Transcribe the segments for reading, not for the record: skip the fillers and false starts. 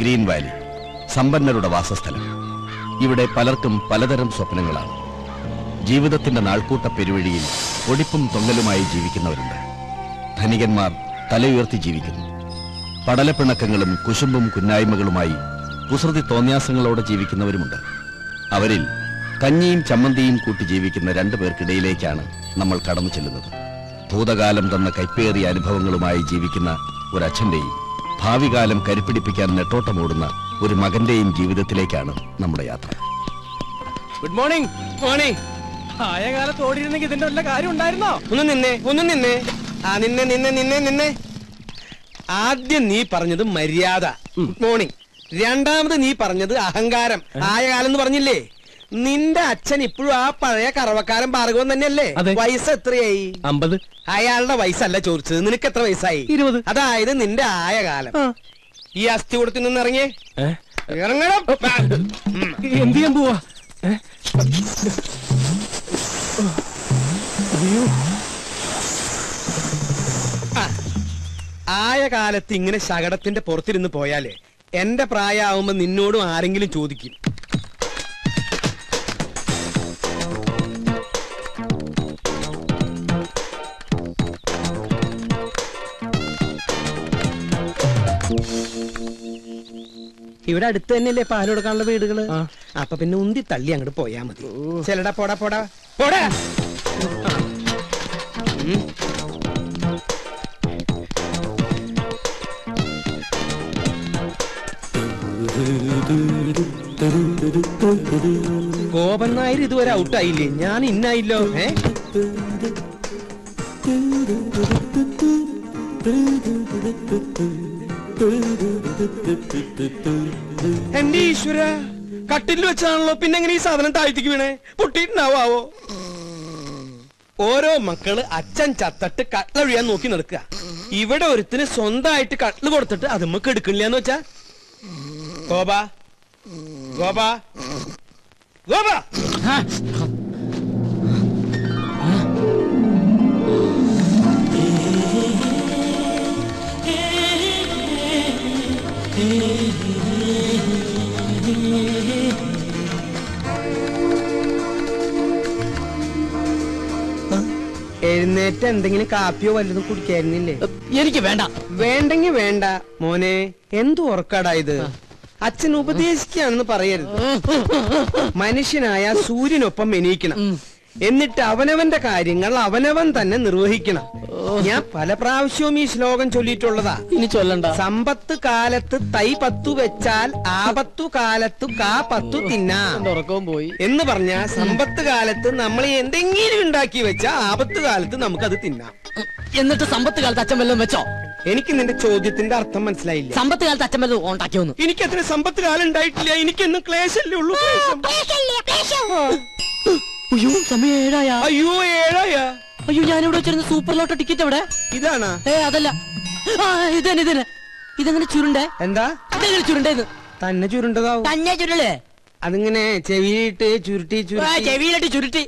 Green वाली സമ്പന്നരുടെ വാസസ്ഥലം ഇവിടെ പലർക്കും പലതരം സ്വപ്നങ്ങളാണ് ജീവിതത്തിന്റെ നാൾക്കൂട്ട പെരുവഴിയിൽ ഒടിപ്പും തൊങ്ങലുമായി ജീവിക്കുന്നവരുണ്ട് ധനികന്മാർ തലയുയർത്തി ജീവിക്കുന്നു പടലപ്പിണക്കങ്ങളും കുശുമ്പും കുന്നായ്മകളുമായി കുസൃതി തോന്യാസങ്ങളോടെ ജീവിക്കുന്നവരുമുണ്ട് അവരിൽ കഞ്ഞിയും ചമ്മന്തിയും കൂട്ടി ജീവിക്കുന്ന രണ്ടു പേർക്കിടയിലേക്കാണ് നമ്മൾ കടന്നു ചെല്ലുന്നത് ഭൂതകാലം തന്ന കൈപ്പേറിയ അനുഭവങ്ങളുമായി ജീവിക്കുന്ന ഒരു അച്ഛന്റെയും भावी कालम करिप्पिडिप्पिक्कान नेट्टोट्टमोडुन्न ओरु मगन्टेयुम जीवितत्तिलेक्कानु नम्मुडे यात्र गुड मॉर्निंग मॉर्निंग आयकालत्त ओडियिरुन्नेंकिल इतिन्टे वल्ल कार्यम उंडायिरुन्नो ओन्नु निन्ने आ निन्ने निन्ने निन्ने निन्ने आद्यम नी परंजतु मर्याद गुड मॉर्निंग രണ്ടാമത്തെ നീ പറഞ്ഞത് അഹങ്കാരം ആയകാലെന്ന് പറഞ്ഞില്ലേ നിന്റെ അച്ഛൻ ഇപ്പോഴും ആ പഴയ കറവക്കാരൻ ഭാർഗവൻ തന്നെയല്ലേ വയസ്സ് എത്രയായി 50 അയാളുടെ വയസ്സല്ല ചോദിച്ചത് നിനക്ക് എത്ര വയസ്സായി 20 അതായത് നിന്റെ ആയ കാലം ഈ അസ്ഥി കൂടത്തിൽ നിന്ന് ഇറങ്ങിയേ ഇറങ്ങണം എന്ത് ചെയ്യാൻ പോവാ ആയ കാലത്ത് ഇങ്ങനെ ശകടത്തിന്റെ പുറത്തിരുന്ന് പോയാലേ എന്റെ പ്രായമാവുമ്പോ നിന്നോടും ആരെങ്കിലും ചോദിക്കും ഇവിടെ അടുത്ത് തന്നെയല്ലേ പാൽ കൊടുക്കാനുള്ള വീടുകള് അപ്പൊ പിന്നെ ഉന്തി തള്ളി അങ്ങോട്ട് പോയാ മതി ചെലടാ പോടാ പോടാ പോടാ കോപൻ നായർ ഇതുവരെ ഔട്ടായില്ലേ ഞാൻ ഇന്നായില്ലോ എന്റെ ഈശ്വര കട്ടിൽ വെച്ചാണല്ലോ പിന്നെങ്ങനെ ഈ സാധനം താഴ്ത്തിക്ക് വീണേ പൊട്ടിയിട്ടുണ്ടാവോ ഓരോ മക്കള് അച്ഛൻ ചത്തട്ട് കട്ടിലൊഴിയാൻ നോക്കി നടക്കുക ഇവിടെ ഒരുത്തിന് സ്വന്തമായിട്ട് കട്ടില് കൊടുത്തിട്ട് അത് നമുക്ക് എടുക്കണില്ല എന്ന് വെച്ചാ ഗോപാ ഗോപാ ഗോപാ എഴുന്നേറ്റ് എന്തെങ്കിലും കാപ്പിയോ വല്ലതും കുടിക്കായിരുന്നില്ലേ എനിക്ക് വേണ്ട വേണ്ടെങ്കി വേണ്ട മോനെ എന്തു ഉറക്കാടായത് അച്ഛൻ ഉപദേശിക്കുകയാണെന്ന് പറയരുത് മനുഷ്യനായ സൂര്യനൊപ്പം എണീക്കണം എന്നിട്ട് അവനവന്റെ കാര്യങ്ങൾ അവനവൻ തന്നെ നിർവഹിക്കണം ഞാൻ പല പ്രാവശ്യവും ഈ ശ്ലോകം ചൊല്ലിയിട്ടുള്ളതാ ഇനി ചൊല്ലണ്ട സമ്പത്ത് കാലത്ത് തൈ 10 വെച്ചാൽ ആപത്തു കാലത്ത് കാ 10 തിന്നാം പോയി എന്ന് പറഞ്ഞാൽ സമ്പത്ത് കാലത്ത് നമ്മൾ എന്തെങ്കിലും ഉണ്ടാക്കി വെച്ചാൽ ആപത്ത് കാലത്ത് നമുക്കത് തിന്നാം എന്നിട്ട് സമ്പത്ത് കാലത്ത് അച്ഛൻ വല്ലതും വെച്ചോ എനിക്ക് നിന്റെ ചോദ്യത്തിന്റെ അർത്ഥം മനസ്സിലായില്ല സമ്പത്ത് കാലത്ത് അച്ഛൻ വല്ലതും ഉണ്ടാക്കിയോന്നു എനിക്ക് അത്ര സമ്പത്ത് കാലം ഉണ്ടായിട്ടില്ല എനിക്കൊന്നും ക്ലേശല്ലേ ഉള്ളൂ അയ്യോ സമയം ഏഴായ അയ്യോ ഏഴായ അയ്യോ ഞാനിവിടെ വെച്ചിരുന്ന സൂപ്പർ ലോട്ടോ ടിക്കറ്റ് എവിടെ ഇതാണ് ഏ അതല്ല ഇതന്നെ ഇതന്നെ ഇതെങ്ങനെ ചുരുണ്ടേ എന്താ ചുരുണ്ടേന്ന് തന്നെ ചുരുണ്ടതാവും തന്നെ ചുരുളേ അതിങ്ങനെ ചെവിയിട്ട് ചുരുട്ടി ചെവിയിലിട്ട് ചുരുട്ടി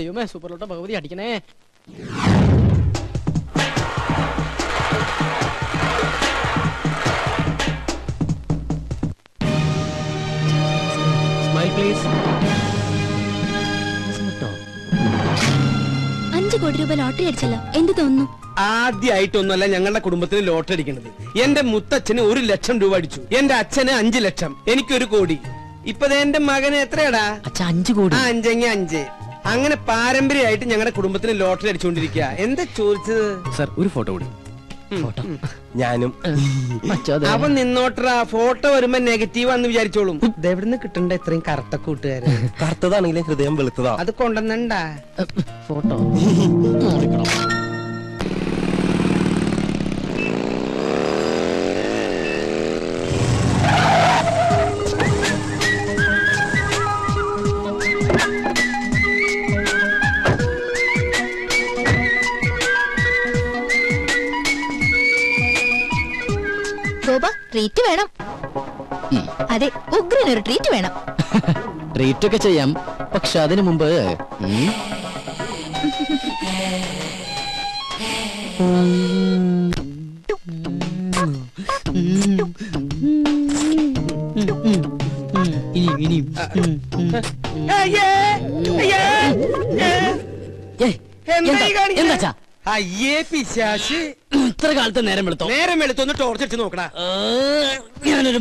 ദൈവമേ സൂപ്പർ ലോട്ടോ ഭഗവതി അടിക്കണേ സ്മൈൽ പ്ലീസ് लॉटरी अड़चलो ആദ്യമായിട്ടൊന്നല്ല ഞങ്ങളുടെ കുടുംബത്തിൽ ലോട്ടറി അടിക്കുന്നത് എന്റെ മുത്തച്ഛന് 1 ലക്ഷം രൂപ അടിച്ചു എന്റെ അച്ഛന് 5 ലക്ഷം എനിക്ക് 1 കോടി ഇപ്പോ ദേ എന്റെ മകനെ എത്രയാടാ അച്ഛാ 5 കോടി ആ 5 5 അങ്ങനെ പാരമ്പര്യമായിട്ട് ഞങ്ങളുടെ കുടുംബത്തിൽ ലോട്ടറി അടിച്ചുകൊണ്ടിരിക്കുക എന്താ ചോദിച്ചത് സർ ഒരു ഫോട്ടോ കൂടി ഫോട്ടോ ഞാനും അച്ഛാ അവൻ നിന്നോട്ടറാ ഫോട്ടോ വരുമ്പോൾ നെഗറ്റീവ് ആണെന്ന് വിചാരിച്ചോളും എവിടെന്ന് കിട്ടണ്ട ഇത്രയും കറുത്ത കൂട്ടുകാരൻ കറുത്തതാണെങ്കിലും ഹൃദയം വെളുത്തതാ അത് കൊണ്ടന്നണ്ടാ ഫോട്ടോ अदे उग्र ट्रीट वे ट्रीट पक्षे अंब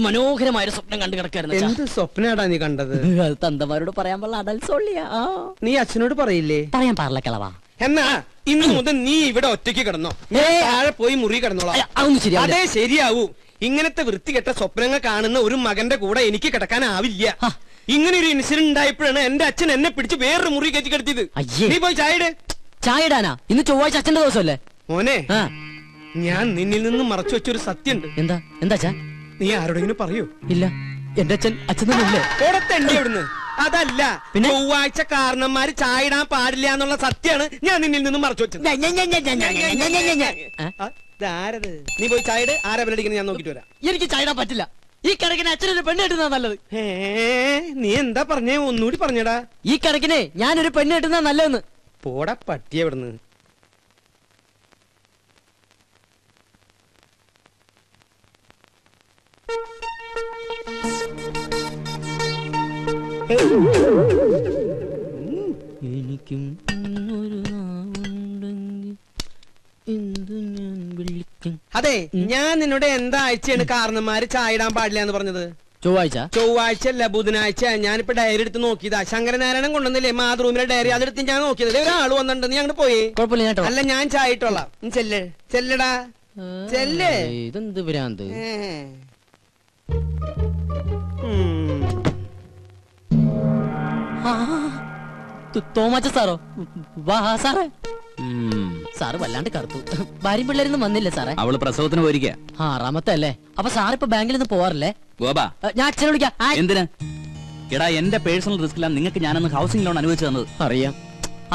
मनोहर स्वप्न स्वप्न नी कलवा इन मुद्दे नी इवेड़ो ഇങ്ങനത്തെ വൃത്തികെട്ട സ്വപ്നങ്ങൾ കാണുന്ന ഒരു മകന്റെ കൂടെ എനിക്ക് കിടക്കാൻ ആവില്ല ഇങ്ങനെ ഒരു ഇൻസിഡന്റ് ആയപ്പോഴാണ് എൻ്റെ അച്ഛൻ എന്നെ പിടിച്ച് വേറെ മുറി കയറ്റി കെട്ടിയത് നീ പോയി ചായടാനാ ഇന്ന് ചൊവ്വാഴ്ച അച്ഛന്റെ ദിവസമല്ലേ മോനെ ഞാൻ നിന്നിൽ നിന്ന് മറച്ചു വെച്ച ഒരു സത്യമുണ്ട് എന്താ എന്താ ചാ നീ ആരോടെങ്കിലും പറയോ ഇല്ല എൻ്റെ അച്ഛൻ അച്ഛനല്ലേ ഓടത്തണ്ടി എവിടുന്ന് അതല്ല ചൊവ്വാഴ്ച കാരണന്മാർ ചായടാൻ പാടില്ല എന്നുള്ള സത്യമാണ് ഞാൻ നിന്നിൽ നിന്ന് മറച്ചു വെച്ചത് नी पोई चाय या नोकी चाय पच्चील ई कड़कि अच्छन पेड़ नी एंता परा ई कड़कि या पेड़ा पटिया അതെ ഞാൻ നിന്നോട് എന്താ ആഴ്ചയാണ് കാരണന്മാര് ചായ ഇടാൻ പാടില്ല എന്ന് പറഞ്ഞത് ചൊവ്വാഴ്ച ചൊവ്വാഴ്ചയല്ല ബുധനാഴ്ച ഞാനിപ്പോ ഡയറി എടുത്ത് നോക്കിയതാ ശങ്കരനാരായണൻ കൊണ്ടുവന്നില്ലേ മാതൃഭൂമിയുടെ ഡയറി അതെടുത്ത് ഞാൻ നോക്കിയതല്ലേ ഒരാൾ വന്നിട്ടുണ്ട് ഞാൻ അങ്ങോട്ട് പോയി അല്ല ഞാൻ ചായ ഇട്ടോളാം ചെല്ല് ചെല്ലടാ ചെല്ല് ഇതെന്ത് ഭ്രാന്ത് തോമാച്ച സാറോ വാ സാറേ സാർ വല്ലാണ്ട് കറുത്തു ഭാര്യ പിള്ളേരൊന്നും വന്നില്ല സാറേ അവള് പ്രസവത്തിന് പോയിരിക്കാ ആറാമത്തെ അല്ലേ അപ്പൊ സാർ ഇപ്പൊ ബാങ്കിൽ നിന്ന് പോവാറില്ലേ ഗോപാ ഞാൻ അച്ഛനെ വിളിക്കാം എന്തിനാ എടാ എന്റെ പേഴ്സണൽ റിസ്കിലാണ് നിങ്ങൾക്ക് ഞാനൊന്ന് ഹൗസിംഗ് ലോൺ അനുവദിച്ചു തന്നത് അറിയാം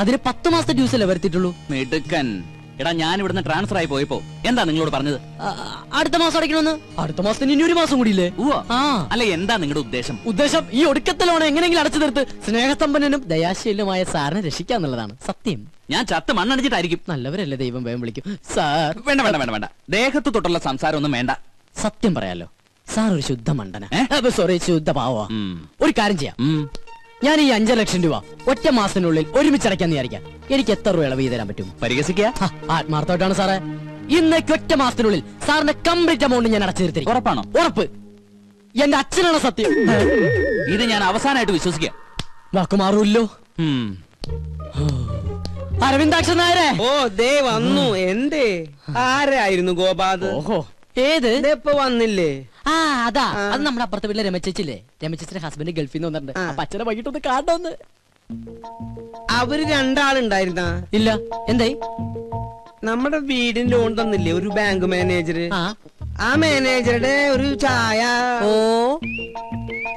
അതിന് 10 മാസത്തെ ഡ്യൂസ് അല്ലേ വരുത്തിയിട്ടുള്ളൂ മിടുക്കൻ എടാ ഞാൻ ഇവിടുന്ന് ട്രാൻസ്ഫർ ആയി പോയപ്പോ എന്താ നിങ്ങളോട് പറഞ്ഞത് അടുത്ത മാസം അടയ്ക്കണമെന്ന് അടുത്ത മാസത്തിന് ഇനി 1 മാസം കൂടിയില്ലേ അല്ല എന്താ നിങ്ങളുടെ ഉദ്ദേശം ഉദ്ദേശം ഈ ഒടുക്കത്തെ ലോൺ എങ്ങനെയെങ്കിലും അടച്ചു തീർത്ത് സ്നേഹസമ്പന്നനും ദയാശീലനുമായ സാറിനെ രക്ഷിക്കുക എന്നുള്ളതാണ് സത്യം ഞാൻ ചത്ത് മണ്ണടിച്ചിട്ടായിരിക്കും നല്ലവരല്ലേ ദൈവം വേഗം വിളിക്കും സാർ വേണ്ട വേണ്ട വേണ്ട വേണ്ട ദേഹത്ത് തൊട്ടുള്ള സംസാരം ഒന്നും വേണ്ട സത്യം പറയാലോ സാർ ഒരു ശുദ്ധ മണ്ടന സോറി ശുദ്ധ പാവ ഒരു കാര്യം ചെയ്യാം ഞാൻ ഈ 5 ലക്ഷം രൂപ ഒറ്റ മാസത്തിനുള്ളിൽ ഒരുമിച്ചടയ്ക്കാന്ന് വിചാരിക്കാം എനിക്ക് എത്ര രൂപ ഇളവ് തരാൻ പറ്റും പരിഹസിക്കുക ആത്മാർത്ഥമായിട്ടാണ് സാറേ ഇന്നേക്ക് ഒറ്റ മാസത്തിനുള്ളിൽ സാറിന്റെ കംപ്ലീറ്റ് എമൗണ്ട് ഞാൻ അടച്ചു തീർത്തിരിക്കും ഉറപ്പാണോ ഉറപ്പ് എന്റെ അച്ഛനാണ് സത്യം ഇത് ഞാൻ അവസാനമായിട്ട് വിശ്വസിക്കാം വാക്ക് മാറൂല്ലോ അരവിന്ദാക്ഷൻ നായരെ ഓ ദേ വന്നു എന്തേ ആരായിരുന്നു ഗോപാദ് ഓഹോ ഏത് ഇപ്പോ വന്നില്ലേ ആ അതാ അത് നമ്മുടെ അപ്പുറത്തെ വീട്ടിലെ രമേശേച്ചില്ലേ രമേശേച്ചിയുടെ ഹസ്ബൻഡ് ഗൾഫിൽ നിന്ന് വന്നിട്ടുണ്ട് അപ്പൊ അച്ഛനെ വൈകിട്ടൊന്ന് കാണണമെന്ന് അവര് രണ്ടാളുണ്ടായിരുന്ന ഇല്ല എന്തായി നമ്മുടെ വീടിന് ലോൺ തന്നില്ലേ ഒരു ബാങ്ക് മാനേജർ ആ മാനേജറുടെ ഒരു ചായ ഓ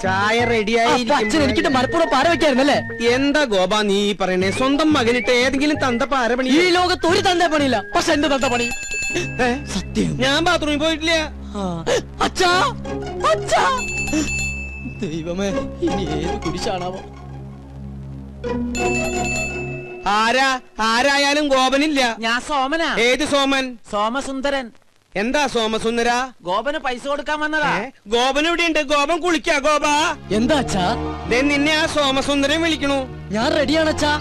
ചായ റെഡിയായി അച്ഛൻ എനിക്കിട്ട് മലപ്പുറം പാര വെക്കായിരുന്നല്ലേ എന്താ ഗോപാ നീ പറയണേ സ്വന്തം മകനിട്ട് ഏതെങ്കിലും തന്ത പാര പണി ഈ ലോകത്ത് ഒരു തന്ത പണിയില്ല പക്ഷെ എന്റെ തന്ത പണി സത്യം ഞാൻ ബാത്റൂമിൽ പോയിട്ടില്ല അച്ഛാ അച്ഛാ ദൈവമേ ഇനി ഏത് കുരിശാണാവോ ആരാ ആരായാലും ഗോപനില്ല ഞാൻ സോമനാ ഏത് സോമൻ സോമസുന്ദരൻ എന്താ സോമസുന്ദര ഗോപന് പൈസ കൊടുക്കാൻ വന്നതാ ഗോപൻ എവിടെയുണ്ട് ഗോപൻ കുളിക്കാ ഗോപാ എന്താ അച്ഛാ ദേ നിന്നെ ആ സോമസുന്ദരൻ വിളിക്കണു ഞാൻ റെഡിയാണ് അച്ഛാ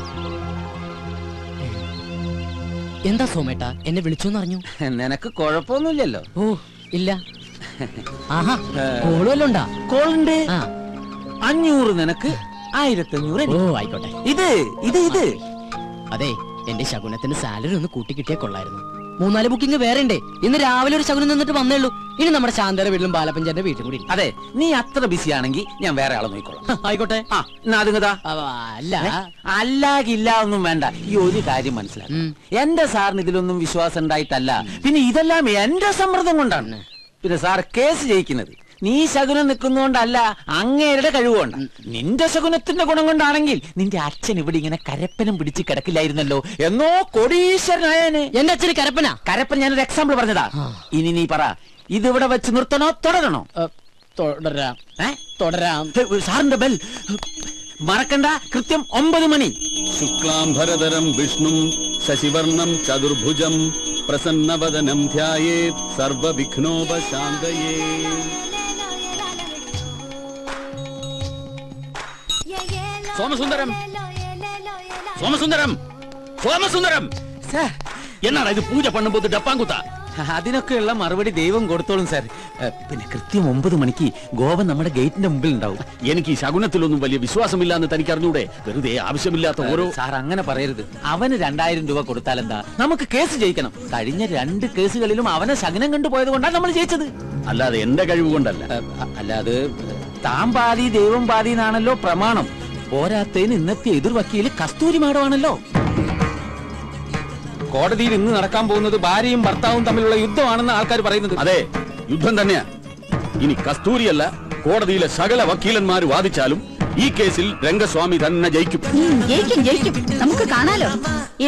എന്താ സോമേട്ട എന്നെ വിളിച്ചോന്ന് അറിഞ്ഞു? നിനക്ക് കുഴപ്പമൊന്നുമില്ലല്ലോ? ഓ ഇല്ല. ആഹാ കോളുണ്ടോ? കോളുണ്ട്. 500 നിനക്ക്, 1500. ഓ ആയിക്കോട്ടെ. ഇത് ഇത് ഇത് അതെ, എന്റെ ശകുനത്തിന് സാലറി ഒന്ന് കൂട്ടി കിട്ടിയാൽ കൊള്ളായിരുന്നു. 3-4 ബുക്കിംഗ് വേറെ ഉണ്ട്. ഇന്ന് രാവിലെ ഒരു ശകുനം നിന്നിട്ട് വന്നേ ഉള്ളൂ. ഇനി നമ്മുടെ ശാന്തയുടെ വീട്ടിലും ബാലപഞ്ചാന്റെ വീട്ടിലും കൂടി. അതെ, നീ അത്ര ബിസി ആണെങ്കിൽ ഞാൻ വേറെ ആളെ നോക്കിക്കോളാം. ആയിക്കോട്ടെ. ആ എന്നാ അതുങ്ങതാ. അല്ല അല്ലാകില്ല ഒന്നും വേണ്ട. ഈ ഒരു കാര്യം മനസ്സിലാക്കി, എന്റെ സാറിന് ഇതിലൊന്നും വിശ്വാസം ഉണ്ടായിട്ടല്ല. പിന്നെ ഇതെല്ലാം എന്റെ സമ്മർദ്ദം കൊണ്ടാണ്. പിന്നെ സാർ കേസ് ജയിക്കുന്നത് നീ ശകുനം നിൽക്കുന്നോണ്ടല്ല, അങ്ങേരുടെ കഴിവുകൊണ്ട്. നിന്റെ ശകുനത്തിന്റെ ഗുണം കൊണ്ടാണെങ്കിൽ നിന്റെ അച്ഛൻ ഇവിടെ ഇങ്ങനെ കരപ്പനം പിടിച്ച് കിടക്കില്ലായിരുന്നല്ലോ, എന്നോ കോടീശ്വരനായനെ. എന്റെ അച്ഛന് കരപ്പന കരപ്പൻ ഞാനൊരു എക്സാമ്പിൾ പറഞ്ഞതാ. ഇനി നീ പറ, ഇതിവിടെ വെച്ച് നിർത്തണോ തുടരണോ? തുടരാം. തുടരാം. സാറിന്റെ ബെൽ മറക്കണ്ട, കൃത്യം 9 മണി. ശുക്ലാംഭരധരം വിഷ്ണു ശശിവർണം ചതുർഭുജം പ്രസന്നവദനം ധ്യായേത് സർവവിഘ്നോപശാന്തയേ. സോമസുന്ദരം, സോമസുന്ദരം, സോമസുന്ദരം. സാർ എന്നാണ് ഇത് പൂജ പണുമ്പോ ഡപ്പാങ്കുത്താ? അതിനൊക്കെയുള്ള മറുപടി ദൈവം കൊടുത്തോളും സാർ. പിന്നെ കൃത്യം 9 മണിക്ക് ഗോവ നമ്മുടെ ഗേറ്റിന്റെ മുമ്പിൽ ഉണ്ടാവും. എനിക്ക് ഈ ശകുനത്തിലൊന്നും വലിയ വിശ്വാസമില്ലാന്ന് തനിക്ക് അറിഞ്ഞൂടെ? വെറുതെ ആവശ്യമില്ലാത്ത ഓരോ. സാർ അങ്ങനെ പറയരുത്. അവന് 2000 രൂപ കൊടുത്താലെന്താ? നമുക്ക് കേസ് ജയിക്കണം. കഴിഞ്ഞ 2 കേസുകളിലും അവനെ ശകുനം കണ്ടുപോയത് കൊണ്ടാണ് നമ്മൾ ജയിച്ചത്, അല്ലാതെ എന്റെ കഴിവ് കൊണ്ടല്ല. അല്ലാതെ താൻ പാതി ദൈവം പാതി എന്നാണല്ലോ പ്രമാണം. പോരാത്തതിന് ഇന്നത്തെ എതിർ വക്കീല് കസ്തൂരി മാഡമാണല്ലോ. കോടതിയിൽ ഇന്ന് നടക്കാൻ പോകുന്നത് ഭാര്യയും ഭർത്താവും തമ്മിലുള്ള യുദ്ധമാണെന്ന് ആൾക്കാർ പറയുന്നത്. അതെ, യുദ്ധം തന്നെയാ. ഇനി കസ്തൂരിയല്ല, കോടതിയിലെ സകല വക്കീലന്മാർ വാദിച്ചാലും ഈ കേസിൽ രംഗസ്വാമി തന്നെ ജയിക്കും. ജയിക്കും, നമുക്ക് കാണാലോ.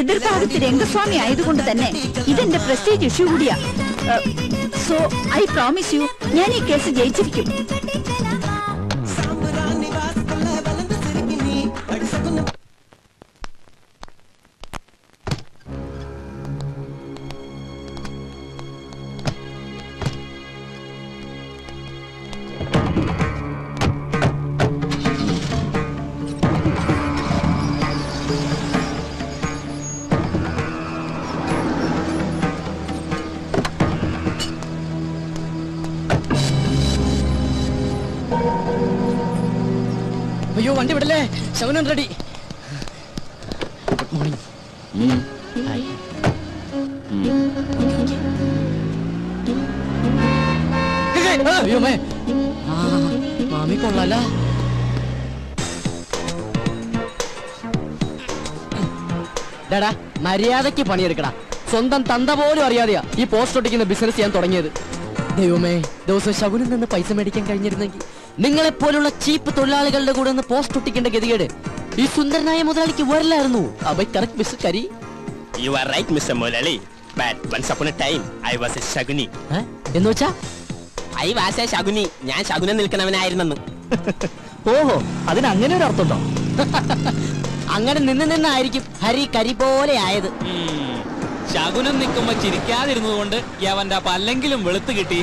എതിർഭാഗത്ത് രംഗസ്വാമി ആയതുകൊണ്ട് തന്നെ ഇതെന്റെ പ്രസ്റ്റീജ് ഇഷ്യൂ കൂടിയാ. സോ ഐ പ്രോമിസ് യു, ഞാൻ ഈ കേസ് ജയിച്ചിരിക്കും. വണ്ടി വിടല്ലേ, ശകുനം റെഡി. Good morning. മാമി കൊള്ളാല. ഡാടാ മര്യാദക്ക് പണിയെടുക്കടാ. സ്വന്തം തന്ത പോലും അറിയാതെയാ ഈ പോസ്റ്റ് ഒട്ടിക്കുന്ന ബിസിനസ് ചെയ്യാൻ തുടങ്ങിയത്. ദൈവമേ, ദിവസം ശകുനം നിന്ന് പൈസ മേടിക്കാൻ കഴിഞ്ഞിരുന്നെങ്കിൽ നിങ്ങളെപ്പോലുള്ള ചീപ്പ് തൊഴിലാളികളുടെ കൂടെ ഒന്ന് പോസ്റ്റ് ഒട്ടിക്കേണ്ട ഗതികേട് ഈ സുന്ദരനായ മുതലാളിക്ക് വരില്ലായിരുന്നു. അബൈ കറക്റ്റ് മിസ്റ്റർ കരി. യു ആർ റൈറ്റ് മിസ്റ്റർ മുതലാളി, but once upon a time I was a Shakuni. എന്ന് വെച്ചാ ഐ വാസ് എ ശകുനി, ഞാൻ ശകുനം നിൽക്കുന്നവനായിരുന്നെന്ന്. ഓഹോ, അതിന് അങ്ങനെ ഒരു അർത്ഥമുണ്ടോ? അങ്ങനെ നിന്ന് നിന്നായിരിക്കും ഹരി കരി പോലെ ആയത്. ശകുനം നിൽക്കുമ്പോ ചിരിക്കാതിരുന്നത് കൊണ്ട് യവന്റെ പല്ലെങ്കിലും വെളുത്ത് കിട്ടി.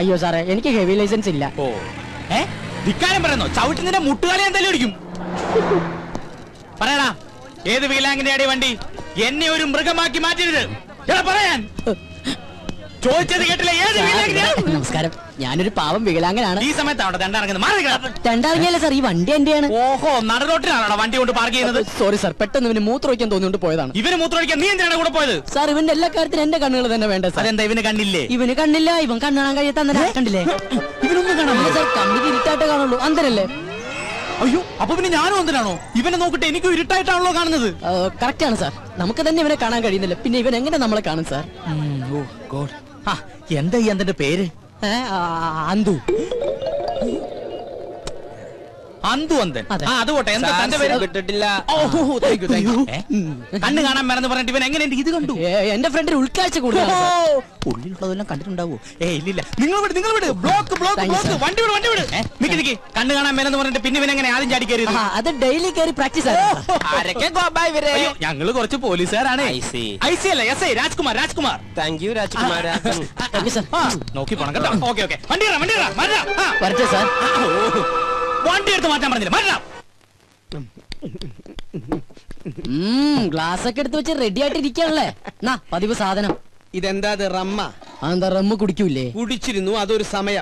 अयो सा हेवी लाइसेंस चवटे मुटुकाले विकलांग मृगमाकी नमस्कार यान पावं विकलांगन सर ई वे सोरी सर पेट्टेന്ന് മൂത്രം ഒഴിക്കാൻ തോന്നിയോണ്ട് ഇവനെ മൂത്രം ഒഴിക്കാൻ നീ എന്തിനാണ് കൂടെ പോയത് സർ ഇവന്റെ എല്ലാ കാര്യത്തിനും എന്റെ കണ്ണുകൾ തന്നെ വേണ്ട സർ എന്താ ഇവനെ കണ്ണില്ലേ ഇവനെ കണ്ണില്ല ഇവൻ കാണാൻ കഴിയാത്ത അന്നേ കണ്ടില്ലേ ഇവനൊന്നും കാണാനില്ല സർ കണ്ണിൽ ഇരുട്ടായിട്ട് കാണുള്ളൂ അന്തരല്ലേ അയ്യോ അപ്പോൾ പിന്നെ ഞാനും അന്തരാണോ ഇവനെ നോക്കിട്ട് എനിക്ക് ഇരുട്ടായിട്ടാണല്ലോ കാണുന്നത് കറക്റ്റ് ആണ് സർ നമുക്ക് തന്നെ ഇവനെ കാണാൻ കഴിയുന്നില്ല പിന്നെ ഇവൻ എങ്ങനെ നമ്മളെ കാണും സർ ഓ ഗോഡ് ആ എന്താ ഈ അന്തന്റെ പേര് अंदु अंदु अंदन अदोटे राजकुमार ग्लास रेडी आना पदव साधन इतना रम्म कुछ अदर समय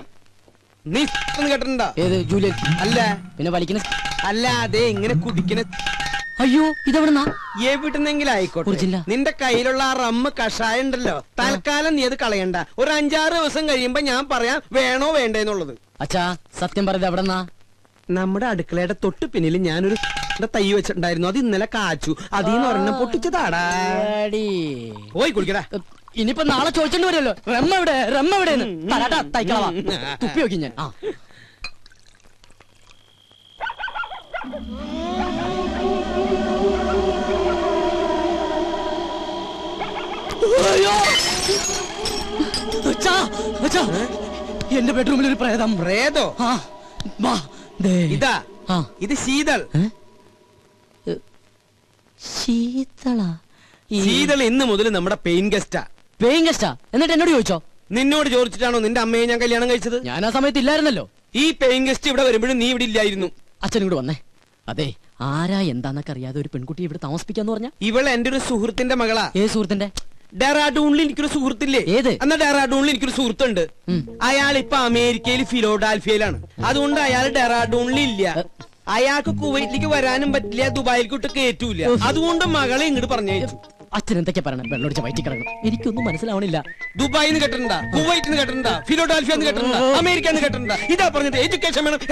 अयो इतना निंद कई रम्म कषाय तलकाल नी कलय और अंजार दिवस कहय या वेणो वेंडे अच्छा सत्यम पर നമ്മുടെ അടുക്കളയുടെ തൊട്ട് പിന്നിൽ ഞാനൊരു തൈ വെച്ചിട്ടുണ്ടായിരുന്നു അത് ഇന്നലെ കാച്ചു അതിനൊരെണ്ണം പൊട്ടിച്ചതാടാ പോയി കുളിക്കടാ ഇനിയിപ്പോ നാളെ ചോദിച്ചോണ്ട് വരുമല്ലോ റമ്മ എവിടെയാണ് തടാടാ തൈകളവാ തുപ്പി നോക്കി ഞാൻ ആ അയ്യോ അച്ഛാ അച്ഛാ എന്റെ ബെഡ്റൂമിൽ ഒരു പ്രേതോ ആ വാ शीतल शीतल इन मुदल गेस्टा चो निो चोच्चो नि अम्मे या कल्याण कहलो गेस्ट इवे नी इवे अच्छन वह अद आरा एंादे पेकुटी इवे इवल एहृति मगला डेहराडूणिल अयाप अमेरिकल फिलोडाफियल अदराडूणिल अवैत वरान पा दुबई कैटूल अद मगले इंटू अच्छन मनसावण दुबई कुवैत फिलोडाफिया अमेरिका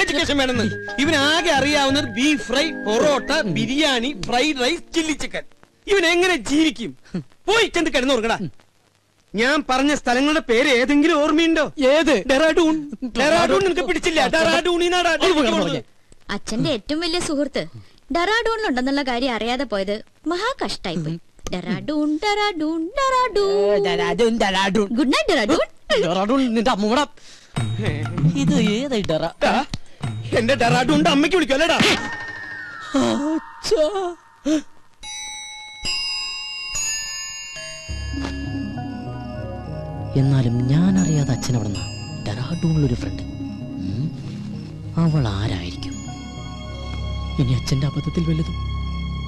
इतना इवन आगे अव beef fry porotta biryani fried rice chilli chicken इवन जीविक या स्थल पेरे ऐर्मो अच्छे ऐटों वलिए सुहृत डेहराडूण क्यों अद महा कष्ट गुड नाइट अच्छन डेहराडूण फ्रेंड आरा इन अच्छे अबद्ध वल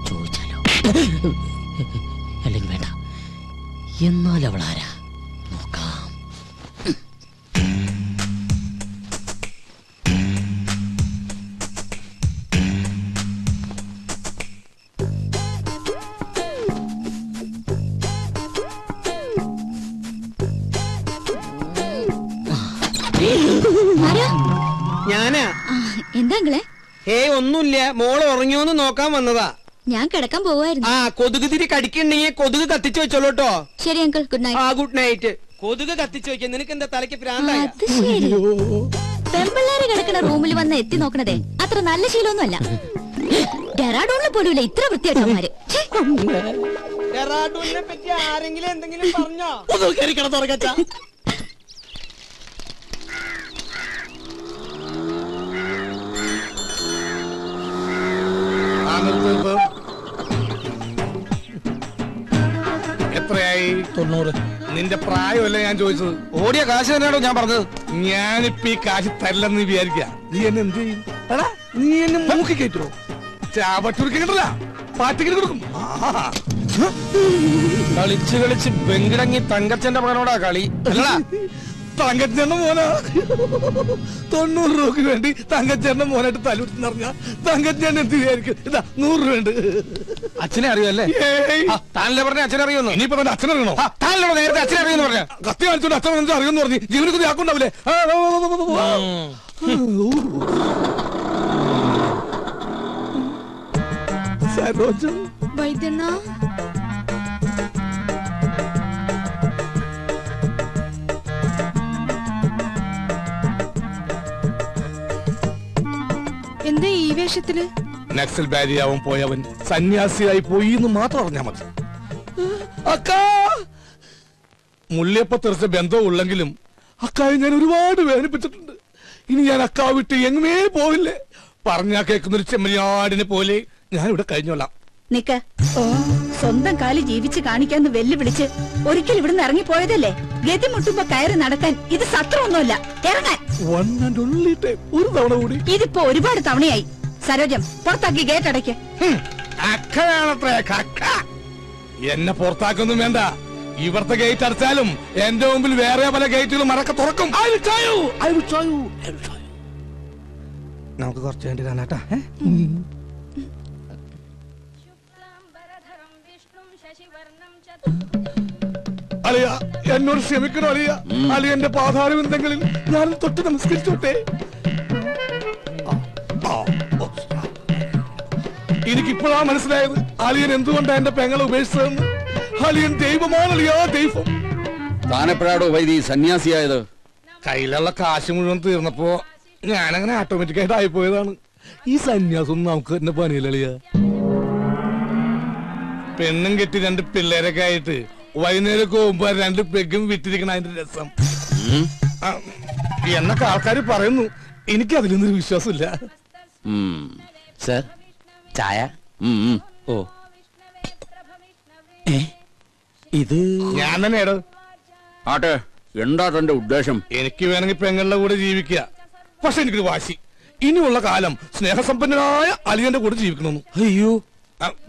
चोलो अलग वेड़ा आरा ഞാനാ എന്താങ്കളെ? ഏയ് ഒന്നുമില്ല, മോള് ഉറങ്ങിയോന്ന് നോക്കാൻ വന്നതാ. ഞാൻ കിടക്കാൻ പോവായിരുന്നു. ആ കൊതുക് തിരി കടിക്കണ്ടെങ്കിൽ കൊതുക് കത്തിച്ചു വെച്ചോളൂ കേട്ടോ. ശരി അങ്കിൾ, ഗുഡ് നൈറ്റ്. ആ ഗുഡ് നൈറ്റ്. കൊതുക് കത്തിച്ചു വെക്കാം, നിനക്ക് എന്താ തലയ്ക്ക് പ്രാന്തായ? പെമ്പിള്ളേര് കിടക്കുന്ന റൂമിൽ വന്ന് എത്തി നോക്കണതേ അത്ര നല്ല ശീലമൊന്നുമല്ല. ഡെറാഡൂണിൽ പോലും ഇത്ര വൃത്തിയായിട്ടമാര്. ഡെറാഡൂണിനെ പറ്റി ആരെങ്കിലും എന്തെങ്കിലും പറഞ്ഞോ? എത്രയായി? 90. നിന്റെ പ്രായമല്ലേ ഞാൻ ചോദിച്ചത്? ഓടിയ കാശ് തന്നെയാണോ ഞാൻ പറഞ്ഞത്? ഞാനിപ്പ ഈ കാശ് തരില്ലെന്ന് വിചാരിക്കാം. നീ എന്നെ എന്ത് ചെയ്യും? നീ എന്നെ മൂക്കി കയറ്റുമോ? ചാവട്ടൂർക്ക് കിട്ടില്ല, പാറ്റയ്ക്ക് കൊടുക്കും. കളിച്ച് കളിച്ച് വെങ്കിടങ്ങി തങ്കച്ചന്റെ മകനോടാ കളി. അല്ലടാ തങ്കച്ചേട്ട മോന 90 രൂപക്ക് വേണ്ടി തങ്കച്ചേട്ട മോനായിട്ട് തലൂട്ടി നിറഞ്ഞ തങ്കച്ചേട്ടൻ എന്ത് വിചാരിക്കും? ഇതാ 100 രൂപയുണ്ട്. അച്ഛനെ അറിയുമല്ലേ? താനല്ലേ പറഞ്ഞ അച്ഛനെ അറിയുന്നു. ഇനിയിപ്പോ അച്ഛനെ അറിയണോ? താനല്ലോ നേരത്തെ അച്ഛനെ അറിയുന്നു പറഞ്ഞ. കത്തി കാണിച്ചോണ്ട് അച്ഛനെ അറിയുമെന്ന് പറഞ്ഞു ജീവിതത്തിൽ ആക്കുണ്ടാവില്ലേ? വൈദ്യണ്ണ എന്താ ഈ വേഷത്തില്? നക്സൽ ബാരിയാവും പോയവൻ സന്യാസിയായി പോയി എന്ന് മാത്രം അറിഞ്ഞാ മതി. മുല്ലയപ്പ തെറിച്ച ബന്ധം ഉള്ളെങ്കിലും അക്കായെ ഞാൻ ഒരുപാട് വേദനിപ്പിച്ചിട്ടുണ്ട്. ഇനി ഞാൻ അക്കാ വിട്ട് എങ്ങുമേ പോവില്ലേ. പറഞ്ഞാ കേൾക്കുന്നൊരു ചെമ്മരിയാടിനെ പോലെ ഞാൻ ഇവിടെ കഴിഞ്ഞോളാം. നിക്ക, സ്വന്തം കാലി ജീവിച്ച് കാണിക്കാന്ന് വെല്ലുവിളിച്ച് ഒരിക്കൽ ഇവിടുന്ന് ഇറങ്ങിപ്പോയതല്ലേ? ഗതി മുട്ടുമ്പോ കയറി നടക്കാൻ ഇത് സത്രമൊന്നുമല്ല. ഇറങ്ങാൻ ഒരു തവണ കൂടി ഇതിപ്പോ ഒരുപാട് തവണയായി. സരോജം, പുറത്താക്കി ഗേറ്റ് അടയ്ക്ക്. എന്നെ പുറത്താക്കൊന്നും വേണ്ട. ഇവിടുത്തെ ഗേറ്റ് അടച്ചാലും എന്റെ മുമ്പിൽ വേറെ പല ഗേറ്റുകളും അടക്ക തുറക്കും. നമുക്ക് കുറച്ച് വേണ്ടി കാണാട്ടാ. അലിയ, എന്നോട് ക്ഷമിക്കണം അലിയ. അലിയന്റെ പാതാരവിന്ദങ്ങളിൽ ഞാൻ തൊട്ട് നമസ്കരിച്ചോട്ടെ. എനിക്കിപ്പോഴാ മനസ്സിലായത് അലിയൻ എന്തുകൊണ്ടാണ് എന്റെ പെങ്ങളെ ഉപേക്ഷിച്ചതെന്ന്. അലിയൻ ദൈവമാണ്. അലിയ ദൈവം. താനെപ്പോഴാടോ വൈദി സന്യാസിയായത്? കയ്യിലുള്ള കാശ് മുഴുവൻ തീർന്നപ്പോ ഞാനങ്ങനെ ഓട്ടോമാറ്റിക്കായിട്ട് ആയിപ്പോയതാണ്. ഈ സന്യാസം നമുക്ക് തന്നെ പണിയില്ല അലിയ. പെണ്ണും കെട്ടി രണ്ട് പിള്ളേരൊക്കെ ആയിട്ട് വൈകുന്നേരമൊക്കെ പോകുമ്പോ രണ്ട് പെഗും വിട്ടിരിക്കണ അതിന്റെ രസം എന്നൊക്കെ ആൾക്കാർ പറയുന്നു. എനിക്ക് അതിലൊന്നും വിശ്വാസമില്ല. ഇത് ഞാൻ തന്നെ ആട്ടെ. എന്താ തന്റെ ഉദ്ദേശം? എനിക്ക് വേണമെങ്കിൽ പെങ്ങളുടെ കൂടെ ജീവിക്കുക. പക്ഷെ എനിക്കൊരു വാശി, ഇനിയുള്ള കാലം സ്നേഹസമ്പന്നനായ അലിയന്റെ കൂടെ ജീവിക്കണമെന്ന്. അയ്യോ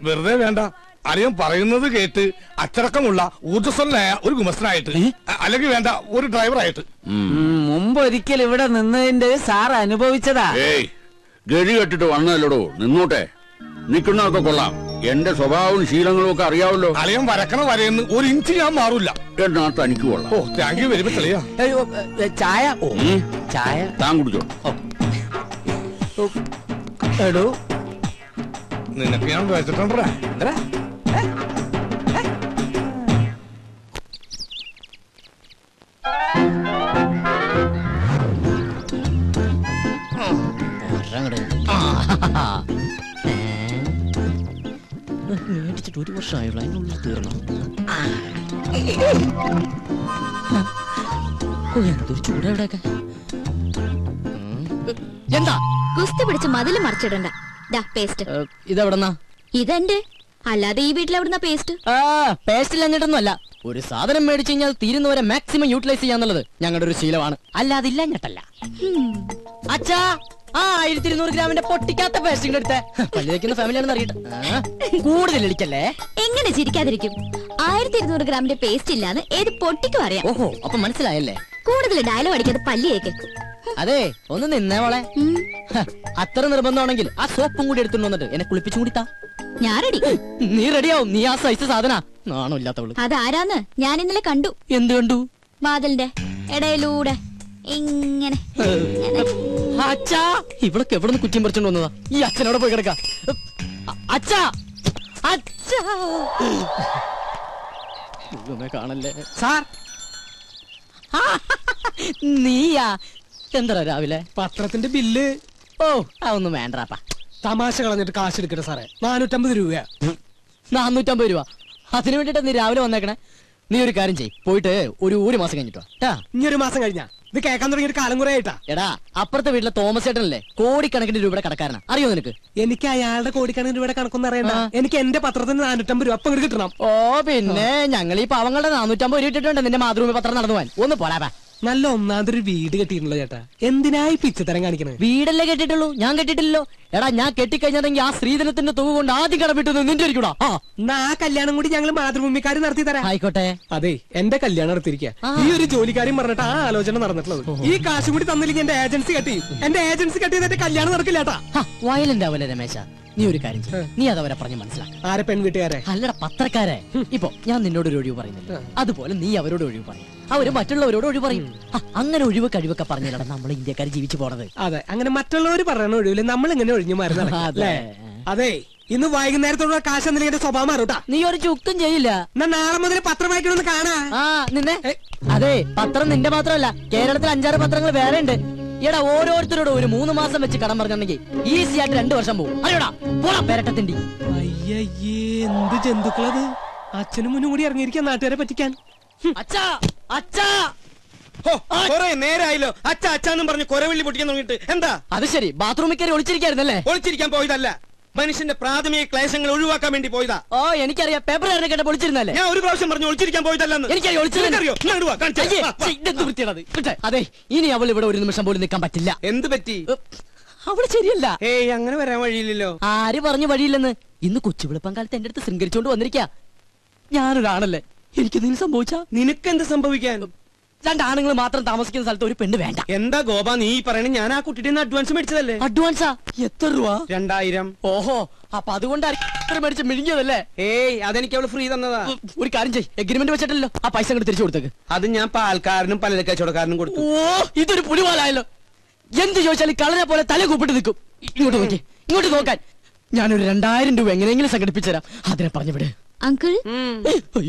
വെറുതെ വേണ്ട. അലിയൻ പറയുന്നത് കേട്ട് അച്ചടക്കമുള്ള ഊർജ്ജസ്വലനായ ഒരു ഗുമസ്തനായിട്ട്, അല്ലെങ്കിൽ വേണ്ട ഒരു ഡ്രൈവറായിട്ട്. മുമ്പ് ഒരിക്കൽ ഇവിടെ നിന്നതിന്റെ സാർ അനുഭവിച്ചതാ. ഏയ് ഗഴി കെട്ടിട്ട് വന്നതല്ലോ. നിന്നോട്ടെ, നിൽക്കുന്നതൊക്കെ കൊള്ളാം. എന്റെ സ്വഭാവവും ശീലങ്ങളും ഒക്കെ അറിയാവല്ലോ. അലിയൻ വരക്കണ വരയെന്ന് ഒരു ഇഞ്ച് ഞാൻ മാറൂല. എന്നാ തനിക്ക് കൊള്ളാം. ഓ thank you very much Aliya. ചായ ചായ താൻ കുടിച്ചോ. എടോ നിനക്ക് ഞാൻ വെച്ചിട്ടുണ്ടോ? എന്താ മേടിച്ചിട്ട് ഒരു വർഷമായുള്ള അതിനുള്ളിൽ തീർന്നു. എന്തൊരു ചൂട് എവിടെയൊക്കെ. എന്താ കുസ്തി പിടിച്ച് മതിൽ മറിച്ചിടണ്ട. ഇതെവിടെന്നാ? ഇതെന്റെ. അല്ലാതെ ഈ വീട്ടിൽ എവിടുന്ന പേസ്റ്റ്? പേസ്റ്റിൽ എന്നിട്ടൊന്നുമല്ല, ഒരു സാധനം മേടിച്ചു കഴിഞ്ഞാൽ തീരുന്നവരെ മാക്സിമം യൂട്ടിലൈസ് ചെയ്യാന്നുള്ളത് ഞങ്ങളുടെ ഒരു ശീലമാണ്. അല്ലാതില്ല ഞെട്ടല്ല. അച്ഛാ, 1200 ഗ്രാമിന്റെ പൊട്ടിക്കാത്ത പേസ്റ്റിംഗ് എടുത്തേ. പള്ളിക്കുന്ന ഫാമിലിയാണെന്ന് അറിയട്ടെ. കൂടുതൽ ഇടിക്കല്ലേ. എങ്ങനെ ചിരിക്കാതിരിക്കും? 1200 ഗ്രാമിന്റെ പേസ്റ്റ് ഇല്ലാന്ന് ഏത് പൊട്ടിക്കും അറിയാം. ഓഹോ, അപ്പൊ മനസ്സിലായല്ലേ. കൂടുതൽ ഡയലോഗ് അടിക്കാതെ പല്ലിയേക്ക്. അതെ, ഒന്ന് നിന്നേ മോളെ. അത്ര നിർബന്ധമാണെങ്കിൽ ആ സോപ്പും കൂടി എടുത്തു വന്നിട്ട് എന്നെ കുളിപ്പിച്ചു കൂടിത്താ. ഞാൻ റെഡി. നീ റെഡിയാവും. നീ ആ സൈസ് സാധനാണോ ഇല്ലാത്തവള്? അതാരാന്ന് ഞാൻ ഇന്നലെ കണ്ടു. എന്ത് കണ്ടു? വാതിലിന്റെ ഇടയിലൂടെ ഇങ്ങനെ അച്ഛാ ഇവളൊക്കെ എവിടെ നിന്ന് കുറ്റിയും പറിച്ചോണ്ട് വന്നതാ? ഈ അച്ഛനോടെ പോയി കിടക്കാം. അച്ഛാ അച്ഛാ കാണല്ലേ സാർ? നീയാ? എന്താ രാവിലെ പത്രത്തിന്റെ ബില്ല്? ഓ അതൊന്നും വേണ്ടപ്പാ, തമാശ കളഞ്ഞിട്ട് കാശ് എടുക്കട്ടെ സാറേ. 450 രൂപ. 450 രൂപ? അതിനു വേണ്ടിട്ടാ നീ രാവിലെ വന്നേക്കണേ? നീ ഒരു കാര്യം ചെയ്, പോയിട്ട് ഒരു മാസം കഴിഞ്ഞിട്ടോ. ഇനി ഒരു മാസം കഴിഞ്ഞാ ഇത് കേൾക്കാൻ തുടങ്ങിയിട്ട് കാലം കുറേ ആയിട്ടാ. എടാ അപ്പുറത്തെ വീട്ടിലെ തോമസ് ചേട്ടനല്ലേ കോടിക്കണക്കിന് രൂപയുടെ കടക്കാരനാ, അറിയോ നിനക്ക്? എനിക്ക് അയാളുടെ കോടിക്കണക്കിന് രൂപയുടെ കണക്കൊന്നും അറിയണ്ട. എനിക്ക് എന്റെ പത്രത്തിന് 450 രൂപ അപ്പം കിട്ടണം. ഓ പിന്നെ ഞങ്ങൾ ഈ പാവങ്ങളുടെ 450 രൂപ ഇട്ടിട്ടുണ്ട് നിന്റെ മാതൃഭൂമി പത്രം നടന്നു പോവാൻ. ഒന്ന് പോടാ. നല്ല ഒന്നാമതൊരു വീട് കെട്ടിയിട്ടുണ്ടല്ലോ ചേട്ടാ, എന്തിനായി പിച്ചത്തരം കാണിക്കണത്? വീടല്ലേ കെട്ടിട്ടുള്ളൂ, ഞാൻ കെട്ടിട്ടില്ലല്ലോ. എടാ ഞാൻ കെട്ടിക്കഴിഞ്ഞതെങ്കിൽ ആ സ്ത്രീധനത്തിന്റെ തുക കൊണ്ട് ആദ്യം കടമിട്ടു നിന്റെ ഒരുക്കൂടാ. ആ കല്യാണം കൂടി ഞങ്ങൾ മാതൃഭൂമിക്കാർ നടത്തി തരാം. ആയിക്കോട്ടെ. അതെ എന്റെ കല്യാണം നടത്തിയിരിക്കുക ഈ ഒരു ജോലിക്കാരും പറഞ്ഞിട്ട് ആ ആലോചന നടന്നിട്ടുള്ളത്. ഈ കാശും കൂടി തന്നില്ലെങ്കിൽ എന്റെ ഏജൻസി കെട്ടി, എന്റെ ഏജൻസി കെട്ടിയത് എന്റെ കല്യാണം നടക്കില്ലേട്ടാ. വയലന്റ് ആവല്ലേ രമേശ, നീ ഒരു കാര്യം ചെയ്യും, നീ അതവരെ പറഞ്ഞ് മനസ്സിലാക്കാം. ആരെ? പെൺവീട്ടുകാരെ? അല്ലട പത്രക്കാരെ. ഇപ്പൊ ഞാൻ നിന്നോട് ഒരു ഒഴിവ് പറയുന്നില്ല, അതുപോലെ നീ അവരോട് ഒഴിവ് പറയും, അവര് മറ്റുള്ളവരോട് ഒഴിവ് പറയും. അങ്ങനെ ഒഴിവ് കഴിവൊക്കെ പറഞ്ഞില്ല നമ്മൾ ഇന്ത്യക്കാർ ജീവിച്ചു പോണത്. അതെ, അങ്ങനെ മറ്റുള്ളവർ പറയണ ഒഴിവില്ല, നമ്മൾ ഇങ്ങനെ ഒഴിഞ്ഞു മാറുന്നത്. അതെ ഇന്ന് വൈകുന്നേരത്തോടെ കാശ് എന്തെങ്കിലും എന്റെ സ്വഭാവം മാറൂട്ടാ. നീ ഒരു ചുക്കും ചെയ്യില്ല. നാളെ മുതൽ പത്രം വായിക്കണമെന്ന് കാണാ നിന്നെ. അതെ പത്രം നിന്റെ മാത്രമല്ല, കേരളത്തിൽ 5-6 പത്രങ്ങൾ വേറെ ഉണ്ട്. എടാ ഓരോരുത്തരോട് ഒരു 3 മാസം വെച്ച് കടം പറഞ്ഞിട്ടുണ്ടെങ്കിൽ ഈസിയായിട്ട് 2 വർഷം പോകും. അറിയടാ പോടാ പേരട്ടത്തിന്റെ. അയ്യേ എന്ത് ജന്തുക്കളത്! അച്ഛനും മുന്നും കൂടി ഇറങ്ങിയിരിക്കാൻ നാട്ടുകാരെ പറ്റിക്കാൻ. അച്ഛാ അച്ഛാ നേരായല്ലോ അച്ഛ അച്ഛാന്നും പറഞ്ഞു കൊരവെള്ളി പൊട്ടിക്കാൻ തുടങ്ങിയിട്ട് എന്താ? അത് ശരി, ബാത്റൂമിൽ കയറി ഒളിച്ചിരിക്കായിരുന്നല്ലേ? ഒളിച്ചിരിക്കാൻ പോയതല്ല, മനുഷ്യന്റെ പ്രാഥമിക ക്ലേശങ്ങൾ ഒഴിവാക്കാൻ വേണ്ടി പോയതാ. ഓ എനിക്കറിയാം, പേപ്പർ കേട്ട പൊളിച്ചിരുന്നല്ലേ? ഞാൻ ഒരു പ്രാവശ്യം പറഞ്ഞു ഒളിച്ചിരിക്കാൻ പോയതല്ലെന്ന്. എനിക്കറിയാം. അതെ ഇനി അവൾ ഇവിടെ ഒരു നിമിഷം പോലും നിൽക്കാൻ പറ്റില്ല. എന്ത് പറ്റി? അവള് ശരിയല്ല. ഏയ് അങ്ങനെ വരാൻ വഴിയില്ലല്ലോ. ആര് പറഞ്ഞു വഴിയില്ലെന്ന്? ഇന്ന് കൊച്ചുവിളിപ്പം കാലത്ത് എന്റെ അടുത്ത് ശൃംഗരിച്ചോണ്ട് വന്നിരിക്കാ. ഞാനൊരാണല്ലേ, എനിക്ക് നീ സംഭവിച്ചാ നിനക്കെന്ത് സംഭവിക്കാൻ? 2 ആണുങ്ങൾ മാത്രം താമസിക്കുന്ന സ്ഥലത്ത് ഒരു പെണ്ണ് വേണ്ട. എന്താ ഗോപാ നീ പറയണേ? ഞാൻ ആ കുട്ടിയുടെ അഡ്വാൻസ് മേടിച്ചതല്ലേ. അഡ്വാൻസാ? എത്ര രൂപ? 2000. ഓഹോ അപ്പൊ അതുകൊണ്ടായിരിക്കും മേടിച്ച് മിഴിഞ്ഞതല്ലേ? ഏയ് അതെനിക്ക് അവള് ഫ്രീ തന്നതാ. ഒരു കാര്യം ചെയ്യ്, എഗ്രിമെന്റ് വെച്ചിട്ടല്ലോ ആ പൈസ അങ്ങോട്ട് തിരിച്ചു കൊടുത്തേക്ക്. അത് ഞാൻ പാൽക്കാരനും പല കച്ചവടക്കാരനും കൊടുത്തു. ഓ ഇതൊരു പുലിവാലായല്ലോ, എന്ത് ചോദിച്ചാലും കളനെ പോലെ തല കൂപ്പിട്ട് നിൽക്കും. ഇങ്ങോട്ട് നോക്കി, ഇങ്ങോട്ട് നോക്കാൻ. ഞാനൊരു 2000 രൂപ എങ്ങനെയെങ്കിലും സംഘടിപ്പിച്ചു തരാം, അതിനെ പറഞ്ഞു വിട്. അങ്കിൾ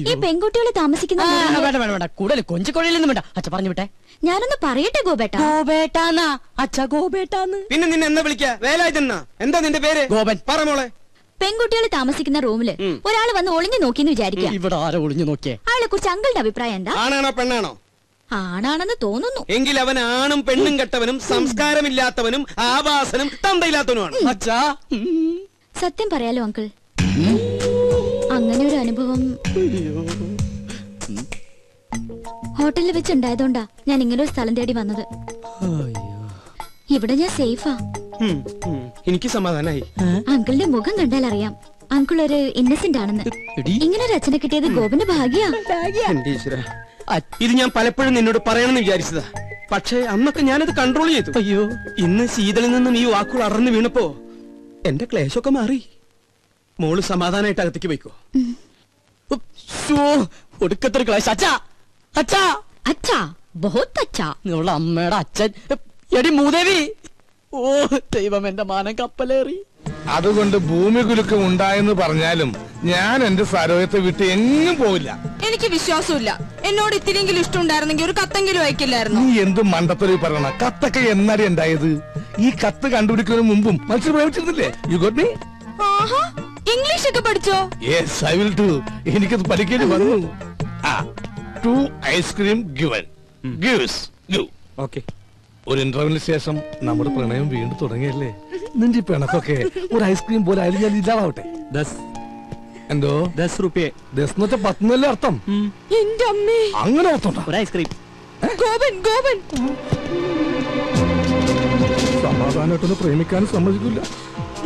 ഈ പെൺകുട്ടികളെ താമസിക്കുന്ന ഞാനൊന്ന് പറയട്ടെ ഗോപേട്ട. ഗോപേട്ടാന്നാ അച്ഛാ, ഗോപേട്ടാന്ന്. പിന്നെ നിന്നെ എന്താ വിളിക്കാ? വേലായുധൻ. എന്താ നിന്റെ പേര്? ഗോപൻ. പറ മോളെ. പെൺകുട്ടികൾ താമസിക്കുന്ന റൂമില് ഒരാൾ വന്ന് ഒളിഞ്ഞു നോക്കിയെന്ന് വിചാരിക്കാം. ഇവിടെ ആരാ ഒളിഞ്ഞു നോക്കിയേ? അയാളെ കുറിച്ച് അങ്കിളുടെ അഭിപ്രായം എന്താ? ആണാണോ പെണ്ണാണോ? ആണാണെന്ന് തോന്നുന്നു എങ്കിൽ അവൻ ആണും പെണ്ണും കെട്ടവനും സംസ്കാരമില്ലാത്തവനും ആവാസനും തന്തയില്ലാത്തവനുമാണ്. അച്ഛാ സത്യം പറയാലോ അങ്കിൾ, അങ്ങനെ ഒരു അനുഭവം ഹോട്ടലിൽ വെച്ചുണ്ടായതുകൊണ്ടാ ഞാൻ ഇങ്ങനെ ഒരു സ്ഥലം തേടി വന്നത്. ഇവിടെ ഞാൻ സേഫാ. എനിക്ക് സമാധാനായി. അങ്കിളിന്റെ മുഖം കണ്ടാൽ അറിയാം അങ്കിൾ ഒരു ഇന്നസെന്റ് ആണെന്ന്. ഇങ്ങനെ ഒരു അച്ഛനെ കിട്ടിയത് ഗോപന്റെ ഭാഗ്യാ. ഇത് ഞാൻ പലപ്പോഴും നിന്നോട് പറയണമെന്ന് വിചാരിച്ചതാ, പക്ഷേ അന്നൊക്കെ ഞാനത് കൺട്രോൾ ചെയ്തു. അയ്യോ ഇന്ന് ശീതളിൽ നിന്നും ഈ വാക്കുകൾ അടർന്നു വീണപ്പോ എന്റെ ക്ലേശമൊക്കെ മാറി. മോള് സമാധാനമായിട്ട് അകത്തേക്ക് പോയിക്കോ. ഒടുക്കത്തൊരു ക്ലേശ. അച്ഛാ അച്ഛാ അച്ഛാ ബഹുത് അച്ഛാ. നിങ്ങളുടെ അമ്മയുടെ അച്ഛൻ. എടി മൂദേവി. ഓ ദൈവം എന്റെ മാനം കപ്പലേറി. അതുകൊണ്ട് ഭൂമി കുലുക്കം ഉണ്ടായെന്ന് പറഞ്ഞാലും ഞാൻ എന്റെ സരോയത്തെ വിട്ട് എങ്ങും പോയില്ല. എനിക്ക് വിശ്വാസമില്ല. എന്നോട് ഇത്തിരിയെങ്കിലും ഇഷ്ടം ഉണ്ടായിരുന്നെങ്കിൽ ഒരു കത്തെങ്കിലും അയക്കില്ലായിരുന്നു. നീ എന്ത് മണ്ടത്തൊരു പറയണ? കത്തൊക്കെ എന്നാലും ഉണ്ടായത്? ഈ കത്ത് കണ്ടുപിടിക്കുന്നതിന് മുമ്പും മനുഷ്യർ പ്രയോഗിച്ചിരുന്നില്ലേ? You got me? ഇംഗ്ലീഷ് ഒക്കെ പഠിച്ചോ? Yes I will to. എനിക്കത് പഠിക്കേണ്ടി വന്നു. ആ 2 ice cream given gives give. Okay. ഒരു ഇന്റർവ്യൂവിന് ശേഷം നമ്മുടെ പ്രണയം വീണ്ടും തുടങ്ങിയല്ലേ? നിന്റെ പിണക്കൊക്കെ ഒരു ഐസ്ക്രീം പോലെ ആയാലും ഞാൻ ഇതാവട്ടെ. എന്തോ 10 റുപ്യ? 10 10 അർത്ഥം. എന്റെ അമ്മേ അങ്ങനെ അർത്ഥം ഒരു ഐസ്ക്രീം. ഗോപൻ ഗോപൻ സമാധാനമായിട്ടൊന്ന് പ്രേമിക്കാനും സമ്മതിക്കില്ല.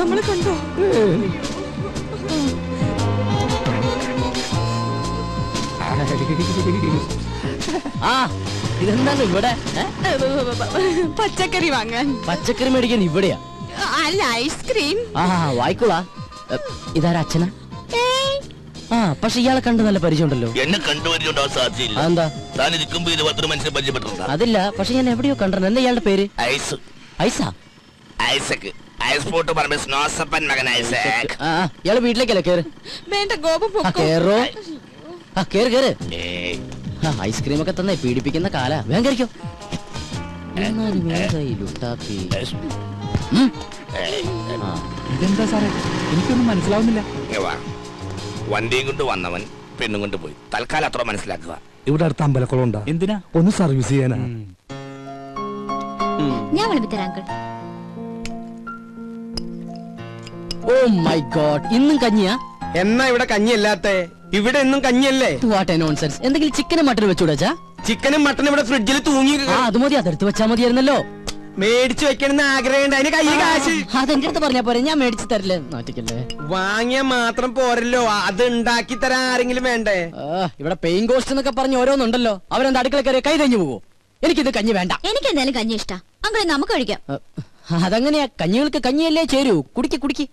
നമ്മളെ കണ്ടോ? ഇതെന്താണ് ഇവിടെ? പച്ചക്കറി വാങ്ങാൻ. പച്ചക്കറി മേടിക്കാൻ ഇവിടെയാ? അല്ല ഐസ്ക്രീം. ആ വായിക്കോളാ. ഇതാരാ അച്ഛനാ? പക്ഷെ ഇയാളെ കണ്ട് നല്ല പരിചയമുണ്ടല്ലോ. എന്നെ കണ്ടുപരിചയം സാധ്യത അതില്ല, പക്ഷെ ഞാൻ എവിടെയോ കണ്ടു. എന്താ ഇയാളുടെ പേര്? ഇയാളെ വീട്ടിലേക്കല്ലേ കേറ്. ഐസ്ക്രീം ഒക്കെ തന്നെ പീഡിപ്പിക്കുന്ന കാല വേഗം. ഇതെന്താ സാറേ, എനിക്കൊന്നും മനസ്സിലാവുന്നില്ല. വണ്ടിയും കൊണ്ട് വന്നവൻ പെണ്ണും കൊണ്ട് പോയി. തൽക്കാലം അത്ര മനസ്സിലാക്കുക. ഇവിടെ അടുത്ത അമ്പലക്കുളം ഉണ്ടോ? എന്തിനാ? ഒന്ന് സർവീസ് ചെയ്യാനാ. ഞാൻ വിളിപ്പിത്തരാം. ഓ മൈ ഗോഡ്, ഇന്നും കഞ്ഞിയാ? എന്നാ ഇവിടെ കഞ്ഞിയല്ലാത്തെ? ഇവിടെ ഇന്നും കഞ്ഞിയല്ലേ? എന്തെങ്കിലും ചിക്കനും മട്ടനും വെച്ചുവിടാച്ചാ? ചിക്കനും മട്ടനും ഇവിടെ ഫ്രിഡ്ജിൽ തൂങ്ങി. അത് മതി, അതെടുത്ത് വെച്ചാൽ മതിയായിരുന്നല്ലോ. മേടിച്ചു വെക്കണമെന്ന് ആഗ്രഹമുണ്ട്. അതിന് കയ്യിൽ കാശ്. അതെന്റെ അടുത്ത് പറഞ്ഞാ പോരെ, ഞാൻ മേടിച്ചു തരില്ലേ. നാട്ടിക്കല്ലേ, വാങ്ങിയ മാത്രം പോരല്ലോ, അത് ഉണ്ടാക്കി തരാൻ ആരെങ്കിലും വേണ്ടേ? ഇവിടെ പെയിൻ കോസ്റ്റ് എന്നൊക്കെ പറഞ്ഞ് ഓരോന്നുണ്ടല്ലോ. അവരെന്താ അടുക്കള കയറി കൈ കഴിഞ്ഞു പോവോ? എനിക്കിത് കഞ്ഞി വേണ്ട. എനിക്ക് എന്തായാലും കഞ്ഞി ഇഷ്ടാ. അങ്ങനെ നമുക്ക് കഴിക്കാം. അതെങ്ങനെയാ? കഞ്ഞികൾക്ക് കഞ്ഞിയല്ലേ ചേരൂ. കുടിക്ക് കുടിക്ക്.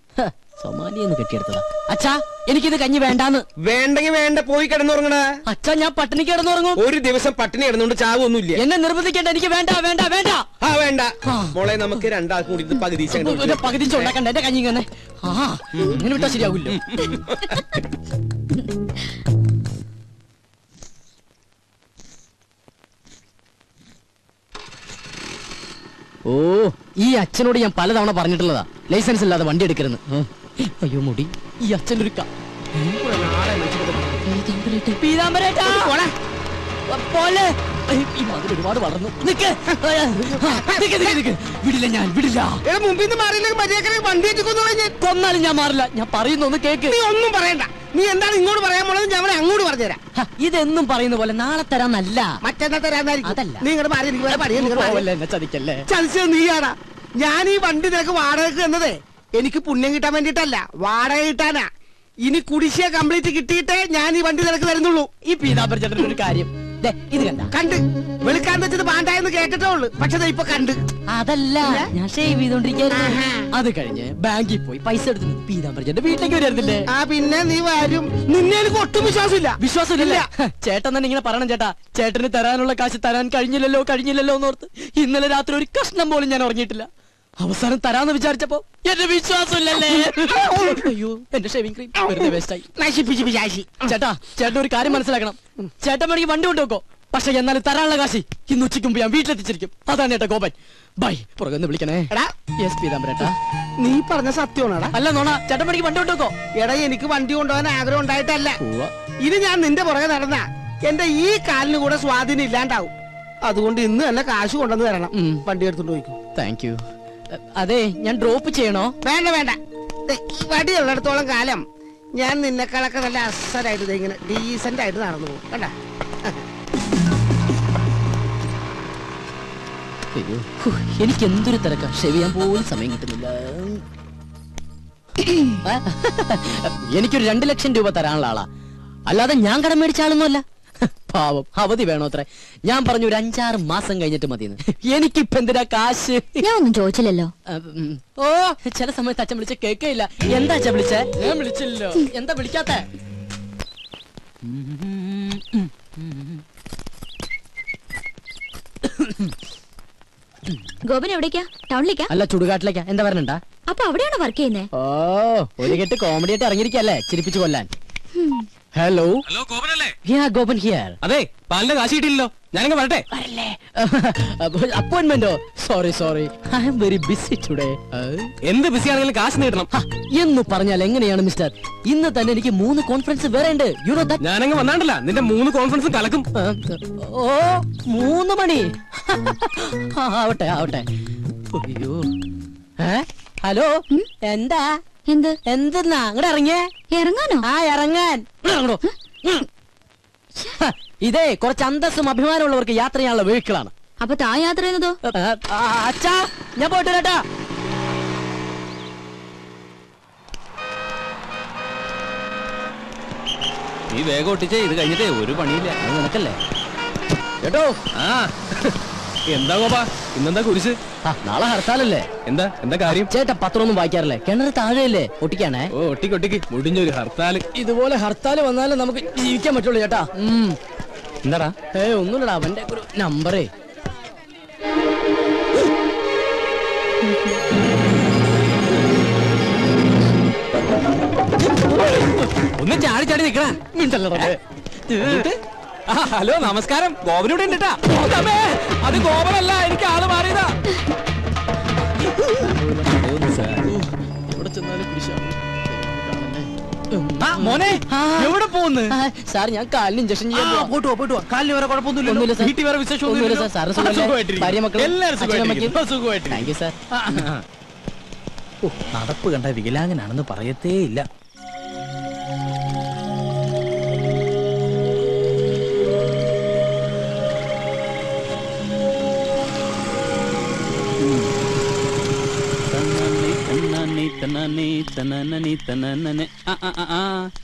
സൊമാലിയെന്ന് കെട്ടിയെടുത്തതാ. അച്ഛാ എനിക്കിത് കഞ്ഞി വേണ്ടാന്ന്. വേണ്ടെങ്കിൽ വേണ്ട, പോയി കിടന്നുറങ്ങടാ. അച്ഛാ ഞാൻ പട്ടിണി കിടന്നുറങ്ങും. ഒരു ദിവസം പട്ടിണി കിടന്നുകൊണ്ട് ചാവൊന്നുമില്ല. എന്നെ നിർബന്ധിക്കേണ്ട. എനിക്ക് വേണ്ട വേണ്ട വേണ്ട വേണ്ട. മോളെ നമുക്ക് രണ്ടാൾക്കും കൂടി പകുതിച്ചുണ്ടാക്കണ്ട. എന്റെ കഞ്ഞി തന്നെ ഇങ്ങനെ വിട്ടാ ശരിയാവില്ല. ഓ ഈ അച്ഛനോട് ഞാൻ പലതവണ പറഞ്ഞിട്ടുള്ളതാ, ലൈസൻസ് ഇല്ലാതെ വണ്ടി എടുക്കരുത്. അയ്യോ മുടി, ഈ അച്ഛൻ്റെ ഒരു ഒരുപാട് വളർന്നു. വിടില്ല ഞാൻ, വിടില്ല. കൊന്നാലും ഞാൻ മാറില്ല. ഞാൻ പറയുന്ന ഒന്ന് കേക്ക്. ഒന്നും പറയണ്ട. നീ എന്താണ് ഇങ്ങോട്ട് പറയാൻ പോണത്? ഞാൻ അങ്ങോട്ട് പറഞ്ഞുതരാം. ഇതെന്നും പറയുന്ന പോലെ നാളെ തരാന്നല്ല, മറ്റന്നാ തരാന്നായിരിക്കും. ചതിക്കല്ലേ? ചതിച്ചത് നീയാടാ. ഞാൻ ഈ വണ്ടി നിനക്ക് വാടകയ്ക്ക് തന്നത് എനിക്ക് പുണ്യം കിട്ടാൻ വേണ്ടിട്ടല്ല, വാടക കിട്ടാനാ. ഇനി കുടിശ്ശിക കംപ്ലീറ്റ് കിട്ടിയിട്ടേ ഞാൻ ഈ വണ്ടി നിനക്ക് തരുന്നുള്ളൂ. ഈ പീതാംബര ചേട്ടൻ ഒരു കാര്യം ഇത് കണ്ട കണ്ട് വെളുക്കാൻ വെച്ചത് പാണ്ടായെന്ന് കേട്ടിട്ടേ ഉള്ളു. പക്ഷെ ഇപ്പൊ കണ്ട് അതല്ല, ഞാൻ ഷേവ് ചെയ്തോണ്ടിരിക്കുന്നു. അത് കഴിഞ്ഞ് ബാങ്കിൽ പോയി പൈസ എടുത്ത് പീതാംബര ചേട്ടൻ വീട്ടിലേക്ക് വരുന്നില്ലേ? ആ പിന്നെ നീ വരും. നിന്നെ എനിക്ക് ഒട്ടും വിശ്വാസമില്ല. വിശ്വാസമില്ല ചേട്ടൻ തന്നെ ഇങ്ങനെ പറയണം. ചേട്ടാ ചേട്ടന് തരാനുള്ള കാശ് തരാൻ കഴിഞ്ഞില്ലല്ലോ കഴിഞ്ഞില്ലല്ലോ എന്നോർത്ത് ഇന്നലെ രാത്രി ഒരു കഷ്ണം പോലും ഞാൻ ഉറങ്ങിയിട്ടില്ല. അവസാനം തരാന്ന് വിചാരിച്ചപ്പോ എന്റെ വിശ്വാസമില്ലല്ലേ. അയ്യോ എന്റെ ഷേവിംഗ് ക്രീം നശിപ്പിച്ച്. ചേട്ടാ ചേട്ടൻ ഒരു കാര്യം മനസ്സിലാക്കണം. ചേട്ടൻ വേണമെങ്കിൽ വണ്ടി കൊണ്ടുവെക്കോ, പക്ഷെ എന്നാലും തരാനുള്ള കാശി ഇന്ന് ഉച്ചയ്ക്ക് മുമ്പ് ഞാൻ വീട്ടിലെത്തിച്ചിരിക്കും. അതാണ് ചേട്ടാ കോപൻ. ബൈ, പുറകെന്ന് വിളിക്കണേ. എസ് പീതാംബരേട്ടാ നീ പറഞ്ഞ സത്യമാണോടാ? അല്ല നോണാ. ചേട്ടൻ വേണമെങ്കിൽ വണ്ടി കൊണ്ടുവെക്കോ. എടാ എനിക്ക് വണ്ടി കൊണ്ടുപോകാൻ ആഗ്രഹം ഉണ്ടായിട്ടല്ല, ഇത് ഞാൻ നിന്റെ പുറകെ നടന്ന എന്റെ ഈ കാലിന് കൂടെ സ്വാധീനം ഇല്ലാണ്ടാവും. അതുകൊണ്ട് ഇന്ന് തന്നെ കാശ് കൊണ്ടുവന്ന് തരണം. വണ്ടി എടുത്തോണ്ട് പോയിക്കോ. Thank you. അതെ ഞാൻ ഡ്രോപ്പ് ചെയ്യണോ? വേണ്ട വേണ്ട. വടി ഉള്ളിടത്തോളം കാലം ഞാൻ നിന്നെക്കാളൊക്കെ നല്ല അസലായിട്ട് ഇങ്ങനെ ഡീസന്റ് ആയിട്ട് നടന്നു പോകും. കണ്ട എനിക്ക് എന്തൊരു തിരക്കാ. ഷെവിയാൻ പോലും സമയം കിട്ടുന്നില്ല. എനിക്കൊരു 2 ലക്ഷം രൂപ തരാനുള്ള ആളാ, അല്ലാതെ ഞാൻ കടം മേടിച്ച ആളൊന്നുമല്ല. പാവം അവധി വേണോ അത്ര. ഞാൻ പറഞ്ഞു ഒരു 5-6 മാസം കഴിഞ്ഞിട്ട് മതിയെന്ന്. എനിക്കിപ്പ എന്തിനാ കാശ്? ഞാൻ ഒന്നും ചോദിച്ചില്ലല്ലോ. ഓ ചില സമയത്ത് അച്ഛൻ വിളിച്ച കേൾക്കേയില്ല. എന്താ അച്ഛൻ വിളിച്ചേ? ഞാൻ വിളിച്ചില്ലല്ലോ. എന്താ വിളിക്കാത്ത? ഗോപൻ എവിടേക്കാ? ടൗണിലേക്കാ? അല്ല ചുടുകാട്ടിലേക്കാ. എന്താ വരണണ്ട? അപ്പൊ അവിടെയാണോ വർക്ക് ചെയ്യുന്നേ? ഓ ഒരു കെട്ട് കോമഡി ആയിട്ട് ഇറങ്ങിയിരിക്കല്ലേ, ചിരിപ്പിച്ചു കൊല്ലാൻ. ഹലോ ഹലോ ഗോപനല്ലേ? Yeah Gopan here. അതെ പാലിന്റെ കാശ് കിട്ടിയില്ലല്ലോ, ഞാനങ്ങ് വരട്ടെ. വരല്ലേ? അപ്പോയിന്റ്മെന്റോ? Sorry sorry, I am very busy today. എന്ത് ബിസി ആണെങ്കിലും കാശ് കിട്ടണം എന്ന് പറഞ്ഞാൽ എങ്ങനെയാണ് മിസ്റ്റർ? ഇന്ന് തന്നെ എനിക്ക് 3 കോൺഫറൻസ് വേറെ ഉണ്ട്. You know that? ഞാനങ്ങ് വന്നാണ്ടല്ല നിന്റെ 3 കോൺഫറൻസും കലക്കും. ഓ 3 മണി ആവട്ടെ ആവട്ടെ. അയ്യോ ഹലോ എന്താ എന്തെന്നാ അങ്ങോട്ട് ഇറങ്ങിയേ? ഇറങ്ങാനോ? ആ ഇറങ്ങാൻ. ഇതേ കുറച്ച് അന്തസ്സും അഭിമാനമുള്ളവർക്ക് യാത്ര ചെയ്യാനുള്ള വെഹിക്കിളാണ്. അപ്പൊ താ യാത്ര ചെയ്യുന്നതോ? അച്ഛാ ഞാൻ പോയിട്ട് വരാട്ടാ. ഈ വേഗം ഒട്ടിച്ചേ, ഇത് കഴിഞ്ഞിട്ടേ ഒരു പണിയില്ല. അത് നിനക്കല്ലേ കേട്ടോ. ആ എന്താ ഗോപാ ഇന്നെന്താ കുരിശ്? നാളെ ഹർത്താലല്ലേ? എന്താ എന്താ കാര്യം? ചേട്ടാ പത്രം ഒന്നും വായിക്കാറില്ലേ? കിണർ താഴെയല്ലേ? ഒട്ടിക്കാണേ. ഓ ഒട്ടിക്ക് ഒട്ടിക്ക്, മുടിഞ്ഞൊരു ഹർത്താൽ. ഇതുപോലെ ഹർത്താൽ വന്നാലേ നമുക്ക് ജീവിക്കാൻ പറ്റുള്ളൂ ചേട്ടാ. എന്താടാ? ഏ ഒന്നുമില്ലടാ, അവന്റെ ഒരു നമ്പറേ. ഒന്ന് ചാടി ചാടി നിക്കടാ. ഹലോ നമസ്കാരം, ഗോപനൂടെ ഉണ്ട് കേട്ടാ. അത് ഗോപനല്ല, എനിക്ക് ആള് മാറിയതാ. മോനെ എവിടെ പോകുന്നു? സാർ ഞാൻ കാലിന് ഇഞ്ചക്ഷൻ ചെയ്യാൻ നടപ്പ് കണ്ട വികലാംഗനാണെന്ന് പറയത്തേ ഇല്ല.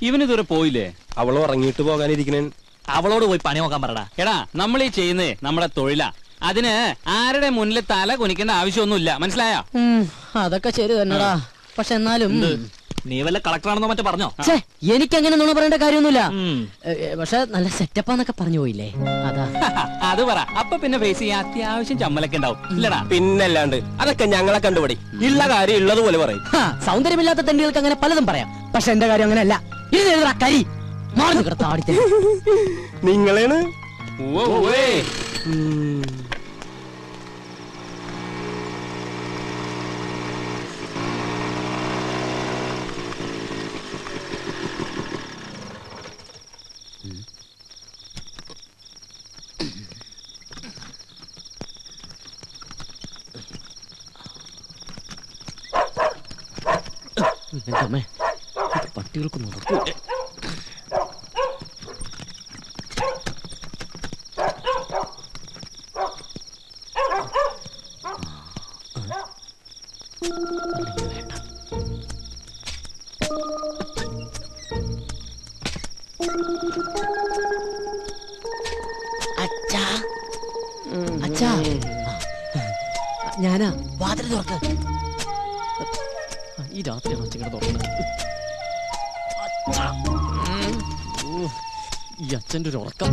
ഇവനിതുവരെ പോയില്ലേ? അവളോ ഇറങ്ങിയിട്ട് പോകാനിരിക്കണേ. അവളോട് പോയി പണി നോക്കാൻ പറടാ. എടാ നമ്മൾ ഈ ചെയ്യുന്നേ നമ്മുടെ തൊഴിലാ, അതിന് ആരുടെ മുന്നിൽ തല കുനിക്കേണ്ട ആവശ്യമൊന്നുമില്ല, മനസ്സിലായോ? അതൊക്കെ ശരി തന്നെടാ, പക്ഷെ എന്നാലും നീ വല്ല കളക്ടറാണെന്നോ മറ്റേ പറഞ്ഞോ? എനിക്കങ്ങനെ നുണ പറയേണ്ട കാര്യമൊന്നുമില്ല, പക്ഷെ നല്ല സെറ്റപ്പാന്നൊക്കെ പറഞ്ഞു പോയില്ലേ? അതാ അത് പറ, അപ്പൊ പിന്നെ ഫേസ് ചെയ്യാൻ അത്യാവശ്യം ചമ്മലൊക്കെ ഉണ്ടാവും ഇല്ലടാ? പിന്നല്ലാണ്ട്, അതൊക്കെ ഞങ്ങളെ കണ്ടുപടി, ഉള്ള കാര്യം ഉള്ളത് പോലെ പറയും. സൗന്ദര്യമില്ലാത്ത തെണ്ടികൾക്ക് അങ്ങനെ പലതും പറയാം, പക്ഷെ എന്റെ കാര്യം അങ്ങനെയല്ല. ഇതെഴുതാ കരി മാറി താടിച്ച നിങ്ങളാണ്. പട്ടികൾക്ക് നോക്കൂ. ഞാനാ വാതിൽ തുറക്ക്. ഈ രാത്രിയാണ് അച്ഛനെ തുറക്കുന്നത്. ഈ അച്ഛൻ്റെ ഒരു ഉറക്കം.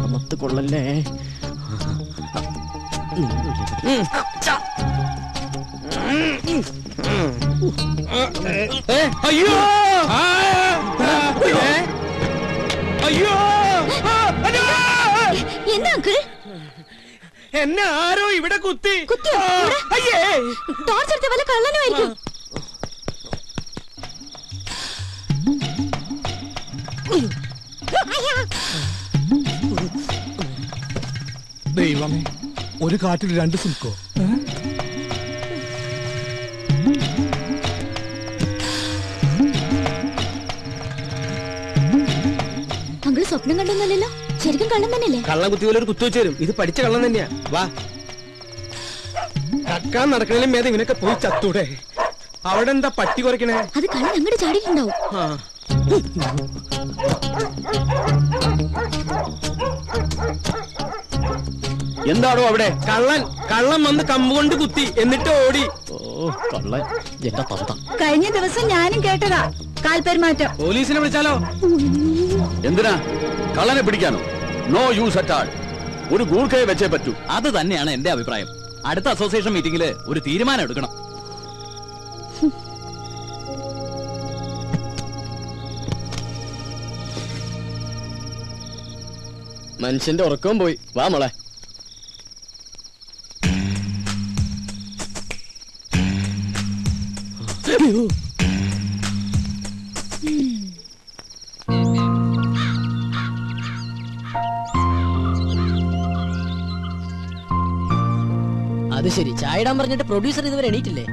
മണത്ത് കൊള്ളല്ലേ. അയ്യോ അയ്യോ എന്താ അങ്കിൾ? എന്നെ ആരോ ഇവിടെ കുത്തി. അയ്യേ ടോർച്ചെടുത്ത വല്ല കള്ളനുമായിരിക്കും. ദൈവമേ, ഒരു കാറ്റിൽ രണ്ട് സിൽക്കോ. അങ്കിൾ സ്വപ്നം കണ്ടൊന്നുമല്ലല്ലോ, ശരിക്കും കള്ളം തന്നെയല്ലേ? കള്ളം കുത്തി പോലെ ഒരു കുത്തു വെച്ച് തരും. ഇത് പഠിച്ച കള്ളം തന്നെയാ. വാ കക്കാൻ നടക്കണേലും മേത ഇവനൊക്കെ പോയി ചത്തൂടെ. അവിടെ എന്താ പട്ടി കുറയ്ക്കണേ? അത് കള്ളൻ അങ്ങോട്ട് ചാടിയിട്ടുണ്ടാവും. എന്താണോ അവിടെ? കള്ളൻ കള്ളം വന്ന് കമ്പുകൊണ്ട് കുത്തി, എന്നിട്ട് ഓടി. ഓ കള്ളൻ. കഴിഞ്ഞ ദിവസം ഞാനും കേട്ടതാ കാൽപെരുമാറ്റം. പോലീസിനെ വിളിച്ചാലോ? എന്തിനാ? കള്ളനെ പിടിക്കാനോ? No use at all. ഒരു ഗൂർഖയെ വെച്ചേ പറ്റൂ. അത് തന്നെയാണ് എന്റെ അഭിപ്രായം. അടുത്ത അസോസിയേഷൻ മീറ്റിംഗില് ഒരു തീരുമാനം എടുക്കണം. മനുഷ്യന്റെ ഉറക്കവും പോയി. വാ മോളെ. അത് ശരി, ചായ ഇടാൻ പറഞ്ഞിട്ട് പ്രൊഡ്യൂസർ ഇതുവരെ എണീറ്റില്ലേ?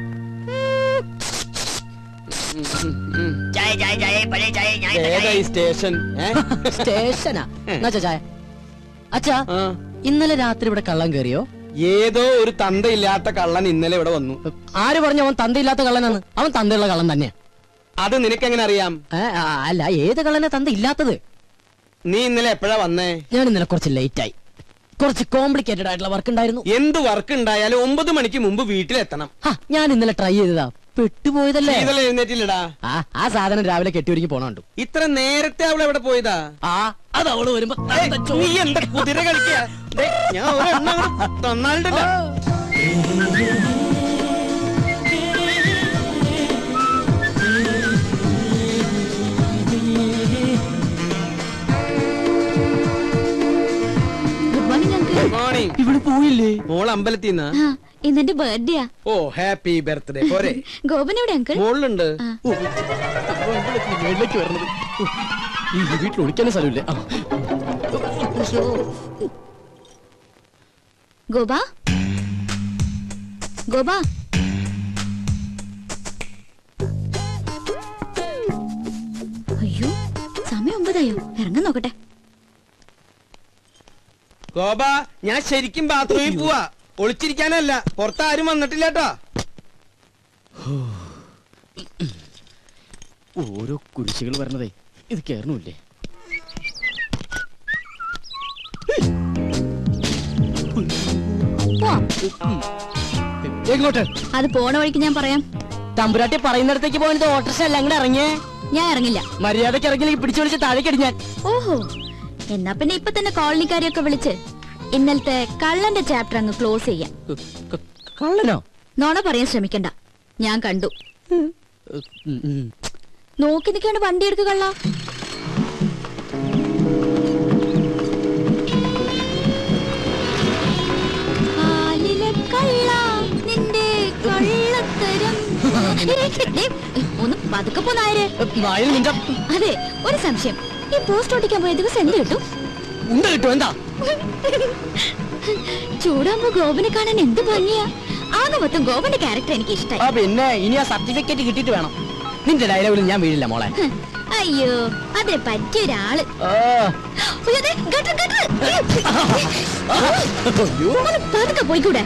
അച്ഛാ ഇന്നലെ രാത്രി ഇവിടെ കള്ളം കേറിയോ? ഏതോ ഒരു തന്തയില്ലാത്ത കള്ളൻ ഇന്നലെ ഇവിടെ വന്നു. ആര് പറഞ്ഞു അവൻ തന്തയില്ലാത്ത കള്ളനാണ്? അവൻ തന്തയുള്ള കള്ളൻ തന്നെയാ. അത് നിനക്കെങ്ങനെ അറിയാം? അല്ല, ഏത് കള്ളനെ തന്ത ഇല്ലാത്തത്? നീ ഇന്നലെ എപ്പോഴാ വന്നേ? ഞാൻ ഇന്നലെ കുറച്ച് ലേറ്റ് ആയി, കുറച്ച് കോംപ്ലിക്കേറ്റഡ് ആയിട്ടുള്ള വർക്ക് ഉണ്ടായിരുന്നു. എന്ത് വർക്ക് ഉണ്ടായാലും 9 മണിക്ക് മുമ്പ് വീട്ടിലെത്തണം. ഞാൻ ഇന്നലെ ട്രൈ ചെയ്തതാ, പെട്ടുപോയതല്ലേ. എഴുന്നേറ്റില്ലടാ. ആ സാധനം രാവിലെ കെട്ടിയൊരുക്കി പോണുണ്ട്. ഇത്ര നേരത്തെ അവൾ എവിടെ പോയതാ? അത് അവള് വരുമ്പോ കുതിര കളിക്ക. ഇവിടെ പോയില്ലേ? മോൾ അമ്പലത്തിൽ ഇന്നെന്റെ ബർത്ത്ഡേ. ഓ, ഹാപ്പി ബർത്ത്ഡേ. പോരെ ഗോപൻ എവിടെ? അങ്കിൾ മോളുണ്ട്. വീട്ടിൽ ഒളിക്കാൻ സ്ഥലമില്ല. ഗോപാ ഗോപാ അയ്യോ, സമയം 9 ആയോ? ഇറങ്ങാൻ നോക്കട്ടെ. ഗോപ, ഞാൻ ശരിക്കും ബാത്റൂമിൽ പോവാ, ഒളിച്ചിരിക്കാനല്ല. പുറത്താരും വന്നിട്ടില്ലാട്ടോ. ഓരോ കുരിശികൾ വരണതേ, ഇത് കേറണില്ലേ? അത് പോണ വഴിക്ക് ഞാൻ പറയാം. തമ്പുരാട്ടി പറയുന്നിടത്തേക്ക് പോകുന്നത് ഓട്ടർഷ എല്ലാം ഇറങ്ങിയേ. ഞാൻ ഇറങ്ങില്ല. മര്യാദക്ക് ഇറങ്ങില്ലെങ്കിൽ പിടിച്ചു വിളിച്ച് താഴേക്കടി ഞാൻ. ഓഹോ, എന്നാ പിന്നെ ഇപ്പൊ തന്നെ കോളനിക്കാരെയൊക്കെ വിളിച്ച് ഇന്നലത്തെ കള്ളന്റെ ചാപ്റ്റർ അങ്ങ് ക്ലോസ് ചെയ്യാം. കള്ളനോ? നോണ പറയാൻ ശ്രമിക്കണ്ട, ഞാൻ കണ്ടു. നോക്കി നിൽക്കാണ്ട് വണ്ടി എടുക്കുക കള്ള. ഒന്ന് പതുക്കെ പോന്നായരെ. അതെ, ഒരു സംശയം, ഈ പോസ്റ്റ് ഓടിക്കാൻ പോയ ദിവസം എന്ത് കിട്ടും? ചൂടാകുമ്പോ ഗോപനെ കാണാൻ എന്ത് ഭംഗിയാ. ആകെ മൊത്തം ഗോപന്റെ ക്യാരക്ടർ എനിക്ക് ഇഷ്ടമായി. പിന്നെ ഇനി ആ സർട്ടിഫിക്കറ്റ് കിട്ടിട്ട് വേണം. നിന്റെ ഡയലോഗിൽ ഞാൻ വീഴില്ല മോളെ. അയ്യോ, അതെ പറ്റിയ ഒരാള്. പതുക്കെ പോയിക്കൂടെ?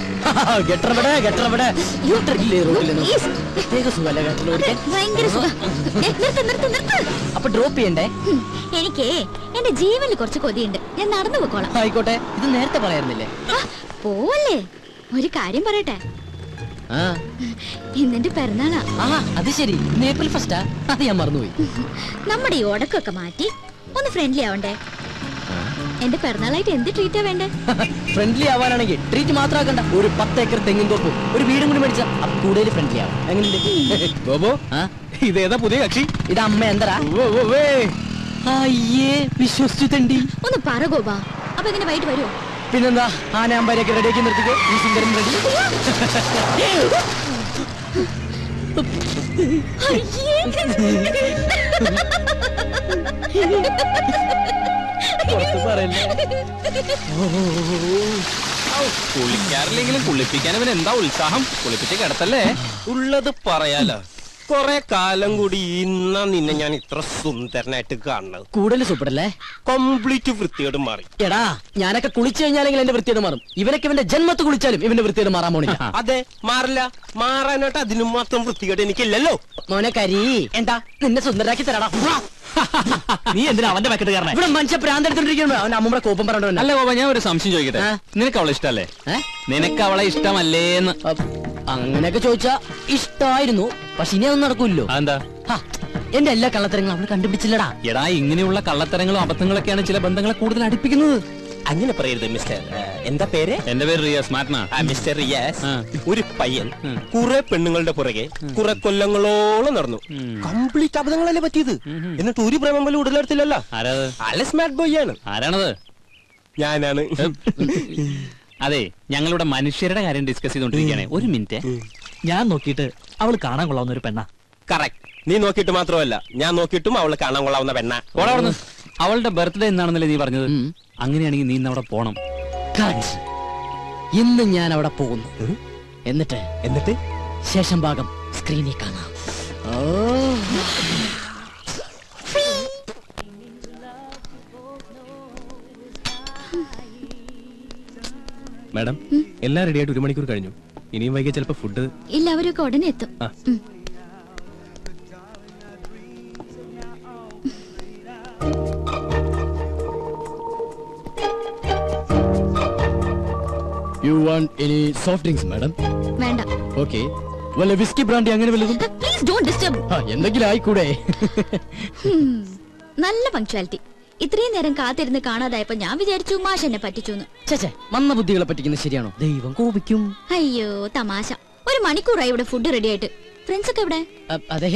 എനിക്ക് എന്റെ ജീവനിൽ കുറച്ച് കൊതിയുണ്ട്, ഞാൻ നടന്നു പോയിക്കോളാം. ആയിക്കോട്ടെ, ഇത് നേരത്തെ പറയാറില്ലേ? പോവല്ലേ. ഒരു കാര്യം പറയട്ടെ, ഇന്നെന്റെ പിറന്നാളാ. അത് ശരി, ഏപ്രിൽ 1st. അത് ഞാൻ മറന്നുപോയി. നമ്മുടെ ഈ ഓടക്കൊക്കെ മാറ്റി ഒന്ന് ഫ്രണ്ട്ലി ആവണ്ടേ? എന്റെ പിറന്നാളായിട്ട് എന്ത് ട്രീറ്റാ വേണ്ടേ? ഫ്രണ്ട്ലി ആവാനാണെങ്കിൽ ട്രീറ്റ് മാത്രമാക്കണ്ട, ഒരു 10 ഏക്കർ തെങ്ങും തോപ്പും ഒരു വീടും കൂടി മേടിച്ചാൽ കൂടുതൽ ഫ്രണ്ട്ലി ആവും. അങ്ങനെ ഇതേതാ പുതിയ കക്ഷി? ഇത് അമ്മ എന്തരാ? അയ്യേ, വിശ്വസിച്ചു തണ്ടി. ഒന്ന് പറ ഗോപാ, അപ്പൊ എങ്ങനെ വൈകിട്ട് വരുമോ? പിന്നെന്താ, ആനയാമ്പാരൊക്കെ റെഡിയാക്കി നിർത്തിക്കോ. ഈ സുന്ദരം റെഡി. കുളിക്കാറില്ലെങ്കിലും കുളിപ്പിക്കാൻ അവൻ എന്താ ഉത്സാഹം. കുളിപ്പിച്ച് കിടത്തല്ലേ. ഉള്ളത് പറയാലോ, കൊറേ കാലം കൂടി ഇന്ന നിന്നെ ഞാൻ ഇത്ര സുന്ദരനായിട്ട് കാണുന്നത്. കൂടുതൽ സൂപ്പറല്ലേ? കംപ്ലീറ്റ് വൃത്തിയോട് മാറി. എടാ, ഞാനൊക്കെ കുളിച്ചു കഴിഞ്ഞാലെങ്കിൽ എന്റെ വൃത്തിയോട് മാറും. ഇവനൊക്കെ ഇവന്റെ ജന്മത്ത് കുളിച്ചാലും ഇവന്റെ വൃത്തിയോട് മാറാൻ പോണില്ല. അതെ, മാറില്ല. മാറാനായിട്ട് അതിനും മാത്രം വൃത്തിയോട് എനിക്കില്ലല്ലോ മോനെ. കരി, എന്താ നിന്നെ സുന്ദരാക്കി തരാടാ. നീ എന്തിനാ അവന്റെ പക്കത്ത് കാരണം? ഇവിടെ മനുഷ്യ പ്രാന്തെടുത്തോണ്ടിരിക്കുമ്പോ അവൻ അമ്മൂമ്മയുടെ കോപ്പം പറഞ്ഞോണ്ട്. അല്ല ഗോപ, ഞാൻ ഒരു സംശയം ചോദിക്കട്ടെ, നിനക്ക് അവളെ ഇഷ്ടമല്ലേ? നിനക്ക് അവളെ ഇഷ്ടമല്ലേന്ന്? അങ്ങനെയൊക്കെ ചോദിച്ചാ ഇഷ്ടായിരുന്നു, പക്ഷെ ഇനി അതൊന്നും നടക്കൂല്ലോ. എന്താ എന്റെ എല്ലാ കള്ളത്തരങ്ങളും അവള് കണ്ടുപിടിച്ചില്ലടാ. എടാ, ഇങ്ങനെയുള്ള കള്ളത്തരങ്ങളും അബദ്ധങ്ങളൊക്കെയാണ് ചില ബന്ധങ്ങളെ കൂടുതൽ അടുപ്പിക്കുന്നത്. അങ്ങനെ പറയരുത് മിസ്റ്റർ. എന്താ പേര്? എന്റെ പേര് റിയാസ് മാറ്റ്ന. മിസ്റ്റർ റിയാസ്, ഒരു പയ്യൻ കുറെ പെണ്ണുങ്ങളുടെ പുറകെ കുറെ കൊല്ലങ്ങളോളം നടന്നു. കംപ്ലീറ്റ് അബദ്ധങ്ങളല്ലേ പറ്റിയത്. എന്നിട്ട് ഒരു പ്രേമം പോലും ഉടലെടുത്തില്ലല്ലോ. ആലസ് മാഡ് ബോയ് ആണ്. ആരാണത്? ഞാനാണ്. അതെ, ഞങ്ങളുടെ മനുഷ്യരുടെ കാര്യം ഡിസ്കസ് ചെയ്തോണ്ടിരിക്കുകയാണ്. ഒരു മിനിറ്റ്, ഞാൻ നോക്കിയിട്ട് അവള് കാണാൻ കൊള്ളാവുന്ന ഒരു പെണ്ണ. കറക്റ്റ്, നീ നോക്കിയിട്ട് മാത്രമല്ല, ഞാൻ നോക്കിയിട്ടും അവള് കാണാൻ കൊള്ളാവുന്ന പെണ്ണ. അവളുടെ ബർത്ത്ഡേ എന്നാണെന്നല്ലേ നീ പറഞ്ഞത്? അങ്ങനെയാണെങ്കിൽ നീ ഇന്ന് അവിടെ പോണം. ഇന്ന് ഞാൻ അവിടെ പോകുന്നു. എന്നിട്ട് എന്നിട്ട് ശേഷം ഭാഗം സ്ക്രീനിൽ കാണാം. മാഡം, എല്ലാം റെഡിയായിട്ട് 1 മണിക്കൂർ കഴിഞ്ഞു. ഇനിയും വൈകിയ ചിലപ്പോ ഫുഡ് ഇല്ല. അവരൊക്കെ ഉടനെ എത്തും. You want any soft drinks, madam? Vanda. Okay. Well, a whiskey brandy angane velladum. Please don't disturb. Ha, endengila ai kude. Nalla punctuality. ഇത്രയും നേരം കാത്തിരുന്ന് കാണാതായപ്പോ ഞാൻ വിചാരിച്ചു മാഷെന്നെ പറ്റിച്ചൂന്ന്. ചേച്ചേ, മന്ന ബുദ്ധികളെ പറ്റിക്കുന്നത് ശരിയാണോ? ദൈവം കോപിക്കും. അയ്യോ തമാശ. ഒരു മണിക്കൂറായി ഇവിടെ ഫുഡ് റെഡി ആയിട്ട്. ഫ്രണ്ട്സ് ഒക്കെ എവിടെ? അതെ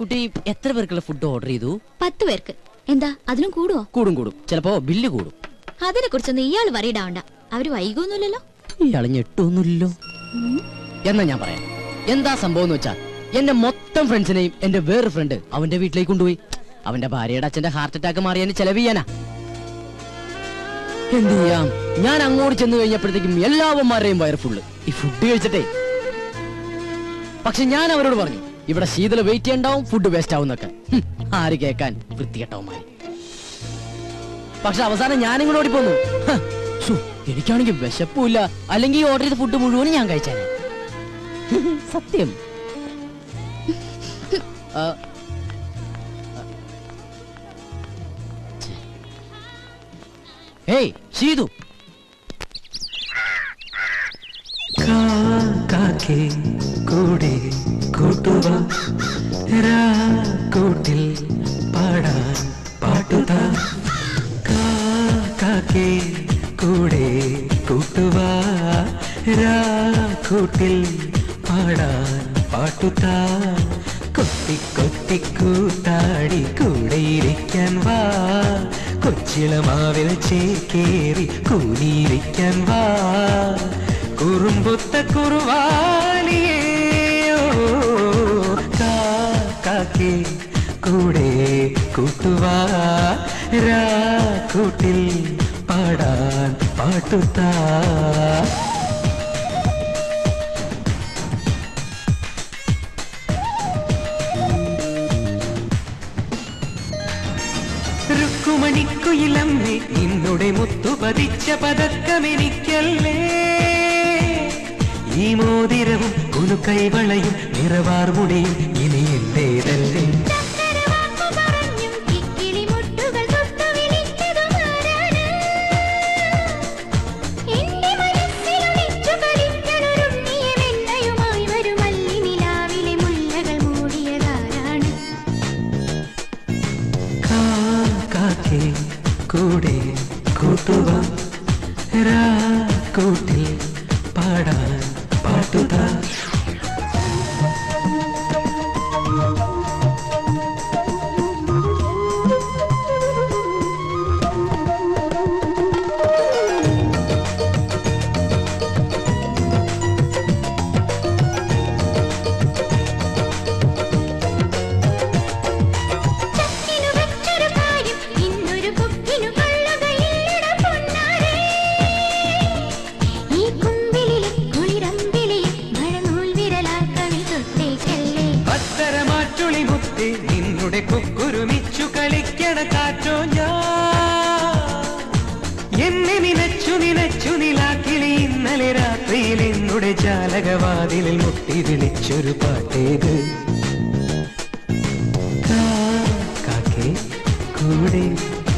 കുട്ടി എത്ര പേർക്കുള്ള ഫുഡ് ഓർഡർ ചെയ്തു? 10 പേർക്ക്. എന്താ അതിലും കൂടുവോ? കൂടും കൂടും. ചിലപ്പോ ബില്ല് കൂടും. അതിനെക്കുറിച്ചൊന്നും ഇയാൾ വരീടാവണ്ട. അവര് വൈകുന്നില്ലല്ലോ. ഇയാൾ ഞെട്ടൊന്നുമില്ലല്ലോ. എന്നാ ഞാൻ പറയാം. എന്താ സംഭവം എന്ന് വെച്ചാൽ എന്റെ മൊത്തം ഫ്രണ്ട്സിനെയും എന്റെ വേറെ ഫ്രണ്ട് അവന്റെ വീട്ടിലേക്ക് കൊണ്ടുപോയി. അവന്റെ ഭാര്യയുടെ അച്ഛന്റെ ഹാർട്ട് അറ്റാക്ക് മാറിയാൽ ചെലവ് ചെയ്യാനാ. എന്ത് ചെയ്യാം, ഞാൻ അങ്ങോട്ട് ചെന്ന് കഴിഞ്ഞപ്പോഴത്തേക്കും എല്ലാവന്മാരുടെയും വയർ ഫുള്ള് ഈ ഫുഡ് കഴിച്ചിട്ടേ. പക്ഷെ ഞാൻ അവരോട് പറഞ്ഞു ഇവിടെ ശീതള വെയിറ്റ് ചെയ്യണ്ടാവും, ഫുഡ് വേസ്റ്റ് ആവും എന്നൊക്കെ. ആര് കേൾക്കാൻ വൃത്തികെട്ടവന്മാര്. പക്ഷെ അവസാനം ഞാനും കൂടെ ഓടിപ്പോന്നു. എനിക്കാണെങ്കിൽ വിശപ്പൂല്ല, അല്ലെങ്കിൽ ഓർഡർ ചെയ്ത ഫുഡ് മുഴുവനും ഞാൻ കഴിച്ചാലേ. സത്യം. Hey, Shidu. Ka ke kode kotuva ra kotil pada patuda. Ka ke kode kotuva ra kotil pada patuda. Kotti kotti kootadi kode irikkanva. കൊച്ചിളമാവിൽ ചേക്കേറി കൂലിയിരിക്കാൻ വാ കുറുമ്പൊത്ത കുറുവാലിയേയോ. കാക്കാക്കേ കൂടെ കൂട്ടുവാ രാ കൂട്ടിൽ പാടാൻ പാട്ടുത്താ. ിലമ്മേ നിന്നുടെ മുത്തു പതിച്ച പതക്കമെനിക്കല്ലേ. ഈ മോതിരവും കുലുക്കൈവളയും നിറവാർമുടിയും ഇനി എന്റേതല്ലേ. കൂടെ കൂട്ടുവാ രാ കൂട്ടിൽ പാടാൻ പാട്ടുതാ. ജാലകവാതിലിൽ മുട്ടി വിളിച്ചൊരു പാട്ടേത്. കാക്കേ കൂടെ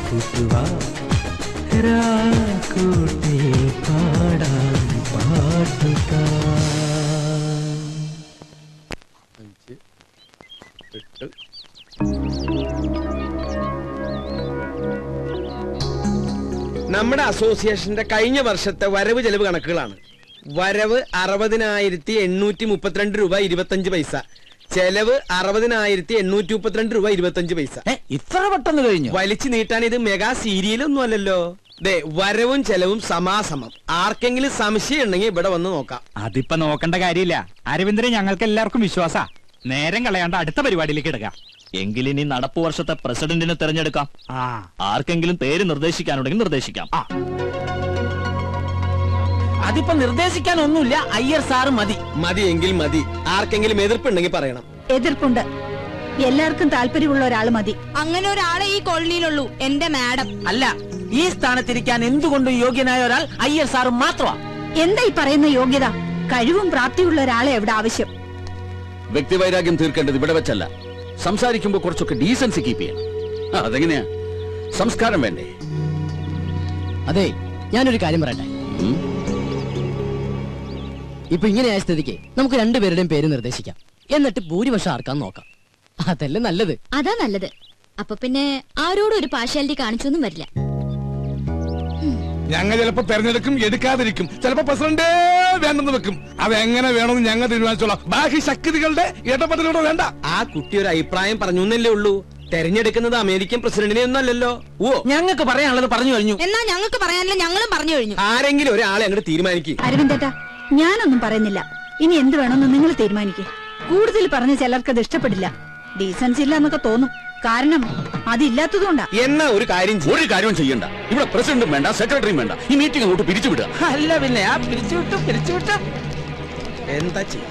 കൂട്ടുവാ രാ കൂട്ടിൽ പാടാൻ പാട്ടുകാ. 5, 8. നമ്മുടെ അസോസിയേഷന്റെ കഴിഞ്ഞ വർഷത്തെ വരവ് ചെലവ് കണക്കുകളാണ്. വരവ് 60,832 രൂപ 25 പൈസ, ചെലവ് 60,832 രൂപ 25 പൈസ. ഇത്ര പെട്ടെന്ന് കഴിഞ്ഞു. വലിച്ചു നീട്ടാൻ ഇത് മെഗാ സീരിയലൊന്നും അല്ലല്ലോ. ദേ വരവും ചെലവും സമാസമം. ആർക്കെങ്കിലും സംശയം ഉണ്ടെങ്കിൽ ഇവിടെ വന്ന് നോക്കാം. അതിപ്പോ നോക്കേണ്ട കാര്യമില്ല അരവിന്ദൻ, ഞങ്ങൾക്ക് എല്ലാവർക്കും വിശ്വാസാ. നേരം കളയാണ്ട് അടുത്ത പരിപാടിയിലേക്ക് എടുക്കാം. എങ്കിലിനി നടപ്പു വർഷത്തെ പ്രസിഡന്റിനെ തെരഞ്ഞെടുക്കാം. ആർക്കെങ്കിലും പേര് നിർദ്ദേശിക്കാനുണ്ടെങ്കിൽ നിർദ്ദേശിക്കാം. അതിപ്പോ നിർദ്ദേശിക്കാൻ ഒന്നുമില്ല, അയ്യർ സാർ മതി. മതിയെങ്കിൽ മതി. ആർക്കെങ്കിലും എതിർപ്പുണ്ടെങ്കിൽ പറയണം. എതിർപ്പുണ്ട്. എല്ലാവർക്കും താല്പര്യമുള്ള ഒരാൾ മതി. അങ്ങനെ ഒരാളെ ഈ കോളനിയിലുള്ളൂ, എന്റെ മാഡം. അല്ല, ഈ സ്ഥാനത്തിരിക്കാൻ എന്തുകൊണ്ടും യോഗ്യനായ ഒരാൾ അയ്യർ സാർ മാത്രമാ. എന്താ ഈ പറയുന്ന യോഗ്യത? കഴിവും പ്രാപ്തിയുള്ള ഒരാളെ എവിടെ ആവശ്യം. വ്യക്തിവൈരാഗ്യം തീർക്കേണ്ടത് ഇവിടെ വെച്ചല്ല. സംസാരിക്കുമ്പോ കുറച്ചൊക്കെ ഡീസൻസി കീപ്പ് ചെയ്യണം. അതെങ്ങനെയാ? സംസ്കാരം വേണ്ടേ? അതെ, ഞാനൊരു കാര്യം പറയട്ടെ. ഇങ്ങനെ സ്ഥിതിക്ക് നമുക്ക് രണ്ടുപേരുടെയും പേര് നിർദ്ദേശിക്കാം, എന്നിട്ട് ഭൂരിപക്ഷം ആർക്കാൻ നോക്കാം. അതല്ലേ നല്ലത്. അതാ നല്ലത്. അപ്പൊ പിന്നെ ആരോടും ഒരു പാർഷ്യാലിറ്റി കാണിച്ചൊന്നും വരില്ല. ഞങ്ങൾ ചിലപ്പോ തെരഞ്ഞെടുക്കും, എടുക്കാതിരിക്കും, ചിലപ്പോ പ്രസിഡന്റ് വേണ്ടെന്ന് വെക്കും. അതെങ്ങനെ വേണമെന്ന് ഞങ്ങൾ തീരുമാനിച്ചോളാം. ബാക്കി ശക്തികളുടെ ഇടപെടലൂടെ വേണ്ട. ആ കുട്ടി ഒരു അഭിപ്രായം പറഞ്ഞു എന്നല്ലേ ഉള്ളൂ. തെരഞ്ഞെടുക്കുന്നത് അമേരിക്കൻ പ്രസിഡന്റിനെ ഒന്നല്ലല്ലോ. ഓ, ഞങ്ങൾക്ക് പറയാനുള്ളത് പറഞ്ഞു കഴിഞ്ഞു. എന്നാ ഞങ്ങൾക്ക് പറയാനില്ല, ഞങ്ങളും പറഞ്ഞു കഴിഞ്ഞു. ആരെങ്കിലും ഒരാളെ അങ്ങോട്ട് തീരുമാനിക്കും. അരവിന്ദേട്ടാ, ഞാനൊന്നും പറയുന്നില്ല. ഇനി എന്ത് വേണമെന്ന് നിങ്ങൾ തീരുമാനിക്കും. കൂടുതൽ പറഞ്ഞ ചിലർക്കത് ഇഷ്ടപ്പെടില്ല, ഡീസൻസി ഇല്ല എന്നൊക്കെ തോന്നും. കാരണം അതില്ലാത്തതുകൊണ്ടാ. എന്നാ ഒരു കാര്യം ചെയ്യണ്ട. ഇവിടെ പ്രസിഡന്റും വേണ്ട, സെക്രട്ടറിയും വേണ്ട. ഈ മീറ്റിംഗ് അങ്ങോട്ട് പിരിച്ചുവിടുക. അല്ല പിന്നെ ആ പിരിച്ചുവിട്ടു എന്താ ചെയ്യ?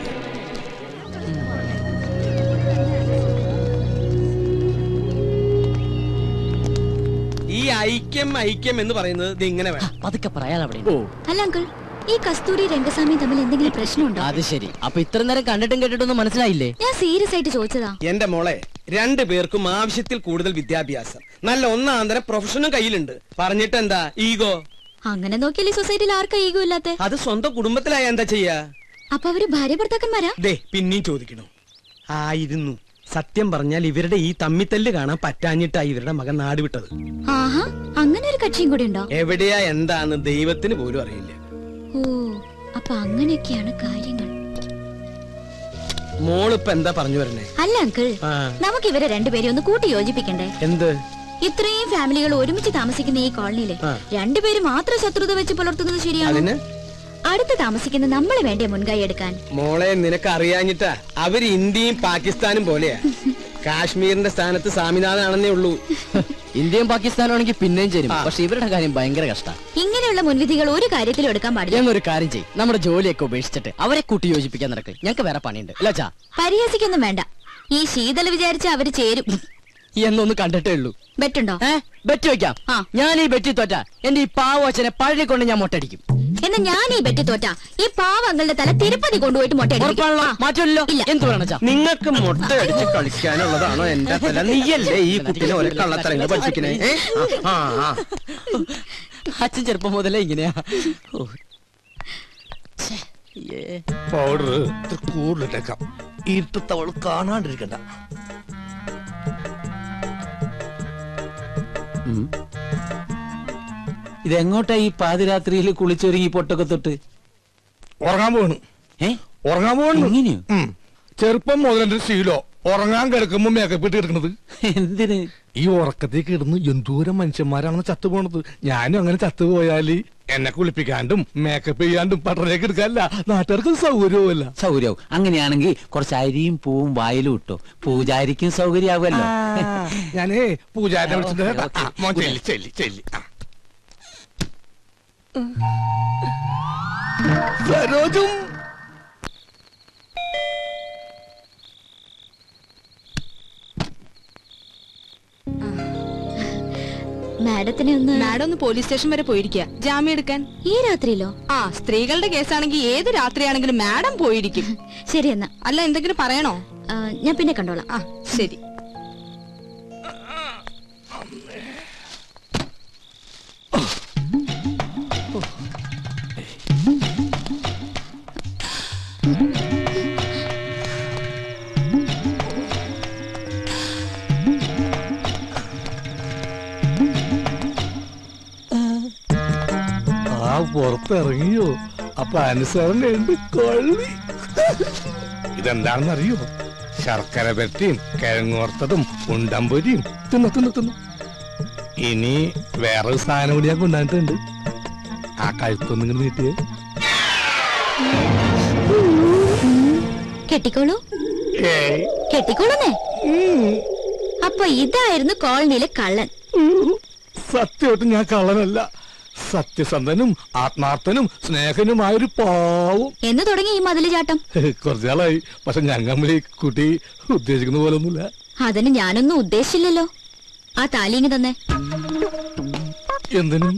ഈ ഐക്യം എന്ന് പറയുന്നത് ഇങ്ങനെ വേണം. അതൊക്കെ പറയാൻ അവിടെ. അല്ല അങ്കിൾ, ഈ കസ്തൂരി രംഗസ്വാമി തമ്മിൽ എന്തെങ്കിലും പ്രശ്നമുണ്ടോ? അത് ശരി. അപ്പൊ ഇത്ര നേരം കണ്ടിട്ടും കേട്ടിട്ടൊന്നും മനസ്സിലായില്ലേ? ഞാൻ സീരിയസ് ആയിട്ട് ചോദിച്ചതാ. എന്റെ മോളെ, രണ്ടു പേർക്കും ആവശ്യത്തിൽ കൂടുതൽ വിദ്യാഭ്യാസം, നല്ല ഒന്നാന്തരം പ്രൊഫഷനും കയ്യിലുണ്ട്. പറഞ്ഞിട്ട് എന്താ ഈഗോ? അങ്ങനെ നോക്കിയാലേ സൊസൈറ്റിയിൽ ആർക്കാ ഈഗോ ഇല്ലാത്ത? അത് സ്വന്തം കുടുംബത്തിലായ എന്താ ചെയ്യാ? അപ്പൊ അവര് ഭാര്യ ഭർത്താക്കന്മാരാ? പിന്നെയും ചോദിക്കണോ? ആയിരുന്നു. സത്യം പറഞ്ഞാൽ ഇവരുടെ ഈ തമ്മിത്തല്ല് കാണാൻ പറ്റാഞ്ഞിട്ടായി ഇവരുടെ മകൻ നാട് വിട്ടത്. അങ്ങനെ ഒരു കക്ഷിയും കൂടി ഉണ്ടോ? എവിടെയാ എന്താന്ന് ദൈവത്തിന് പോലും അറിയില്ല. ഓ, അപ്പൊ അങ്ങനെയൊക്കെയാണ് കാര്യങ്ങൾ. മോളിപ്പ എന്താ പറഞ്ഞു വരണേ? അല്ല അങ്കിൾ, നമുക്ക് ഇവരെ രണ്ടുപേരെ ഒന്ന് കൂട്ടി യോജിപ്പിക്കണ്ടേ? എന്ത്? ഇത്രയും ഫാമിലികൾ ഒരുമിച്ച് താമസിക്കുന്ന ഈ കോളനിയിലെ രണ്ടുപേര് മാത്രം ശത്രുത വെച്ച് പുലർത്തുന്നത് ശരിയാണ്? അടുത്ത് താമസിക്കുന്ന നമ്മൾ വേണ്ട മുൻകൈ എടുക്കാൻ. മോളെ, നിനക്ക് അറിയാഞ്ഞിട്ടാ. അവര് ഇന്ത്യയും പാകിസ്ഥാനും പോലെയാ. കാശ്മീരിന്റെ സ്ഥാനത്ത് സ്വാമിനാഥനാണെന്നേ ഉള്ളൂ. ഇന്ത്യയും പാകിസ്ഥാനും ആണെങ്കിൽ പിന്നെയും ചേരും. പക്ഷെ ഇവരുടെ കാര്യം ഭയങ്കര കഷ്ടം. ഇങ്ങനെയുള്ള മുൻവിധികൾ ഒരു കാര്യത്തിലും എടുക്കാൻ പാടില്ല. എന്നൊരു കാര്യം ചെയ്യും, നമ്മുടെ ജോലിയൊക്കെ ഉപേക്ഷിച്ചിട്ട് അവരെ കൂട്ടി യോജിപ്പിക്കാൻ നടക്കും. ഞങ്ങൾക്ക് വേറെ പണിയുണ്ട്. ലജ, പരിഹസിക്കൊന്നും വേണ്ട. ഈ ശീതൽ വിചാരിച്ച അവര് ചേരും എന്നൊന്നും കണ്ടിട്ടേ ഉള്ളൂ. ബെറ്റുണ്ടോ? ബെറ്റ് വെക്കാം. ഞാൻ ഈ ബെറ്റി തോറ്റ എന്റെ ഈ പാവച്ചനെ പഴയ കൊണ്ട് ഞാൻ മൊട്ടടിക്കും. എന്നാ ഞാൻ ഈ ബെറ്റ് തോറ്റ ഈ പാവങ്ങളുടെ തല തിരുപ്പതി കൊണ്ടുപോയിട്ട് മൊട്ടടിക്കും. നിങ്ങൾക്ക് മൊട്ടടിച്ച് കളിക്കാനുള്ളതാണോ എന്റെ തല? നീയല്ലേ ഈ കുട്ടിനെ ഒരു കള്ളത്തരങ്ങൾ പഠിപ്പിക്കണേ? അച്ഛൻ ചെറുപ്പം മുതലേ ഇങ്ങനെയാ. പൗഡർ കൂടുതലിട്ടേക്കാം, ഇരുട്ടത്തവൾ കാണാണ്ടിരിക്കണ്ട. ഇതെങ്ങോട്ടാ ഈ പാതിരാത്രിയിൽ കുളിച്ചൊരുങ്ങി പൊട്ടൊക്കെ തൊട്ട്? ഉറങ്ങാൻ പോകണു. ഉറങ്ങാൻ പോകണു. ചെറുപ്പം മുതലെ ശീലോ. ഉറങ്ങാൻ കിടക്കുമ്പോ മേക്കപ്പ് ഇട്ട് കിടക്കണത് എന്തിന്? ഈ ഉറക്കത്തിൽ കിടന്ന് എന്തോരം മനുഷ്യന്മാരാണെന്ന് ചത്തു പോണത്. ഞാനും അങ്ങനെ ചത്തുപോയാല് എന്നെ കുളിപ്പിക്കാണ്ടും മേക്കപ്പ് ചെയ്യാണ്ടും പട്ടണേക്ക് എടുക്കാനല്ല. നാട്ടുകാർക്ക് സൗകര്യവുമല്ല. സൗകര്യവും അങ്ങനെയാണെങ്കിൽ കുറച്ച് അരിയും പൂവും വായിലും ഇട്ടോ, പൂജാരിക്കും സൗകര്യമാവുമല്ലോ. ഞാനേ പൂജാരിനെ വിളിച്ചിട്ടുണ്ട്. മാഡത്തിനെ ഒന്ന് മാഡം ഒന്ന് പോലീസ് സ്റ്റേഷൻ വരെ പോയിരിക്കുക ജാമ്യം എടുക്കാൻ. ഈ രാത്രിയിലോ? ആ, സ്ത്രീകളുടെ കേസാണെങ്കിൽ ഏത് രാത്രിയാണെങ്കിലും മാഡം പോയിരിക്കും. ശരി എന്നാ. അല്ല, എന്തെങ്കിലും പറയണോ? ഞാൻ പിന്നെ കണ്ടോളാം. ആ ശരി. പുറത്തിറങ്ങിയോ? അപ്പൊ അനുസരണ ഇതെന്താണെന്ന് അറിയോ? ശർക്കര പെട്ടിയും കിഴങ്ങോർത്തതും ഉണ്ടമ്പൊരിയും തിന്നു. ഇനി വേറൊരു സാധനം കൂടി ഞാൻ കൊണ്ടാണ്ടിട്ടുണ്ട്. ആ കഴുത്തൊന്നിങ്ങനെ നീട്ടിയേ. കെട്ടിക്കോളൂ, കെട്ടിക്കോളൂന്നേ. അപ്പൊ ഇതായിരുന്നു കോളനിയിലെ കള്ളൻ. സത്യമായിട്ട് ഞാൻ കള്ളനല്ല, സത്യസന്ധനും ആത്മാർത്ഥനും സ്നേഹനുമായൊരു പാവം എന്ന് തുടങ്ങി ഈ മതില് ചാട്ടം. കുറച്ചാളായി. പക്ഷെ ഞങ്ങൾ കുട്ടി ഉദ്ദേശിക്കുന്ന പോലെ ഒന്നുമില്ല. അതിന് ഞാനൊന്നും ഉദ്ദേശിച്ചില്ലല്ലോ. ആ താലിങ്ങി തന്നെ. എന്തിനും?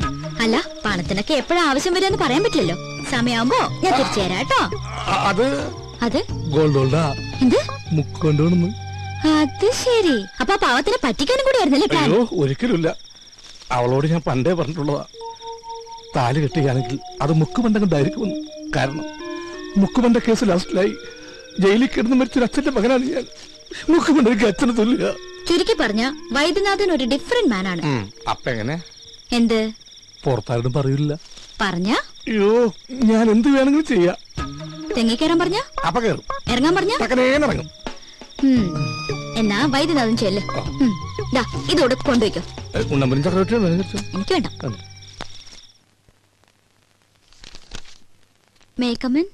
അല്ല, പണത്തിനൊക്കെ എപ്പോഴാ ആവശ്യം വരാന്ന് പറയാൻ പറ്റില്ലല്ലോ. സമയാവുമ്പോ ഞാൻ തിരിച്ചു തരാട്ടോ. അത് അത് ഗോൾഡ് ഗോൾഡാ? എന്ത് മുക്കോണ്ടോണെന്ന്? അത് ശരി. അപ്പൊ ആ പാവത്തിനെ പറ്റിക്കാനും കൂടി ആയിരുന്നല്ലേ? ഒരിക്കലുമില്ല. അവളോട് ഞാൻ പണ്ടേ പറഞ്ഞിട്ടുള്ളതാ, താല് കെട്ടുകയാണെങ്കിൽ അത് മുക്ക് പണ്ടൊക്കെ ഉണ്ടായിരിക്കുമെന്ന്. കാരണം മുക്കുമന്റെ കേസ് ലാസ്റ്റിലായി ജയിലിൽ കിടന്ന് മരിച്ചൊരു അച്ഛന്റെ മകനാണ് ഞാൻ. മുക്കുമന്റെ അച്ഛന് തുല്യ. ചുരുക്കി പറഞ്ഞ വൈദ്യനാഥൻ ഒരു ഡിഫറന്റ് മാൻ ആണ്. അപ്പ എങ്ങനെ എന്ത് പുറത്താരും പറയില്ല. പറഞ്ഞോ ഞാൻ എന്ത് വേണമെങ്കിലും ചെയ്യാം. തെങ്ങി കയറാൻ പറഞ്ഞ അപ്പ കയറും, ഇറങ്ങാൻ പറഞ്ഞ ഇറങ്ങും. എന്നാ വൈദ്യനാഥൻ ചെല്ല്, ഇതോടെ കൊണ്ടുവയ്ക്കോ. എനിക്ക് വേണ്ട.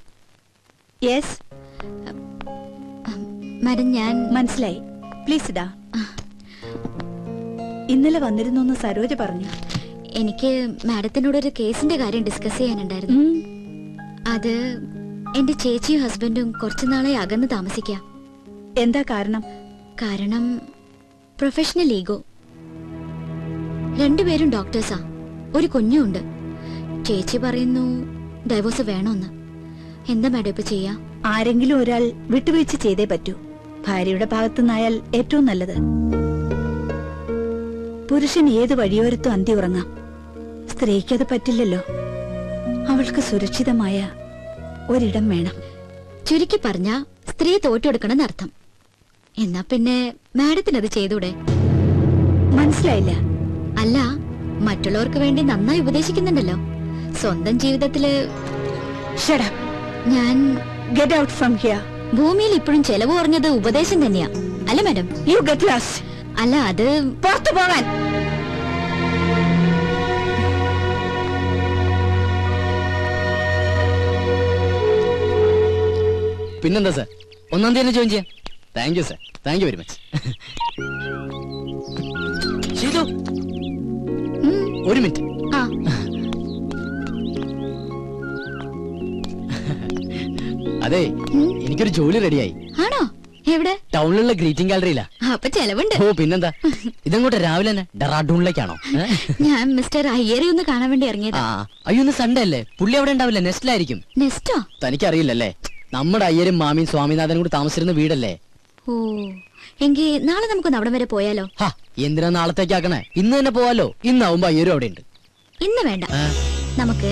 ഞാൻ മനസ്സിലായി. പ്ലീസ് ഇടാ. ഇന്നലെ വന്നിരുന്നു സരോജ പറഞ്ഞു. എനിക്ക് മാഡത്തിനോടൊരു കേസിന്റെ കാര്യം ഡിസ്കസ് ചെയ്യാനുണ്ടായിരുന്നു. അത് എന്റെ ചേച്ചിയും ഹസ്ബൻഡും കുറച്ചു നാളെ അകന്ന് താമസിക്കാം. എന്താ കാരണം? കാരണം പ്രൊഫഷണൽ ഈഗോ. രണ്ടുപേരും ഡോക്ടേഴ്സാ, ഒരു കുഞ്ഞുണ്ട്. ചേച്ചി പറയുന്നു ഡൈവോഴ്സ് വേണമെന്ന്. എന്താ മാഡം ഇപ്പൊ ചെയ്യാ? ആരെങ്കിലും ഒരാൾ വിട്ടുവീഴ്ച ചെയ്തേ പറ്റൂ. ഭാര്യയുടെ ഭാഗത്തുനിന്നായാൽ ഏറ്റവും നല്ലത്. പുരുഷൻ ഏത് വഴിയോരത്തും അന്തി ഉറങ്ങാം, സ്ത്രീക്ക് അത് പറ്റില്ലല്ലോ. അവൾക്ക് സുരക്ഷിതമായ ഒരിടം വേണം. ചുരുക്കി പറഞ്ഞ സ്ത്രീ തോറ്റെടുക്കണമെന്നർത്ഥം. എന്നാ പിന്നെ മാഡത്തിനത് ചെയ്തൂടെ? മനസ്സിലായില്ല. അല്ല, മറ്റുള്ളവർക്ക് വേണ്ടി നന്നായി ഉപദേശിക്കുന്നുണ്ടല്ലോ. സ്വന്തം ജീവിതത്തില് ഞാൻ ഗെറ്റ് ഔട്ട് ഫ്രം ഹിയർ. ഭൂമിയിൽ ഇപ്പോഴും ചെലവ് കുറഞ്ഞത് ഉപദേശം തന്നെയാ, അല്ല മാഡം? You get lost. അല്ല, അത് പുറത്തു പോകാൻ. പിന്നെന്താ സാർ, 1-ാം തീയതി ജോയിൻ ചെയ്യാം. Thank you sir, thank you very much. ഒരു മിനിറ്റ്. ആ അതെ, എനിക്കൊരു ജോലി റെഡിയായി. ആണോ? എവിടെ? ടൗണിലുള്ള ഗ്രീറ്റിംഗ് ഗാലറിയിലാ. അപ്പൊ ചെലവുണ്ട്. ഓ പിന്നെന്താ, ഇതങ്ങോട്ട് രാവിലെ തന്നെ ഡെറാഡൂണിലേക്കാണോ? ഞാൻ മിസ്റ്റർ അയ്യരെ ഒന്ന് കാണാൻ വേണ്ടി ഇറങ്ങിയതാ. അയ്യോ, ഇന്ന് സൺഡേ അല്ലേ? പുള്ളി അവിടെ ഉണ്ടാവില്ല, നെസ്റ്റിലായിരിക്കും. നെസ്റ്റോ? തനിക്കറിയില്ലല്ലേ, നമ്മുടെ അയ്യരും മാമിയും സ്വാമിനാഥനും കൂടി താമസിച്ചിരുന്ന വീടല്ലേ. ഓ എങ്കിൽ നാളെ നമുക്കൊന്ന് അവിടെ വരെ പോയാലോ? എന്തിനാ നാളത്തേക്ക് ആക്കണേ, ഇന്ന് തന്നെ പോവാലോ. ഇന്നാവുമ്പോ അയ്യരും അവിടെ ഉണ്ട്. ഇന്ന് വേണ്ട, നമുക്ക്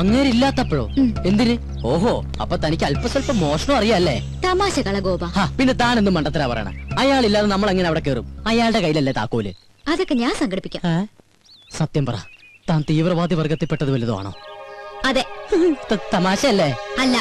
അങ്ങേരില്ലാത്തപ്പോഴോ? എന്തിന്? ഓഹോ, അപ്പൊ തനിക്ക് അല്പസ്വല്പം മോഷണം അറിയാല്ലേ? തമാശ കള ഗോപ. പിന്നെ താനെന്ത് മണ്ടത്തരാ പറയണ? അയാളില്ലാതെ നമ്മൾ എങ്ങനെ അവിടെ കയറും? അയാളുടെ കയ്യിലല്ലേ താക്കോല്. അതൊക്കെ ഞാൻ സംഘടിപ്പിക്കാം. സത്യം പറ, താൻ തീവ്രവാദി വർഗത്തിൽപ്പെട്ടത് വലുതോ ആണോ? അതെ. തമാശ അല്ലേ? അല്ല.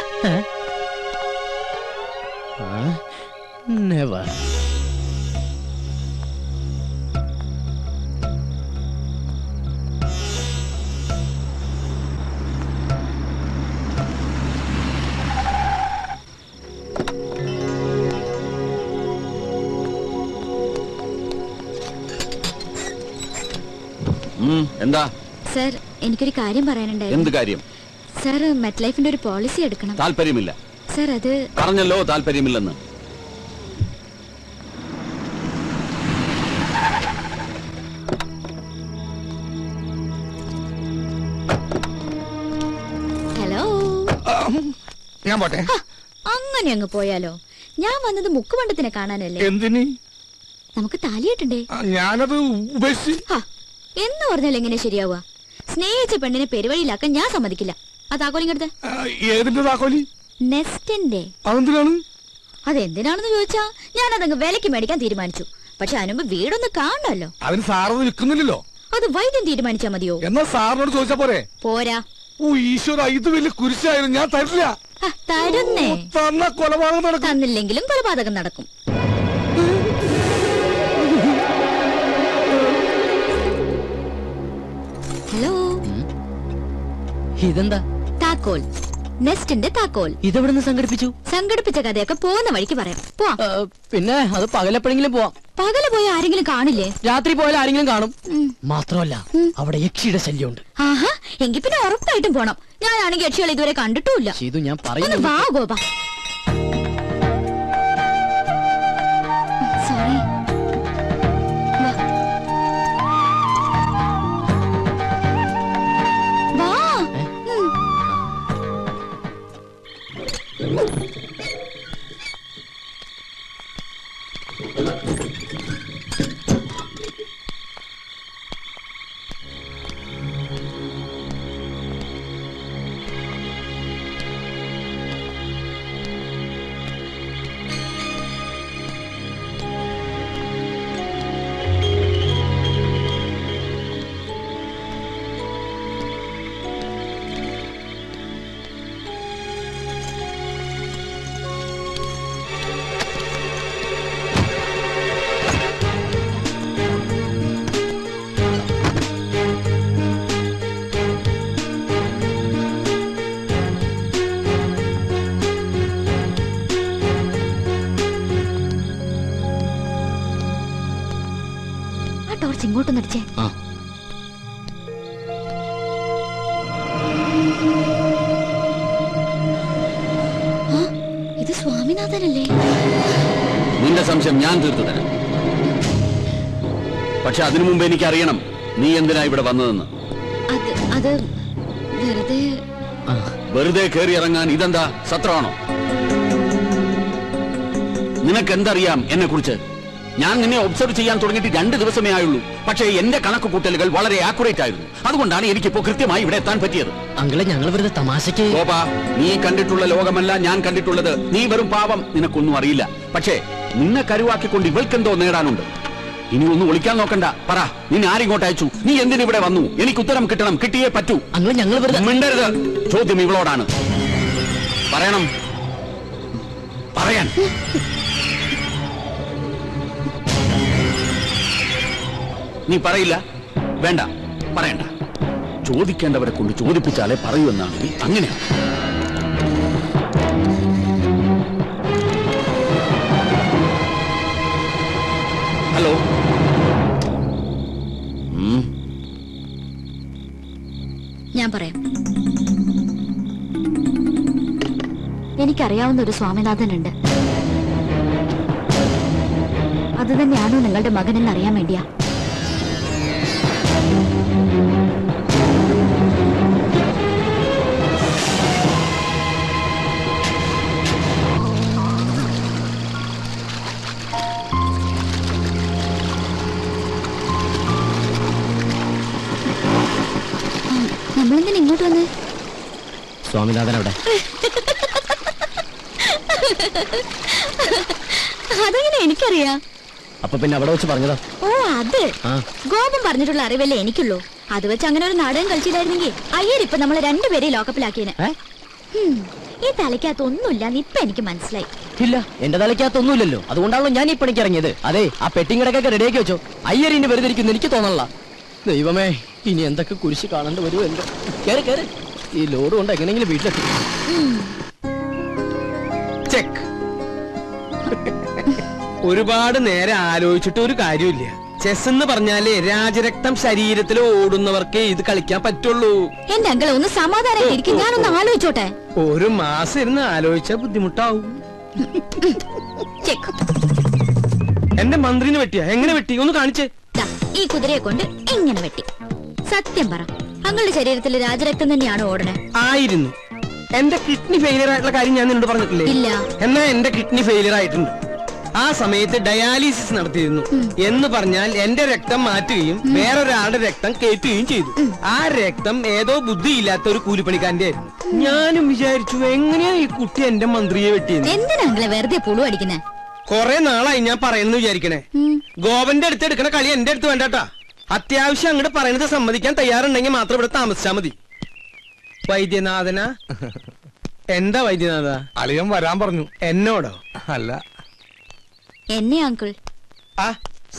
എന്താ സർ, എനിക്കൊരു കാര്യം പറയാനുണ്ടായിരുന്നു. എന്ത് കാര്യം? സർ, മെറ്റ്ലൈഫിന്റെ ഒരു പോളിസി എടുക്കണം. താല്പര്യമില്ല സർ. അത് പറഞ്ഞല്ലോ, താല്പര്യമില്ലെന്ന്. ഹലോ, ഞാൻ പോട്ടെ. അങ്ങനെ അങ്ങ് പോയാലോ? ഞാൻ വന്നത് മുക്കുമണ്ഡത്തിനെ കാണാനല്ലേ. എന്തിന്? നമുക്ക് താലിയായിട്ടുണ്ടേ. ഞാനത് എന്ന് പറഞ്ഞാൽ എങ്ങനെ ശരിയാവുക? സ്നേഹിച്ച പെണ്ണിനെ പെരുവഴിയിലാക്കാൻ ഞാൻ സമ്മതിക്കില്ല. ആ താക്കോലി നെസ്റ്റിന്റെ. അതെന്തിനാണെന്ന് ചോദിച്ചാ ഞാൻ അതങ്ങ് വിലക്ക് മേടിക്കാൻ തീരുമാനിച്ചു. പക്ഷെ അതിനുമ്പ് വീടൊന്ന് കാണണല്ലോ. അതിന് സാറൊന്നും വിൽക്കുന്നില്ലല്ലോ. അത് വൈദ്യം തീരുമാനിച്ചാ മതിയോ? എന്നാ സാറിനോട് ചോദിച്ചാ പോരെ? പോരാ. ഓ ഈശ്വര, ഇത് വലിയ കുരിശായിരുന്നു. ഞാൻ തരില്ല. തരുന്നേ. കൊലപാതകം തന്നില്ലെങ്കിലും കൊലപാതകം നടക്കും. ഇതെന്താ? താക്കോൽ, നെസ്റ്റിന്റെ താക്കോൽ. ഇതെവിടുന്ന് സംഘടിപ്പിച്ചു? സംഘടിപ്പിച്ച കഥയൊക്കെ പോകുന്ന വഴിക്ക് പറയാം. പിന്നെ അത് പകലെപ്പോഴെങ്കിലും പോവാം. പകല് പോയ ആരെങ്കിലും കാണില്ലേ? രാത്രി പോയാൽ ആരെങ്കിലും കാണും. മാത്രമല്ല അവിടെ യക്ഷിയുടെ ശല്യമുണ്ട്. ആഹാ, എങ്കിൽ പിന്നെ ഉറപ്പായിട്ടും പോണം. ഞാനാണെങ്കിൽ യക്ഷികൾ ഇതുവരെ കണ്ടിട്ടുമില്ല. ഇത് ഞാൻ പറയുന്നു. വാ ഗോപ. ടോർച്ച് ഇങ്ങോട്ടൊന്ന് അടിച്ചേ. ഇത് സ്വാമിനാഥനല്ലേ? നിന്റെ സംശയം ഞാൻ തീർത്തു തരാം. പക്ഷെ അതിനു മുമ്പ് എനിക്കറിയണം നീ എന്തിനാ ഇവിടെ വന്നതെന്ന്. അത് വെറുതെ കയറി ഇറങ്ങാൻ ഇതെന്താ സത്രമാണോ? നിനക്കെന്തറിയാം എന്നെ കുറിച്ച്? ഞാൻ നിന്നെ ഒബ്സർവ് ചെയ്യാൻ തുടങ്ങിയിട്ട് 2 ദിവസമേ ആയുള്ളൂ. പക്ഷേ എന്റെ കണക്ക് കൂട്ടലുകൾ വളരെ ആക്യുറേറ്റ് ആയിരുന്നു. അതുകൊണ്ടാണ് എനിക്കിപ്പോ കൃത്യമായി ഇവിടെ എത്താൻ പറ്റിയത്. അങ്കിളെ, ഞങ്ങൾ വെറുതെ തമാശക്ക്. ഗോപാ, നീ കണ്ടിട്ടുള്ള ലോകമല്ല ഞാൻ കണ്ടിട്ടുള്ളത്. നീ വെറും പാവം, നിനക്കൊന്നും അറിയില്ല. പക്ഷേ നിന്നെ കരുവാക്കിക്കൊണ്ട് ഇവൾക്കെന്തോ നേടാനുണ്ട്. ഇനി ഒന്നും ഒളിക്കാൻ നോക്കണ്ട. പറ, നിന്നെ ആരിങ്ങോട്ട് അയച്ചു? നീ എന്തിനിവിടെ വന്നു? എനിക്ക് ഉത്തരം കിട്ടണം, കിട്ടിയേ പറ്റൂ. അങ്കിളെ, ഞങ്ങൾ വെറുതെ. മിണ്ടരുത്. ചോദ്യം ഇവളോടാണ്. പറയണം. പറയാൻ നീ പറയില്ല? വേണ്ട, പറയണ്ട. ചോദിക്കേണ്ടവരെ കൊണ്ട് ചോദിപ്പിച്ചാലേ പറയൂ എന്നാണ് നീ. അങ്ങനെയാണ്. ഹലോ, ഞാൻ പറയാം. എനിക്കറിയാവുന്ന ഒരു സ്വാമിനാഥനുണ്ട്. അത് തന്നെയാണോ നിങ്ങളുടെ മകനെന്ന് അറിയാൻ വേണ്ടിയാ. സ്വാമിനാഥൻ അവിടെ. അതെങ്ങനെ എനിക്കറിയാം? അപ്പൊ പിന്നെ അവിടെ വെച്ച് പറഞ്ഞതാ. ഓ, അത് ഗോപം പറഞ്ഞിട്ടുള്ള അറിവല്ലേ എനിക്കുള്ളൂ. അത് വെച്ച് അങ്ങനെ ഒരു നാടകം കളിച്ചില്ലായിരുന്നെങ്കിൽ അയ്യർ ഇപ്പൊ നമ്മളെ 2 പേരെയും ലോക്കപ്പിലാക്കിയേനെ. ഈ തലയ്ക്കകത്ത് ഒന്നുമില്ല. ഇപ്പൊ എനിക്ക് മനസ്സിലായി. ഇല്ല, എന്റെ തലയ്ക്കകത്ത് ഒന്നുമില്ലല്ലോ. അതുകൊണ്ടാണല്ലോ ഞാൻ ഈ പണിക്ക് ഇറങ്ങിയത്. അതെ, ആ പെട്ടിങ്ങടക്കൊക്കെ റെഡിയാക്കി വെച്ചോ. അയ്യർ ഇനി വെറുതെയിരിക്കുന്നു എനിക്ക് തോന്നണല്ല. ദൈവമേ, ഇനി എന്തൊക്കെ കുരിശ് കാണേണ്ടി വരുമോ എന്റെ. കേറി കേറി ഈ ലോഡ് കൊണ്ട് എങ്ങനെയെങ്കിലും വീട്ടിലെത്തി. ഒരുപാട് നേരം ആലോചിച്ചിട്ട് ഒരു കാര്യമില്ല. ചെസ് എന്ന് പറഞ്ഞാല് രാജരക്തം ശരീരത്തിൽ ഓടുന്നവർക്ക് ഇത് കളിക്കാൻ പറ്റുള്ളൂ. എന്റെ അങ്കിൾ ഒന്ന് സമാധാനം. ഞാനൊന്ന് ആലോചിച്ചോട്ടെ. 1 മാസം ഇരുന്ന് ആലോചിച്ചാ ബുദ്ധിമുട്ടാവും. എന്റെ മന്ത്രിനെ വെട്ടിയാ? എങ്ങനെ വെട്ടി ഒന്ന് കാണിച്ചേ. ഈ കുതിരയെ കൊണ്ട് എങ്ങനെ വെട്ടി? സത്യം പറ, അങ്ങളുടെ ശരീരത്തിൽ രാജരക്തം തന്നെയാണ് ഓടണേ? ആയിരുന്നു. എന്റെ കിഡ്നി ഫെയിലിയർ ആയിട്ടുള്ള കാര്യം ഞാൻ നിന്നോട് പറഞ്ഞിട്ടില്ലേ? ഇല്ല. എന്നാ എന്റെ കിഡ്നി ഫെയിലിയർ ആയിട്ടുണ്ട്. ആ സമയത്ത് ഡയാലിസിസ് നടത്തിയിരുന്നു. എന്ന് പറഞ്ഞാൽ എന്റെ രക്തം മാറ്റുകയും വേറൊരാളുടെ രക്തം കയറ്റുകയും ചെയ്തു. ആ രക്തം ഏതോ ബുദ്ധിയില്ലാത്ത ഒരു കൂലിപ്പണിക്കാരന്റെ ആയിരുന്നു. ഞാനും വിചാരിച്ചു എങ്ങനെയാ ഈ കുട്ടി എന്റെ മന്ത്രിയെ വെട്ടിയത്. എന്തിനാ വെറുതെ പുളു അടിക്കുന്നേ? കൊറേ നാളായി ഞാൻ പറയുന്നു വിചാരിക്കണേ. ഗോപന്റെ അടുത്ത് എടുക്കണ കളി എന്റെ അടുത്ത് വേണ്ടാട്ടാ. അത്യാവശ്യം അങ്ങോട്ട് പറയുന്നത് സമ്മതിക്കാൻ തയ്യാറുണ്ടെങ്കിൽ മാത്രം ഇവിടെ താമസിച്ചാ മതി. വൈദ്യനാഥന. എന്താ വൈദ്യനാഥ? അളിയൻ വരാൻ പറഞ്ഞു. എന്നോടോ? അല്ല, എന്നെ അങ്കിൾ. ആ,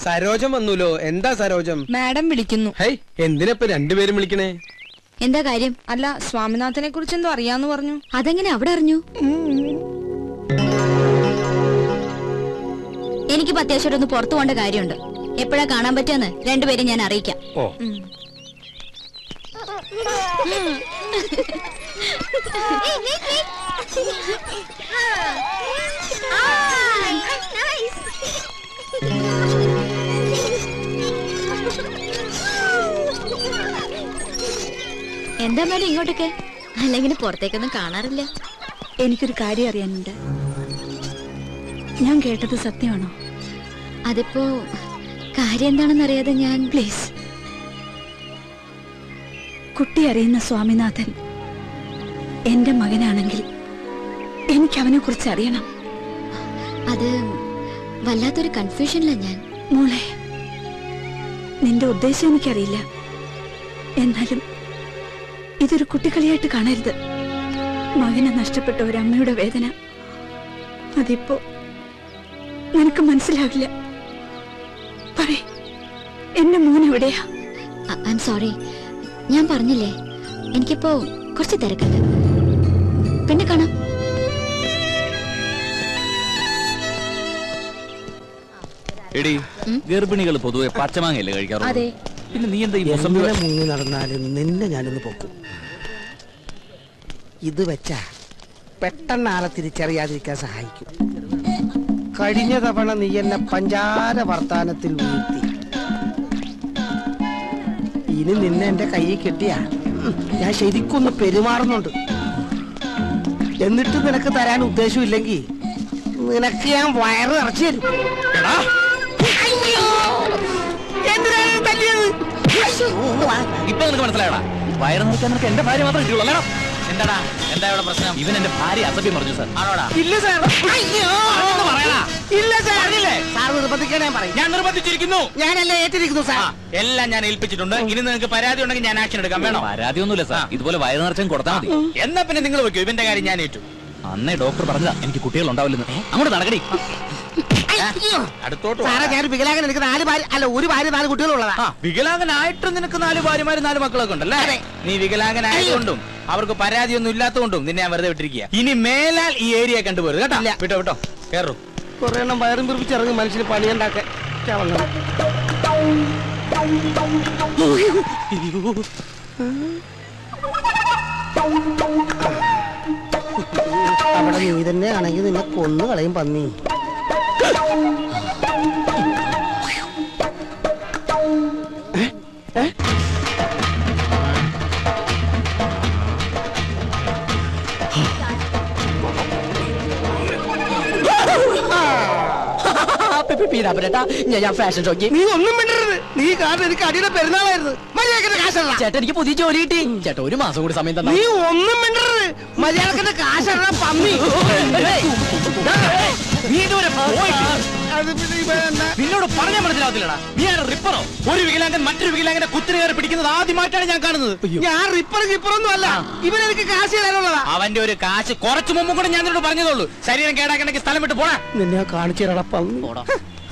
സരോജം വന്നൂലോ. എന്താ സരോജം? മാഡം വിളിക്കുന്നു. ഹേയ്, എന്തിനപ്പോ 2 പേരും വിളിക്കണേ? എന്താ കാര്യം? അല്ല, സ്വാമിനാഥനെ കുറിച്ച് എന്തോ അറിയാന്ന് പറഞ്ഞു. അതെങ്ങനെ അവിടെ അറിഞ്ഞു? എനിക്കിപ്പോ അത്യാവശ്യം ഒന്ന് പുറത്തു പോകേണ്ട കാര്യമുണ്ട്. എപ്പോഴാ കാണാൻ പറ്റുമെന്ന് 2 പേരും ഞാൻ അറിയിക്കാം. എന്താ മേഡം ഇങ്ങോട്ടൊക്കെ? അല്ലെങ്കിൽ പുറത്തേക്കൊന്നും കാണാറില്ല. എനിക്കൊരു കാര്യം അറിയാനുണ്ട്. ഞാൻ കേട്ടത് സത്യമാണോ? അതിപ്പോ കാര്യം എന്താണെന്ന് അറിയാതെ ഞാൻ. പ്ലീസ്. കുട്ടി അറിയുന്ന സ്വാമിനാഥൻ എന്റെ മകനാണെങ്കിൽ എനിക്ക് അവനെ കുറിച്ച് അറിയണം. അത് വല്ലാത്തൊരു കൺഫ്യൂഷനിലാണ് ഞാൻ. മോളെ, നിന്റെ ഉദ്ദേശം എനിക്കറിയില്ല. എന്നാലും ഇതൊരു കുട്ടിക്കളിയായിട്ട് കാണരുത്. മകനെ നഷ്ടപ്പെട്ട ഒരമ്മയുടെ വേദന അതിപ്പോ നിനക്ക് മനസ്സിലാകില്ല. പറയ്, എന്റെ മോൻ എവിടെയാ? ഐ എം സോറി, ഞാൻ പറഞ്ഞില്ലേ എനിക്കിപ്പോ കുറച്ച് തിരക്കുണ്ട്. പിന്നെ കാണാം. ഗർഭിണികൾ പൊതുവെ പച്ചമാങ്ങയല്ലേ കഴിക്കാറുള്ളൂ. പിന്നെ നീ എന്താ ഈ മുസമ്പിയുടെ മുങ്ങി നടന്നാലും നിന്നെ ഞാനൊന്ന് പൊക്കും. ഇത് വെച്ചാ പെട്ടെന്ന് ആളെ തിരിച്ചറിയാതിരിക്കാൻ സഹായിക്കും. കഴിഞ്ഞ തവണ നീ എന്നെ പഞ്ചാര വർത്താനത്തിൽ വീഴ്ത്തി. ഇനി നിന്നെ എന്റെ കയ്യിൽ കിട്ടിയാ ഞാൻ ശരിക്കൊന്ന് പെരുമാറുന്നുണ്ട്. എന്നിട്ട് നിനക്ക് തരാൻ ഉദ്ദേശമില്ലെങ്കിൽ നിനക്ക് ഞാൻ വയറ് നിറച്ചു തരും. ഇപ്പൊ നിനക്ക് മനസ്സിലായടാ, വയറ് നിറയ്ക്കാൻ നിനക്ക് എന്റെ ഭാര്യ മാത്രം കിട്ടുള്ളൂ അല്ലേടാ? എന്താടാ, എന്താ ഇവിടെ പ്രശ്നം? ഇവൻ എന്റെ ഭാര്യ അസഭ്യം പറഞ്ഞു സാർ. ആണോടാ? ഇല്ല സാർ. ഇല്ല സാർ. ഇല്ലേ സാർ, നിർബന്ധിക്കണേ പറയും. ഞാൻ നിർബന്ധിച്ചിരിക്കുന്നു. ഞാനല്ലേ ഏറ്റിരിക്കുന്നു സാർ. എല്ലാം ഞാൻ ഏൽപ്പിച്ചിട്ടുണ്ട്. ഇനി നിങ്ങൾക്ക് പരാതി ഉണ്ടെങ്കിൽ ഞാൻ ആക്ഷൻ എടുക്കാം. വേണോ? പരാതി ഒന്നുമില്ല സാർ. ഇതുപോലെ വയറ് നിറച്ചും കൊടുത്താൽ മതി. എന്നാ പിന്നെ നിങ്ങൾ വെക്കൂ, ഇവന്റെ കാര്യം ഞാൻ ഏറ്റു. അന്നേ ഡോക്ടർ പറഞ്ഞതാ എനിക്ക് കുട്ടികളുണ്ടാവില്ലെന്ന്. അങ്ങോട്ട് നടക്കടി. അടുത്തോട്ട് ഒരു ഭാര്യ നാല് കുട്ടികളുള്ളതാ. വികലാംഗനായിട്ടും നിനക്ക് നാല് ഭാര്യമാര് നാല് മക്കളൊക്കെ ഉണ്ടല്ലേ? നീ വികലാംഗനായതുകൊണ്ടും അവർക്ക് പരാതിയൊന്നും ഇല്ലാത്തതുകൊണ്ടും നിന്നെ ഞാൻ വെറുതെ വിട്ടിരിക്കുക. ഇനി മേലാൽ ഈ ഏരിയ കണ്ടുപോരുത് കേട്ടോ. വിട്ടോ വിട്ടോ, കയറൂ. കുറെ എണ്ണം വയറും പിറപ്പിച്ചിറങ്ങി മനുഷ്യന് പണിയുണ്ടാക്കാൻ. അവിടെ നീ തന്നെ ആണെങ്കിൽ നിന്നെ കൊന്നു കളയും പന്നി. ഞാൻ ഫാഷൻ ഷോക്ക്. നീ ഒന്നും മിണ്ടരുത്. നീ കാരണം എനിക്ക് അടിയുടെ പെരുന്നാളായിരുന്നു. മര്യാദക്ക് കാശല്ല ചേട്ടൻ, എനിക്ക് പുതിയ ജോലി കിട്ടി ചേട്ടൻ. ഒരു മാസം കൂടി സമയം തന്നെ. നീ ഒന്നും മിണ്ടരുത്. മര്യാദക്ക് കാശല്ല പന്നി. നീ ഇതുവരെ നിന്നോട് പറഞ്ഞാൽ മനസ്സിലാവത്തില്ലടാ. നീ ആരാ, റിപ്പറോ? ഒരു വികലാംഗൻ മറ്റൊരു വികലാംഗന്റെ കുത്തിരി കയറി പിടിക്കുന്നത് ആദ്യമായിട്ടാണ് ഞാൻ കാണുന്നത്. ഞാൻ റിപ്പർ കിപ്പറൊന്നും അല്ല. ഇവനെനിക്ക് കാശ് തരാനുള്ളതാ. അവന്റെ ഒരു കാശ് കുറച്ചു മുമ്പ് കൂടെ ഞാൻ നിന്നോട് പറഞ്ഞതുള്ളൂ. ശരീരം കേടാക്കണ്ടെങ്കിൽ സ്ഥലം വിട്ട് പോടാ. നിന്നെ കാണിച്ചു തരാടാ.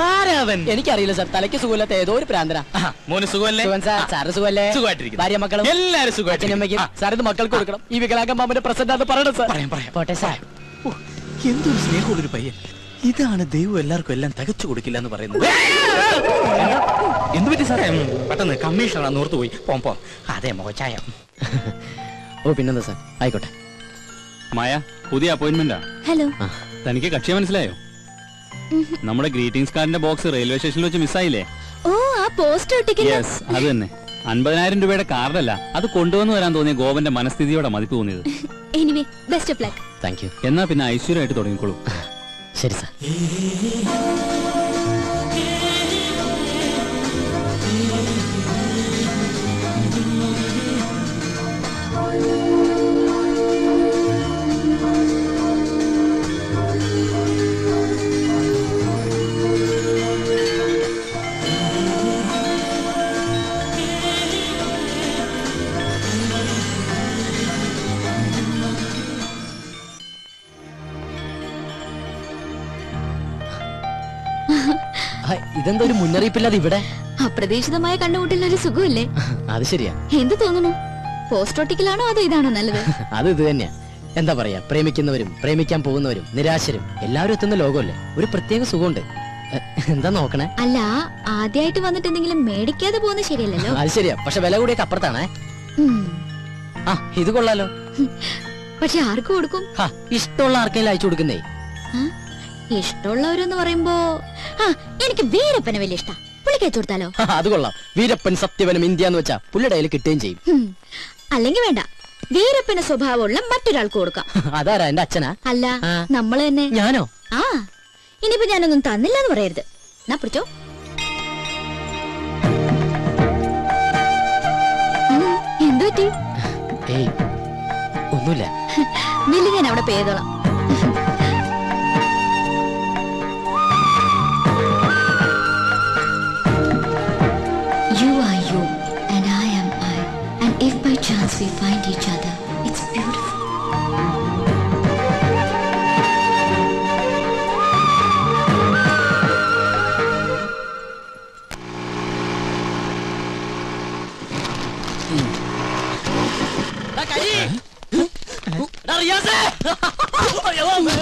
ആരാവൻ? എനിക്കറിയില്ല സാർ. തലയ്ക്ക് സുഖമില്ലാത്ത ഏതോ ഒരു പ്രാന്തനാ. മോന് സുഖമല്ലേ? സാറ് സുഖമല്ലേ? സുഖമായിട്ടിരിക്കും. ഭാര്യ മക്കളും എല്ലാവരും സുഖമായിട്ട്. സാർ ഇത് മക്കൾക്ക് കൊടുക്കണം. ഈ വികലാംഗൻ മാമന്റെ പ്രസന്റ് അത് പറയണം സാർ. പോട്ടെ സാർ. എന്തൊരു സ്നേഹമുള്ളൊരു പയ്യൻ. ഇതാണ് ദൈവം എല്ലാവർക്കും എല്ലാം തികച്ചു കൊടുക്കില്ല എന്ന് പറയുന്നത്. എന്ത് പറ്റി സാറേ? പെട്ടെന്ന് കമ്മീഷണർ നോർത്ത് പോയി പോമ്പോ. അതെ മോചായ. ഓ പിന്നെന്താ സാർ, ആയിക്കോട്ടെ. മായ, പുതിയ അപ്പോയിന്റ്മെന്റാ. ഹലോ, തനിക്ക് കക്ഷിയെ മനസ്സിലായോ? നമ്മുടെ ഗ്രീറ്റിംഗ്സ് കാർഡിന്റെ ബോക്സ് റെയിൽവേ സ്റ്റേഷനിൽ വെച്ച് മിസ്സായില്ലേ? ഓ, ആ പോസ്റ്റ് ഒട്ടിക്കൽ. യെസ്, അത് തന്നെ. 50,000 രൂപയുടെ കാർഡല്ല, അത് കൊണ്ടുവന്നു വരാൻ തോന്നിയ ഗോവന്റെ മനസ്ഥിതിയോടെ മതിപ്പ് തോന്നിയത്. Anyway, best of luck. Thank you. എന്നാ പിന്നെ ഐശ്വര്യമായിട്ട് തുടങ്ങിക്കോളൂ. ശരി സാർ. ഇതെന്താ ഒരു മുന്നറിയിപ്പില്ലാതെ ഇവിടെ? അപ്രതീക്ഷിതമായ കണ്ടുമുട്ടിൽ ഒരു സുഖമില്ലേ? അത് ശരിയാ. എന്ത് തോന്നുന്നു, പോസ്റ്റ് ഒട്ടിക്കലാണോ അതോ ഇതാണോ നല്ലത്? അത് ഇത് തന്നെയാ. എന്താ പറയാ, പ്രേമിക്കുന്നവരും പ്രേമിക്കാൻ പോകുന്നവരും നിരാശരും എല്ലാവരും എത്തുന്ന ലോകമല്ലേ, ഒരു പ്രത്യേക സുഖമുണ്ട്. എന്താ നോക്കണേ? അല്ല, ആദ്യമായിട്ട് വന്നിട്ട് എന്തെങ്കിലും മേടിക്കാതെ പോകുന്നത് ശരിയല്ലല്ലോ. അത് ശരിയാ, പക്ഷെ വില കൂടിയൊക്കെ അപ്പുറത്താണേ. ആ ഇത് കൊള്ളാലോ. പക്ഷെ ആർക്ക് കൊടുക്കും? ഇഷ്ടമുള്ള ആർക്കെങ്കിലും അയച്ചു കൊടുക്കുന്നേ. ഇഷ്ടമുള്ളവരെന്ന് പറയുമ്പോ എനിക്ക് വീരപ്പനെ വലിയ ഇഷ്ട. പുള്ളിക്കയച്ചു കൊടുത്താലോ? അത് കൊള്ളാം. വീരപ്പൻ സത്യവനം ഇന്ത്യ എന്ന് വെച്ചാ പുള്ളിയുടെ കയ്യിൽ കിട്ടുകയും ചെയ്യും. അല്ലെങ്കിൽ വേണ്ട, വീരപ്പന്റെ സ്വഭാവമുള്ള മറ്റൊരാൾക്ക് കൊടുക്കാം. അതാരാ? എന്റെ അച്ഛനാ? അല്ല, നമ്മള് തന്നെ. ഞാനോ? ആ, ഇനിയിപ്പോ ഞാനൊന്നും തന്നില്ല എന്ന് പറയരുത്. എന്നാ പിടിച്ചോ. എന്തു പറ്റി? ഏയ് ഒന്നുമില്ല. ബില്ല് ഞാൻ അവിടെ പേ ചെയ്തോളാം. Chance we find each other, it's beautiful. Da kaji da riyase ayavame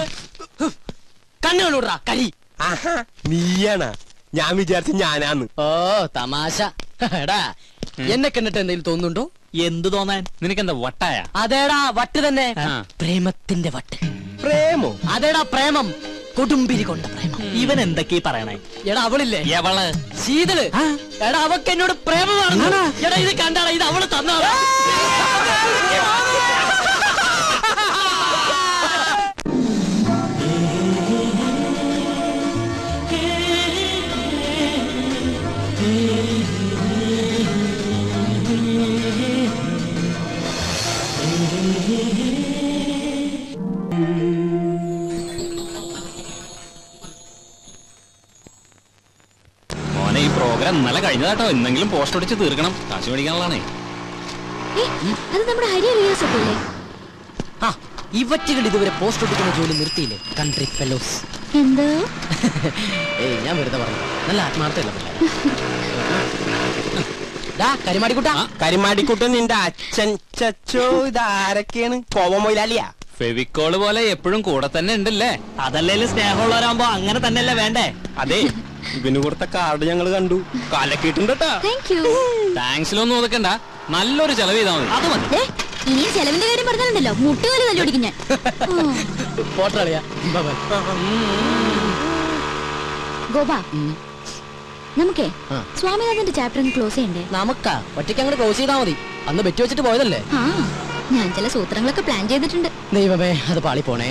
kannulura kaji. Aha, niyana ഞാൻ വിചാരിച്ചു ഞാനാന്ന്. ഓ തമാശ. എടാ എന്നെ കണ്ടിട്ട് എന്തെങ്കിലും തോന്നുന്നുണ്ടോ? എന്ത് തോന്നാൻ? നിനക്കെന്താ വട്ടായ? അതേടാ വട്ട് തന്നെ, പ്രേമത്തിന്റെ വട്ട്. പ്രേമോ? അതേടാ പ്രേമം, കൊടുമ്പിരി കൊണ്ട പ്രേമം. ഇവൻ എന്തൊക്കെ പറയണേ? എടാ അവളില്ലേ, എവള് ശീതള്, എടാ അവക്ക് എന്നോട് പ്രേമമാണ്. എടാ ഇത് കണ്ടാടാ, ഇത് അവള് തന്നാടാ. നല്ല കഴിഞ്ഞതാട്ടോ, എന്തെങ്കിലും പോസ്റ്റ് അടിച്ച് തീർക്കണം, കാശ് മേടിക്കാനുള്ളതാണേ. ഇവറ്റുകൾ ഇതുവരെ പോസ്റ്റ് ഒട്ടിക്കുന്ന ജോലി നിർത്തിയില്ലേ കൺട്രി ഫെലോസ്? എന്താ ഏയ് ഞാൻ വെറുതെ പറഞ്ഞു, നല്ല ആത്മാർത്ഥമല്ല. കരിമാടിക്കുട്ട, കരിമാടിക്കുട്ടൻ നിന്റെ അച്ഛൻ ചച്ചോ, ഇതാരൊക്കെയാണ്? കോവ മൊയിലാലിയാ? ഫെവിക്കോള് പോലെ എപ്പോഴും കൂടെ തന്നെ ഉണ്ടല്ലേ? അതല്ലേലും സ്നേഹമുള്ളവരാകുമ്പോ അങ്ങനെ തന്നെയല്ലേ വേണ്ടേ? അതെ, ഇവന് കൊടുത്ത കാർഡ് ഞങ്ങൾ കണ്ടു, കാലക്കിട്ടുണ്ട്. ടാങ്ക്സിലൊന്നും ഒതുക്കണ്ട, നല്ലൊരു ചെലവ് ചെയ്താൽ മതി. അത് മതി. ഇനിയും ചെലവിന്റെ കാര്യം പറഞ്ഞാലുണ്ടല്ലോ മുട്ടുകാലി കല്ലുപിടിക്കും ഞാൻ. ഗോപ, നമുക്കേ സ്വാമിനാഥന്റെ ചാപ്റ്റർ ക്ലോസ് ചെയ്യണ്ടേ? നമുക്കാ ഒറ്റയ്ക്ക് അങ്ങോട്ട് ക്ലോസ് ചെയ്താൽ മതി, അന്ന് ബെറ്റ് വെച്ചിട്ട് പോയതല്ലേ? ഞാൻ ചില സൂത്രങ്ങളൊക്കെ പ്ലാൻ ചെയ്തിട്ടുണ്ട്. ദൈവമേ അത് പാളി പോണേ.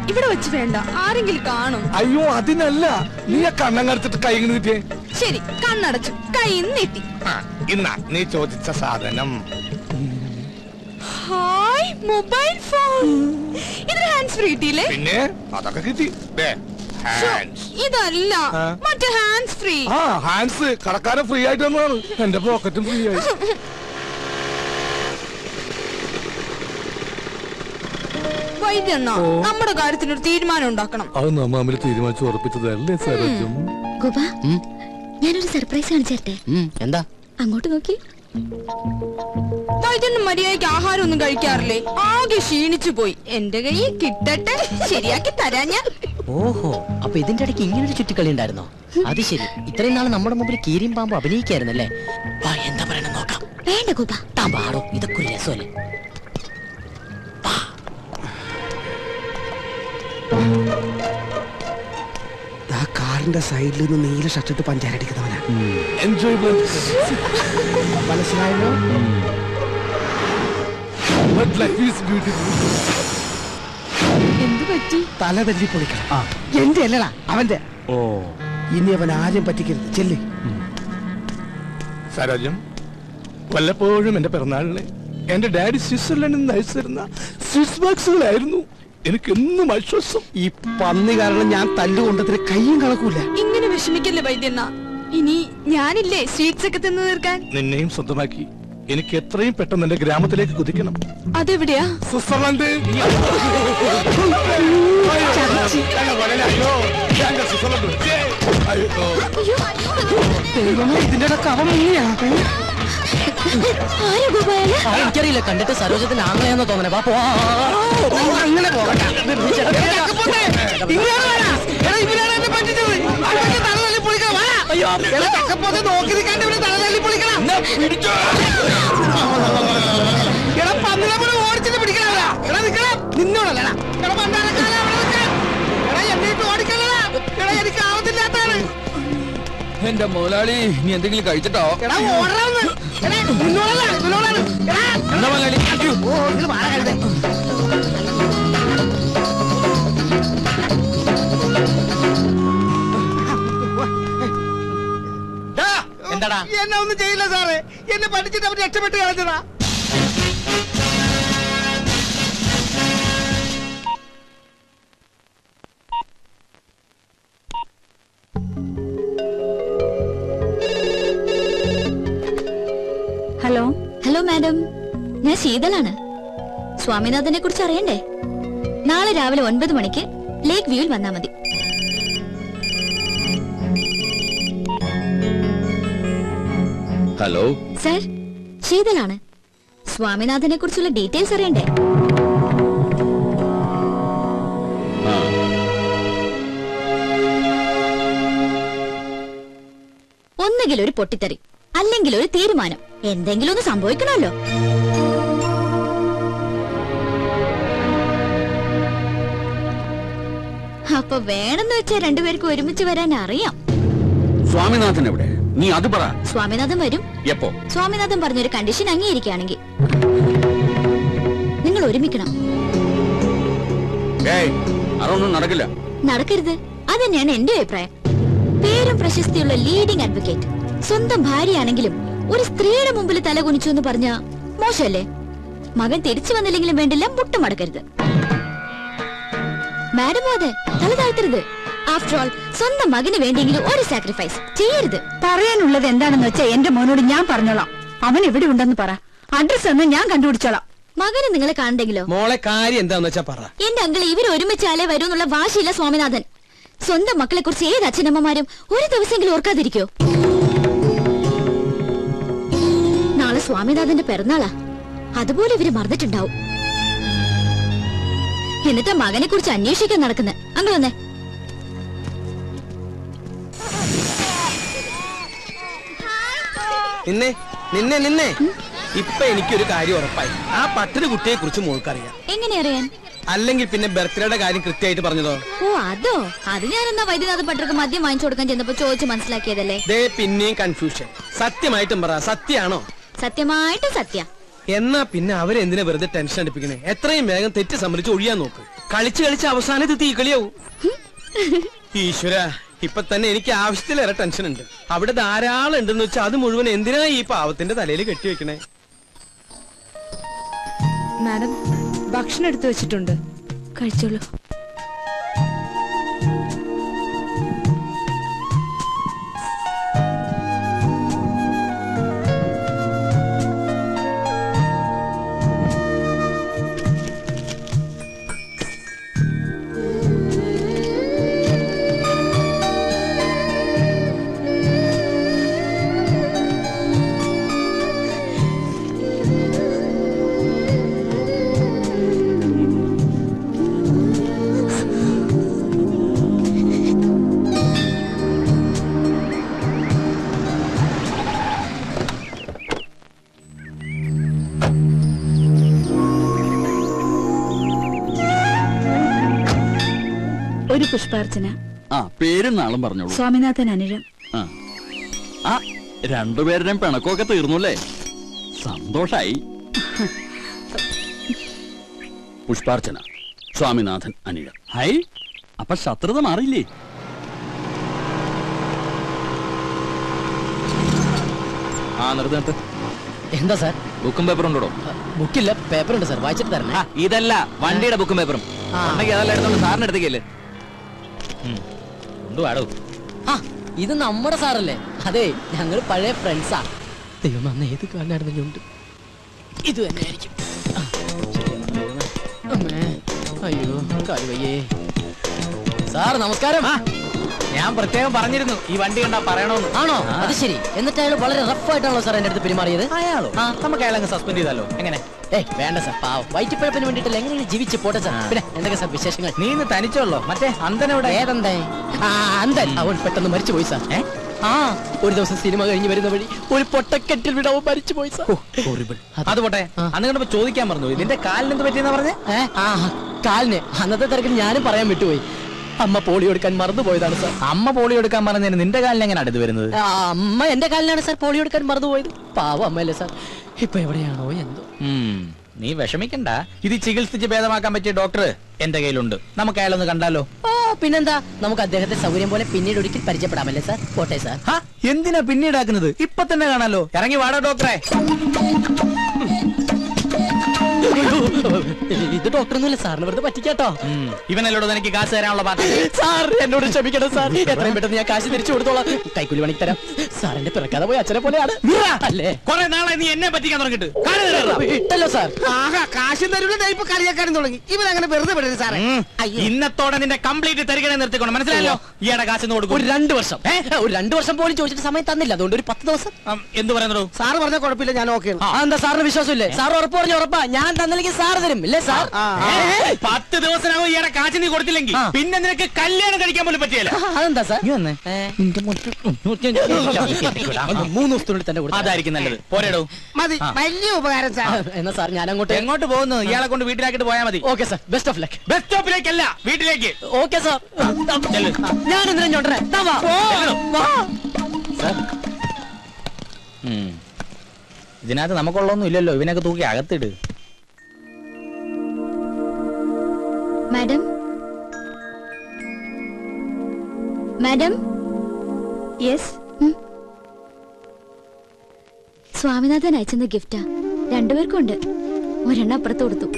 ഇവിടെ വെച്ച് വേണ്ട, ആരെങ്കിലും കാണും. അയ്യോ അതിനല്ല, നീ കണ്ണങ്ങടുത്തിട്ട് കൈ നീട്ടിയേ. ശരി, കണ്ണടച്ചു, കൈ നീട്ടി. ഇന്നാ നീ ചോദിച്ച സാധനം. Hi, mobile phone. ഇതിന് ഹാൻഡ്സ് ഫ്രീ കിട്ടിയില്ലേ? പിന്നെ അതൊക്കെ കിട്ടി. ഇതല്ല മറ്റേ ഹാൻഡ്സ് ഫ്രീ. ആ ഹാൻഡ്സ് കടക്കാരൻ ഫ്രീ ആയിട്ട് തന്നതാണ്, എന്റെ പോക്കറ്റും ഫ്രീ ആയി. വൈദ്യണ്ണാ, നമ്മുടെ കാര്യത്തിനൊരു തീരുമാനം ഉണ്ടാക്കണം. അത് നമ്മ തീരുമാനിച്ചു ഉറപ്പിച്ചതല്ലേ സരോജും? ഗോപ, ഞാനൊരു സർപ്രൈസ് കാണിച്ചേട്ടെ. എന്താ? അങ്ങോട്ട് നോക്കി. വൈദ്യണ്ണ മര്യാദയ്ക്ക് ആഹാരം ഒന്നും കഴിക്കാറില്ലേ? ആകെ ക്ഷീണിച്ചു പോയി. എന്റെ കൈയിൽ കിട്ടട്ടെ, ശരിയാക്കി തരാ ഞാൻ. ഓഹോ, അപ്പൊ ഇതിന്റെ ഇടയ്ക്ക് ഇങ്ങനൊരു ചുറ്റിക്കളി ഉണ്ടായിരുന്നോ? അത് ശരി, ഇത്രയും നാള് നമ്മുടെ മുമ്പിൽ കീരിയും പാമ്പും അഭിനയിക്കായിരുന്നല്ലേ? എന്താ പറയണ നോക്കാം. വേണ്ട ഗോപ, താൻ പാടോ, ഇതൊക്കെ ഒരു രസമല്ലേ? കാറിന്റെ സൈഡിൽ നിന്ന് നീല ഷർട്ടിട്ട് പഞ്ചാരടിക്കുന്നവനാ. മനസ്സിലായല്ലോ? തല തല്ലി പൊളിക്കണം. എന്റെ അല്ലടാ, അവന്റെ. ഓ ഇനി അവൻ ആരും പറ്റിക്കരുത്. ചെല്ലി സരോജം, വല്ലപ്പോഴും എന്റെ പിറന്നാളിന് എന്റെ ഡാഡി സ്വിറ്റ്സർലൻഡിൽ നിന്ന് അയച്ചു തരുന്ന സ്വിസ് ബോക്സുകളായിരുന്നു എനിക്കെന്നും ആശ്വാസം. ഈ പന്നി കാരണം ഞാൻ തല്ലുകൊണ്ടതിന് കയ്യും കണക്കൂല. ഇങ്ങനെ വിഷമിക്കല്ലേ വൈദ്യണ്ണ, ഇനി ഞാനില്ലേ സ്വീറ്റ്സ് ഒക്കെ തിന്നു തീർക്കാൻ. നിന്നെയും സ്വന്തമാക്കി എനിക്ക് എത്രയും പെട്ടെന്ന് എന്റെ ഗ്രാമത്തിലേക്ക് കുതിക്കണം. അതെവിടെയാ? സ്വിറ്റ്സർലൻഡ്. ഇതിന്റെ എനിക്കറിയില്ല, കണ്ടിട്ട് സരോജത്തിന്റെ ആംഗ്ലയാന്ന് തോന്നണേ. വാ പോവാ, അങ്ങനെ പോകട്ടെ. ഓടിച്ചിട്ട് പിടിക്കണടാ, എടാ നിക്കണ നിന്നോടല്ലടാ, എടാ പണ്ടാരക്കാല, എടാ എന്നിട്ട് ഓടിക്കല്ലടാ, എടാ എനിക്ക് ആവത്തില്ലാത്തതാണ്. എന്റെ മുതലാളി, നീ എന്തെങ്കിലും കഴിച്ചിട്ടോ? എന്താടാ? എന്നെ ഒന്നും ചെയ്യില്ല സാറേ, എന്നെ പഠിച്ചിട്ട് അവർ രക്ഷപ്പെട്ട് കളഞ്ഞതാ. ഹലോ ഹലോ മാഡം, ഞാൻ ശീതളാണ്. സ്വാമിനാഥനെ കുറിച്ച് അറിയണ്ടേ? നാളെ രാവിലെ 9 മണിക്ക് ലേക്ക് വ്യൂവിൽ വന്നാ മതി. Hello sir, ശീതളാണ്. സ്വാമിനാഥനെ കുറിച്ചുള്ള ഡീറ്റെയിൽസ് അറിയണ്ടേ? എന്തെങ്കിലും ഒരു പൊട്ടിത്തെറി അല്ലെങ്കിൽ ഒരു തീരുമാനം എന്തെങ്കിലും ഒന്ന് സംഭവിക്കണമല്ലോ. അപ്പൊ വേണമെന്ന് വെച്ചാൽ രണ്ടുപേർക്കും ഒരുമിച്ച് വരാൻ അറിയാം. സ്വാമിനാഥൻ എവിടെ? നീ അത് പറ. സ്വാമിനാഥൻ വരും. എപ്പോ? സ്വാമിനാഥൻ പറഞ്ഞൊരു കണ്ടീഷൻ അംഗീകരിക്കുകയാണെങ്കിൽ നിങ്ങൾ ഒരുമിക്കണം. നടക്കില്ല. നടക്കരുത്. അത് തന്നെയാണ് എന്റെ അഭിപ്രായം. പേരും പ്രശസ്തിയുള്ള ലീഡിംഗ് അഡ്വക്കേറ്റ് സ്വന്തം ഭാര്യയാണെങ്കിലും ഒരു സ്ത്രീയുടെ മുമ്പിൽ തല കുനിച്ചു എന്ന് പറഞ്ഞ മോശമല്ലേ? മകൻ തിരിച്ചു വന്നില്ലെങ്കിലും വേണ്ടില്ല, മുട്ടുമടക്കരുത് മാഡം. അതെ, തല താഴ്ത്തരുത്. ആഫ്റ്റർ ഓൾ സ്വന്തം മകന് വേണ്ടിയെങ്കിലും ഒരു സാക്രിഫൈസ് ചെയ്യരുത്. പറയാനുള്ളത് എന്താണെന്ന് വെച്ചാൽ എന്റെ മോനോട് ഞാൻ പറഞ്ഞോളാം. അവൻ എവിടെ ഉണ്ടെന്ന് പറ. അഡ്രസ് എന്ന് ഞാൻ കണ്ടുപിടിച്ചോളാം. മകനെ നിങ്ങളെ കാണണ്ടെങ്കിലോ? മോളെ, കാര്യം എന്താന്ന് വെച്ചാ പറ. എന്റെ അങ്കിൾ ഇവർ ഒരുമിച്ചാലേ വരൂന്നുള്ള വാശിയില്ല സ്വാമിനാഥൻ. സ്വന്തം മക്കളെ കുറിച്ച് ഏത് അച്ഛനമ്മമാരും ഒരു ദിവസമെങ്കിലും ഓർക്കാതിരിക്കോ? നാളെ സ്വാമിനാഥന്റെ പിറന്നാളാ, അതുപോലെ ഇവര് മറന്നിട്ടുണ്ടാവും. എന്നിട്ട് മകനെ കുറിച്ച് അന്വേഷിക്കാൻ നടക്കുന്നത് അങ്കിളൊന്നെ. നിന്നെ നിന്നെ നിന്നെ ഇപ്പൊ എനിക്കൊരു കാര്യം ഉറപ്പായി. ആ പട്ടിണി കുട്ടിയെ കുറിച്ച് മോൾക്കറിയാം. എങ്ങനെ അറിയാൻ? അല്ലെങ്കിൽ പിന്നെ ബർത്ത്ഡേയുടെ കാര്യം കൃത്യമായിട്ട് പറഞ്ഞതോ? ഓ, അതോ? അത് ഞാനെന്നാ വൈദ്യനാഥ പട്ടർക്ക് മദ്യം വാങ്ങിച്ചു കൊടുക്കാൻ ചെന്നപ്പോ ചോദിച്ചു മനസ്സിലാക്കിയതല്ലേ. പിന്നെയും കൺഫ്യൂഷൻ. സത്യമായിട്ടും പറ, സത്യാണോ? സത്യമായിട്ടും സത്യ. എന്നാ പിന്നെ അവരെന്തിനെ വെറുതെ ടെൻഷൻ അടിപ്പിക്കണേ? എത്രയും വേഗം തെറ്റ് സമ്മതിച്ച് ഒഴിയാൻ നോക്ക്. കളിച്ച് കളിച്ച് അവസാനം ഇത് തീക്കളിയാവും. ഈശ്വര, ഇപ്പൊ തന്നെ എനിക്ക് ആവശ്യത്തിലേറെ ടെൻഷൻ ഉണ്ട്. അവിടെ ധാരാളം ഉണ്ടെന്ന് വെച്ചാൽ അത് മുഴുവൻ എന്തിനാ ഈ പാവത്തിന്റെ തലയിൽ കെട്ടിവെക്കണേ? മാഡം, ഭക്ഷണം എടുത്തു വെച്ചിട്ടുണ്ട്, കഴിച്ചോളൂ. പുഷ്പാർച്ചന. ആ, പേരും നാളും പറഞ്ഞോളൂ. സ്വാമിനാഥൻ അനിഴം. ആ, രണ്ടുപേരുടെയും പിണക്കമൊക്കെ തീർന്നുല്ലേ? സന്തോഷായി. പുഷ്പാർച്ചന, സ്വാമിനാഥൻ അനിഴം. ഹൈ, അപ്പൊ ശത്രുത മാറിയില്ലേ? ആ, നിർത്തി. എന്താ സാർ? ബുക്കും പേപ്പറും ഉണ്ടോ? ബുക്കില്ല, പേപ്പർ ഉണ്ട് സാർ, വായിച്ചിട്ട് തരണേ. ഇതല്ല, വണ്ടിയുടെ ബുക്കും പേപ്പറും. അതല്ല, എടുത്തോണ്ട് സാറിന് എടുത്തേക്കല്ലേ. ഇത് നമ്മുടെ സാറല്ലേ? അതെ, ഞങ്ങൾ പഴയ ഫ്രണ്ട്സാ. ദൈവം, അന്ന് ഏത് കാലാണെന്നുണ്ട്. ഇത് തന്നെ ആയിരിക്കും. അയ്യോ, കാലുവയ്യേ. സാർ നമസ്കാരം. ഞാൻ പ്രത്യേകം പറഞ്ഞിരുന്നു ഈ വണ്ടി കണ്ടാ പറയണോന്ന്. ആണോ? അത് ശരി. എന്നിട്ട് അയാൾ വളരെ റഫായിട്ടാണല്ലോ സാർ എന്റെ അടുത്ത് പെരുമാറിയത്. അയാളോ? നമുക്ക് അയാൾ അങ്ങ് സസ്പെൻഡ് ചെയ്താലോ? എങ്ങനെ? വേണ്ട സാർ, പാവം വയറ്റിപ്പഴപ്പിന് വേണ്ടിട്ടല്ല, എങ്ങനെയാണ് ജീവിച്ച് പോട്ടെ സാർ. പിന്നെ എന്തൊക്കെ സാർ വിശേഷങ്ങൾ? നീ ഇന്ന് തനിച്ചോളോ? മറ്റേ അന്തനോട് ഏതന്തേ? ആ, അന്തൻ അവൻ പെട്ടെന്ന് മരിച്ചു പോയി സാർ. ആ, ഒരു ദിവസം സിനിമ കഴിഞ്ഞ് വരുന്ന വഴി ഒരു പൊട്ടക്കെട്ടിൽ വിടവ് മരിച്ചു പോയി സാർ. അത് പോട്ടെ, അന്ന് കണ്ടപ്പോ ചോദിക്കാൻ പറഞ്ഞു, ഇതിന്റെ കാലിന് എന്ത് പറ്റിയെന്നാ പറഞ്ഞേ? ആ, കാലിന് അന്നത്തെ തിരക്കിൽ ഞാനും പറയാൻ വിട്ടുപോയി. അമ്മ പോളിയോ എടുക്കാൻ മറന്നുപോയതാണ് സാർ. അമ്മ പോളിയോ എടുക്കാൻ മറന്നതിന് നിന്റെ കാലിന് എങ്ങനെ അടുത്ത് വരുന്നത്? അമ്മ എന്റെ കാലിനാണ് സാർ പോളിയോ എടുക്കാൻ മറന്നുപോയത്. പാവം അമ്മയല്ലേ സാർ, ഇപ്പൊ എവിടെയാണോ എന്തോ. നീ വിഷമിക്കണ്ട, ഇത് ചികിത്സിച്ച് ഭേദമാക്കാൻ പറ്റിയ ഡോക്ടർ എന്റെ കയ്യിലുണ്ട്. നമുക്ക് അയാളൊന്ന് കണ്ടാലോ? ഓ, പിന്നെന്താ, നമുക്ക് അദ്ദേഹത്തെ സൗകര്യം പോലെ പിന്നീട് ഒരിക്കൽ പരിചയപ്പെടാമല്ലേ സാർ? പോട്ടെ സാർ. എന്തിനാ പിന്നീടാക്കുന്നത്? ഇപ്പൊ തന്നെ കാണാലോ. ഇറങ്ങി വാടോ ഡോക്ടറെ. ഇത് ഡോക്ടറൊന്നുമല്ല, സാറിന് വെറുതെ പറ്റിക്കാട്ടോ. ഇവനല്ലോട് എനിക്ക് കാശ് തരാനുള്ള പാർട്ടി. സാർ എന്നോട് ക്ഷമിക്കണം സാർ, എത്രയും പെട്ടെന്ന് ഞാൻ കാശ് തിരിച്ചു കൊടുത്തോളാം. കൈക്കൂലി പണിക്ക് തരാം. സാറിന്റെ പിറക്കാതെ പോയി അച്ഛനെ പോലെയാണ് അല്ലേ? കുറെ നാളെ നീ എന്നെ പറ്റിക്കാൻ തുടങ്ങിട്ട് ഇട്ടല്ലോ സാർ. ആഹാ, കാശും തരൂല, ഇപ്പൊ കളിയാക്കാനും തുടങ്ങി. ഇവൻ അങ്ങനെ വെറുതെ പെടരുത് സാറേ. ഇന്നത്തോടെ നിന്റെ കംപ്ലീറ്റ് തരികണേ നിർത്തിക്കൊണ്ട്, മനസ്സിലായല്ലോ? ഈടെ കാശൊന്നും കൊടുക്കും. ഒരു 2 വർഷം, ഒരു 2 വർഷം പോലും ചോദിച്ചിട്ട് സമയം തന്നില്ല. അതുകൊണ്ട് ഒരു 10 ദിവസം. എന്ത് പറയുന്നു? സാർ പറഞ്ഞ കുഴപ്പമില്ല, ഞാൻ ഓക്കെ. എന്താ സാറിന് വിശ്വാസമില്ലേ? സാർ ഉറപ്പ് പറഞ്ഞ ഉറപ്പാ, ഞാൻ തന്നില്ലെങ്കിൽ സാർ തരും. ഇല്ലേ സാർ? 10 ദിവസമാകും ഇയാളെ കാശ് നീ കൊടുത്തില്ലെങ്കിൽ പിന്നെ നിനക്ക് കല്യാണം കഴിക്കാൻ പോലും പറ്റിയല്ല. അതെന്താ സാർ? ഇതിനകത്ത് നമുക്കുള്ളൊന്നും ഇല്ലല്ലോ, ഇവനൊക്കെ തൂക്കി അകത്തിട്. മാഡം മാഡം യെസ്, സ്വാമിനാഥൻ അയച്ചെന്ന ഗിഫ്റ്റാ, രണ്ടുപേർക്കും ഉണ്ട്, ഒരെണ്ണം അപ്പുറത്ത് കൊടുത്തു.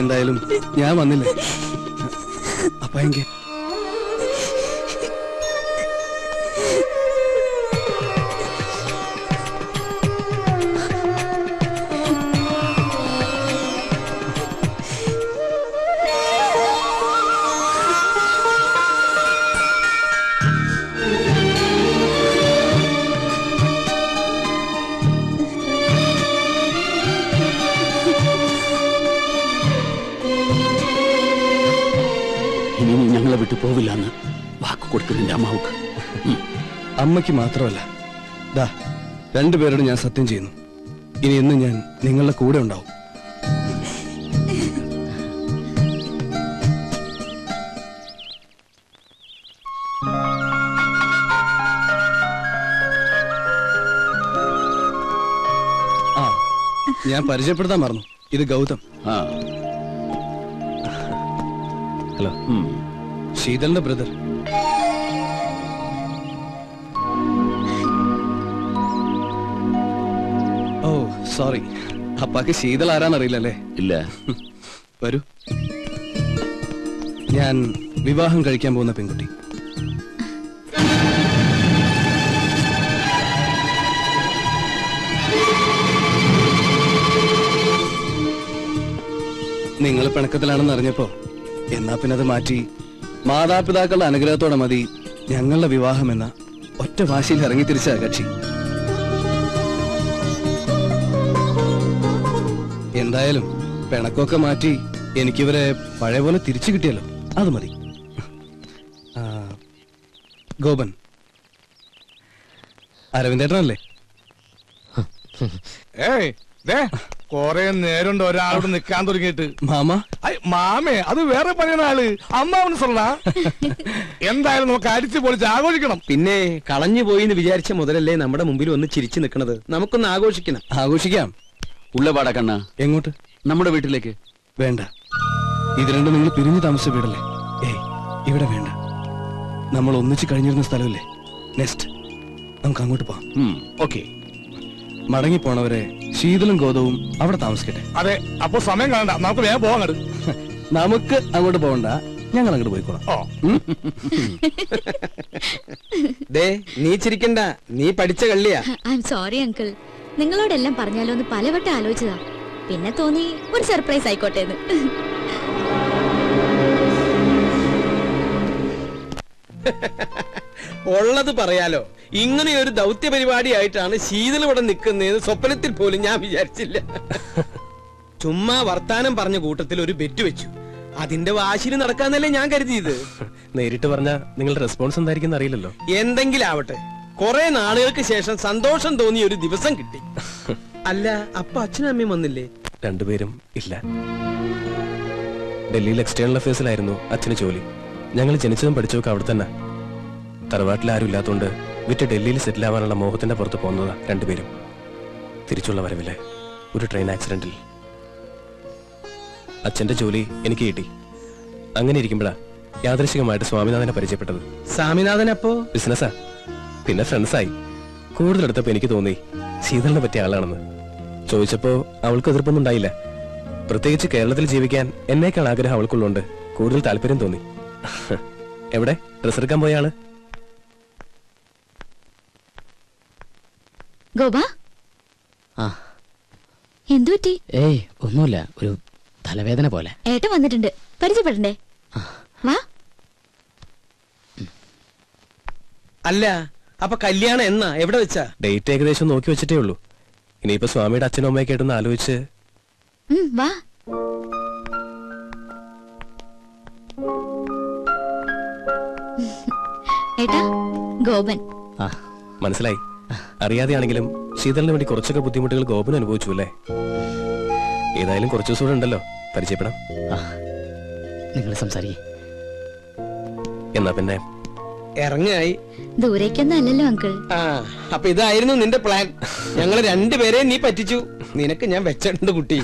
എന്തായാലും ഞാൻ വന്നില്ല. അപ്പൊ എങ്കിൽ പോവില്ലെന്ന് വാക്ക് കൊടുക്കുന്നില്ല അമ്മാവുക്ക്. അമ്മയ്ക്ക് മാത്രമല്ല, ദാ രണ്ടുപേരോട് ഞാൻ സത്യം ചെയ്യുന്നു, ഇനി ഇന്ന് ഞാൻ നിങ്ങളുടെ കൂടെ ഉണ്ടാവും. ആ, ഞാൻ പരിചയപ്പെടുത്താൻ മറന്നു, ഇത് ഗൗതം. ഹലോ, ശീതളിന്റെ ബ്രദർ. ഓ സോറി, അപ്പാക്ക് ശീതൾ ആരാന്നറിയില്ലല്ലേ? ഇല്ല. വരൂ, ഞാൻ വിവാഹം കഴിക്കാൻ പോകുന്ന പെൺകുട്ടി. നിങ്ങൾ പിണക്കത്തിലാണെന്ന് അറിഞ്ഞപ്പോ मातापिता अनुग्रह मे विवाहम वाशी कक्षि एणको माटी एनिवरे पढ़यपोले तिरिच्चु अद मति गोपन अरविंदेटनल्ले मामा मामे अब वेरे पड़े अम्मा एघोषिक विचार मुदल नमें मुंबिल चिरी नमक आघोषिक आघोषिका उल्लपाड़ा कण्णा एंगोट नम्मुടെ വീട്ടിലേക്ക് വേണ്ട ഇത് രണ്ടും നിങ്ങൾ പിരിഞ്ഞു താമസിച്ച വീടല്ലേ ഏയ് ഇവിടെ വേണ്ട നമ്മൾ ഒന്നിച്ച് കഴിഞ്ഞിരുന്ന സ്ഥലമല്ലേ നെക്സ്റ്റ് നമുക്ക് അങ്ങോട്ട് പോവാം ഓക്കേ മടങ്ങി പോണവരെ ശീതലും ഗോദവും അവിടെ താമസിക്കട്ടെ അതെ അപ്പോൾ സമയം കാണണ്ട നമുക്ക് വേഗം പോവാം നമുക്ക് അങ്ങോട്ട് പോവണ്ട ഞങ്ങൾ അങ്ങോട്ട് പോയിക്കോളാം ദേ നീ ചിരിക്കണ്ട നീ പഠിച്ച കള്ളിയാ ഐ ആം സോറി അങ്കിൾ നിങ്ങളോടെല്ലാം പറഞ്ഞാലോ എന്ന് പലവട്ടം ആലോചിച്ചതാ പിന്നെ തോന്നി ഒരു സർപ്രൈസ് ആയിക്കോട്ടെ എന്ന് ഉള്ളത് പറയാലോ ഇങ്ങനെ ഒരു ദൗത്യ പരിപാടി ആയിട്ടാണ് ശീതൽ ഇവിടെ നിൽക്കുന്നതെന്ന് സ്വപ്നത്തിൽ പോലും ഞാൻ വിചാരിച്ചില്ല ചുമ്മാ വർത്താനം പറഞ്ഞ കൂട്ടത്തിൽ ഒരു ബെറ്റ് വെച്ചു അതിന്റെ വാശിയിൽ നടക്കാനല്ലേ ഞാൻ കരുതിയത് നേരിട്ട് പറഞ്ഞ നിങ്ങളുടെ റെസ്പോൺസ് എന്തായിരിക്കും അറിയില്ലല്ലോ എന്തെങ്കിലും ആവട്ടെ കുറെ നാളുകൾക്ക് ശേഷം സന്തോഷം തോന്നിയ ഒരു ദിവസം കിട്ടി അല്ല അപ്പ അച്ഛനും അമ്മയും വന്നില്ലേ രണ്ടുപേരും ഇല്ല ഡൽഹിയിൽ എക്സ്റ്റേണൽ അഫയേഴ്സിലായിരുന്നു അച്ഛന് ജോലി ഞങ്ങൾ ജനിച്ചതും പഠിച്ചതൊക്കെ അവിടെ തന്നെ തറവാട്ടിൽ ആരും ഇല്ലാത്തതുകൊണ്ട് വിട്ട് ഡൽഹിയിൽ സെറ്റിൽ ആവാനുള്ള മോഹത്തിന്റെ പുറത്ത് പോകുന്നതാ രണ്ടുപേരും തിരിച്ചുള്ള വരവിലെ ഒരു ട്രെയിൻ ആക്സിഡന്റിൽ അച്ഛന്റെ ജോലി എനിക്ക് കിട്ടി അങ്ങനെ ഇരിക്കുമ്പോഴാ യാദൃശ്ചികമായിട്ട് സ്വാമിനാഥനെ പരിചയപ്പെട്ടത് സ്വാമിനാഥനപ്പോ ബിസിനസ്സാ പിന്നെ ഫ്രണ്ട്സായി കൂടുതലെടുത്തപ്പോൾ എനിക്ക് തോന്നി ശീതളിനെ പറ്റിയ ആളാണെന്ന് ചോദിച്ചപ്പോൾ അവൾക്ക് എതിർപ്പൊന്നും ഉണ്ടായില്ല പ്രത്യേകിച്ച് കേരളത്തിൽ ജീവിക്കാൻ എന്നേക്കാൾ ആഗ്രഹം അവൾക്കുള്ളതുകൊണ്ട് കൂടുതൽ താല്പര്യം തോന്നി എവിടെ ഡ്രസ് എടുക്കാൻ പോയ ആള് ഗോപ എന്തുപറ്റി ഏയ് ഒന്നുമില്ല ഒരു തലവേദന പോലെ ഏട്ടൻ വന്നിട്ടുണ്ട് പരിചയപ്പെടണ്ടേ വാ അല്ല അപ്പൊ കല്യാണം എന്നാ എവിടെ വെച്ചാ ഡേറ്റ് ഏകദേശം നോക്കി വെച്ചിട്ടേ ഉള്ളൂ ഇനിയിപ്പോ സ്വാമിയുടെ അച്ഛനും അമ്മയൊക്കെ ആയിട്ടൊന്ന് ആലോചിച്ച് വാ ഏട്ടാ ഗോപൻ ആ മനസ്സിലായി അറിയാതെയാണെങ്കിലും ശീതളിന് വേണ്ടി കുറച്ചൊക്കെ ബുദ്ധിമുട്ടുകൾ ഗോപൻ അനുഭവിച്ചു അല്ലേ ഏതായാലും കുറച്ച് ദിവസം ഉണ്ടല്ലോ പരിചയപ്പെടാം നിങ്ങൾ സംസാരിക്കേ എന്നാ പിന്നെ ഇറങ്ങായി ദൂരേക്കൊന്നും അല്ലല്ലോ അങ്കിൾ ആ അപ്പൊ ഇതായിരുന്നു നിന്റെ പ്ലാൻ ഞങ്ങൾ രണ്ടുപേരെ നീ പറ്റിച്ചു നിനക്ക് ഞാൻ വെച്ചിട്ടുണ്ട് കുട്ടി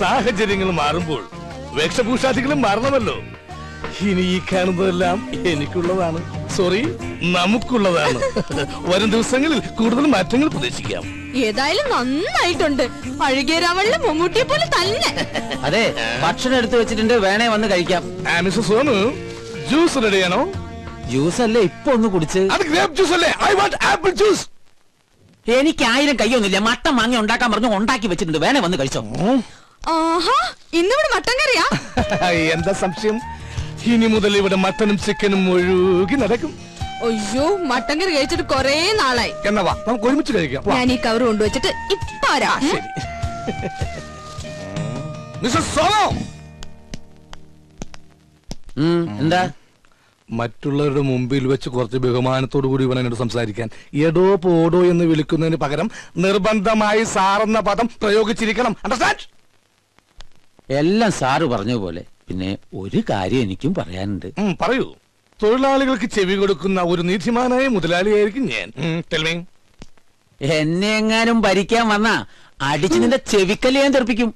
സാഹചര്യങ്ങൾ മാറുമ്പോൾ വേഷഭൂഷാദികളും മാറണമല്ലോ ഇനി ഈ കാണുന്നതെല്ലാം എനിക്കുള്ളതാണ് സോറി നമുക്കുള്ളതാണ് വരും ദിവസങ്ങളിൽ കൂടുതൽ മാറ്റങ്ങൾ പ്രതീക്ഷിക്കാം ഏതായാലും നന്നായിട്ടുണ്ട് അഴകേരാവളിലെ മമ്മൂട്ടിയെ പോലെ തന്നെ അതെ ഭക്ഷണം എടുത്തു വെച്ചിട്ടുണ്ട് വേണേ വന്ന് കഴിക്കാം ആമിസ് സോനു ജ്യൂസ് റെഡിയാണോ ജ്യൂസ് അല്ലേ ഇപ്പൊ ഒന്ന് കുടിച്ച് അത് ഗ്രേപ്പ് ജ്യൂസ് അല്ലേ ഐ വാണ്ട് ആപ്പിൾ ജ്യൂസ് എനിക്ക് ആയിരം കയ്യൊന്നുമില്ല മട്ടൻ വാങ്ങി ഉണ്ടാക്കാൻ പറഞ്ഞു ഉണ്ടാക്കി വെച്ചിട്ടുണ്ട് വേണേ വന്ന് കഴിച്ചോ ഇന്നിവിടെ മട്ടൻ കറിയാ എന്താ സംശയം ഇനി മുതൽ ഇവിടെ മട്ടനും ചിക്കനും ഒഴുകി നടക്കും അയ്യോ മട്ടൻ കറി കഴിച്ചിട്ട് കൊറേ നാളായി എന്നാ വാ നമുക്ക് ഒരുമിച്ച് കഴിക്കാം ഞാൻ ഈ കവർ കൊണ്ടുവച്ചിട്ട് ഇപ്പൊ എന്താ മറ്റുള്ളവരുടെ മുമ്പിൽ വെച്ച് കുറച്ച് ബഹുമാനത്തോടു കൂടി ഇവനോട് സംസാരിക്കാൻ എടോ പോടോ എന്ന് വിളിക്കുന്നതിന് പകരം നിർബന്ധമായി സാറെന്ന പദം പ്രയോഗിച്ചിരിക്കണം അണ്ടർസ്റ്റാൻഡ് എല്ലാം സാറ് പറഞ്ഞ പോലെ പിന്നെ ഒരു കാര്യം എനിക്കും പറയാനുണ്ട് പറയൂ തൊഴിലാളികൾക്ക് ചെവി കൊടുക്കുന്ന ഒരു നീതിമാനായ മുതലാളിയായിരിക്കും ഞാൻ എന്നെങ്ങാനും ഭരിക്കാൻ വന്ന അടിച്ച് നിന്റെ ചെവിക്കല് ഞാൻ തെറിപ്പിക്കും.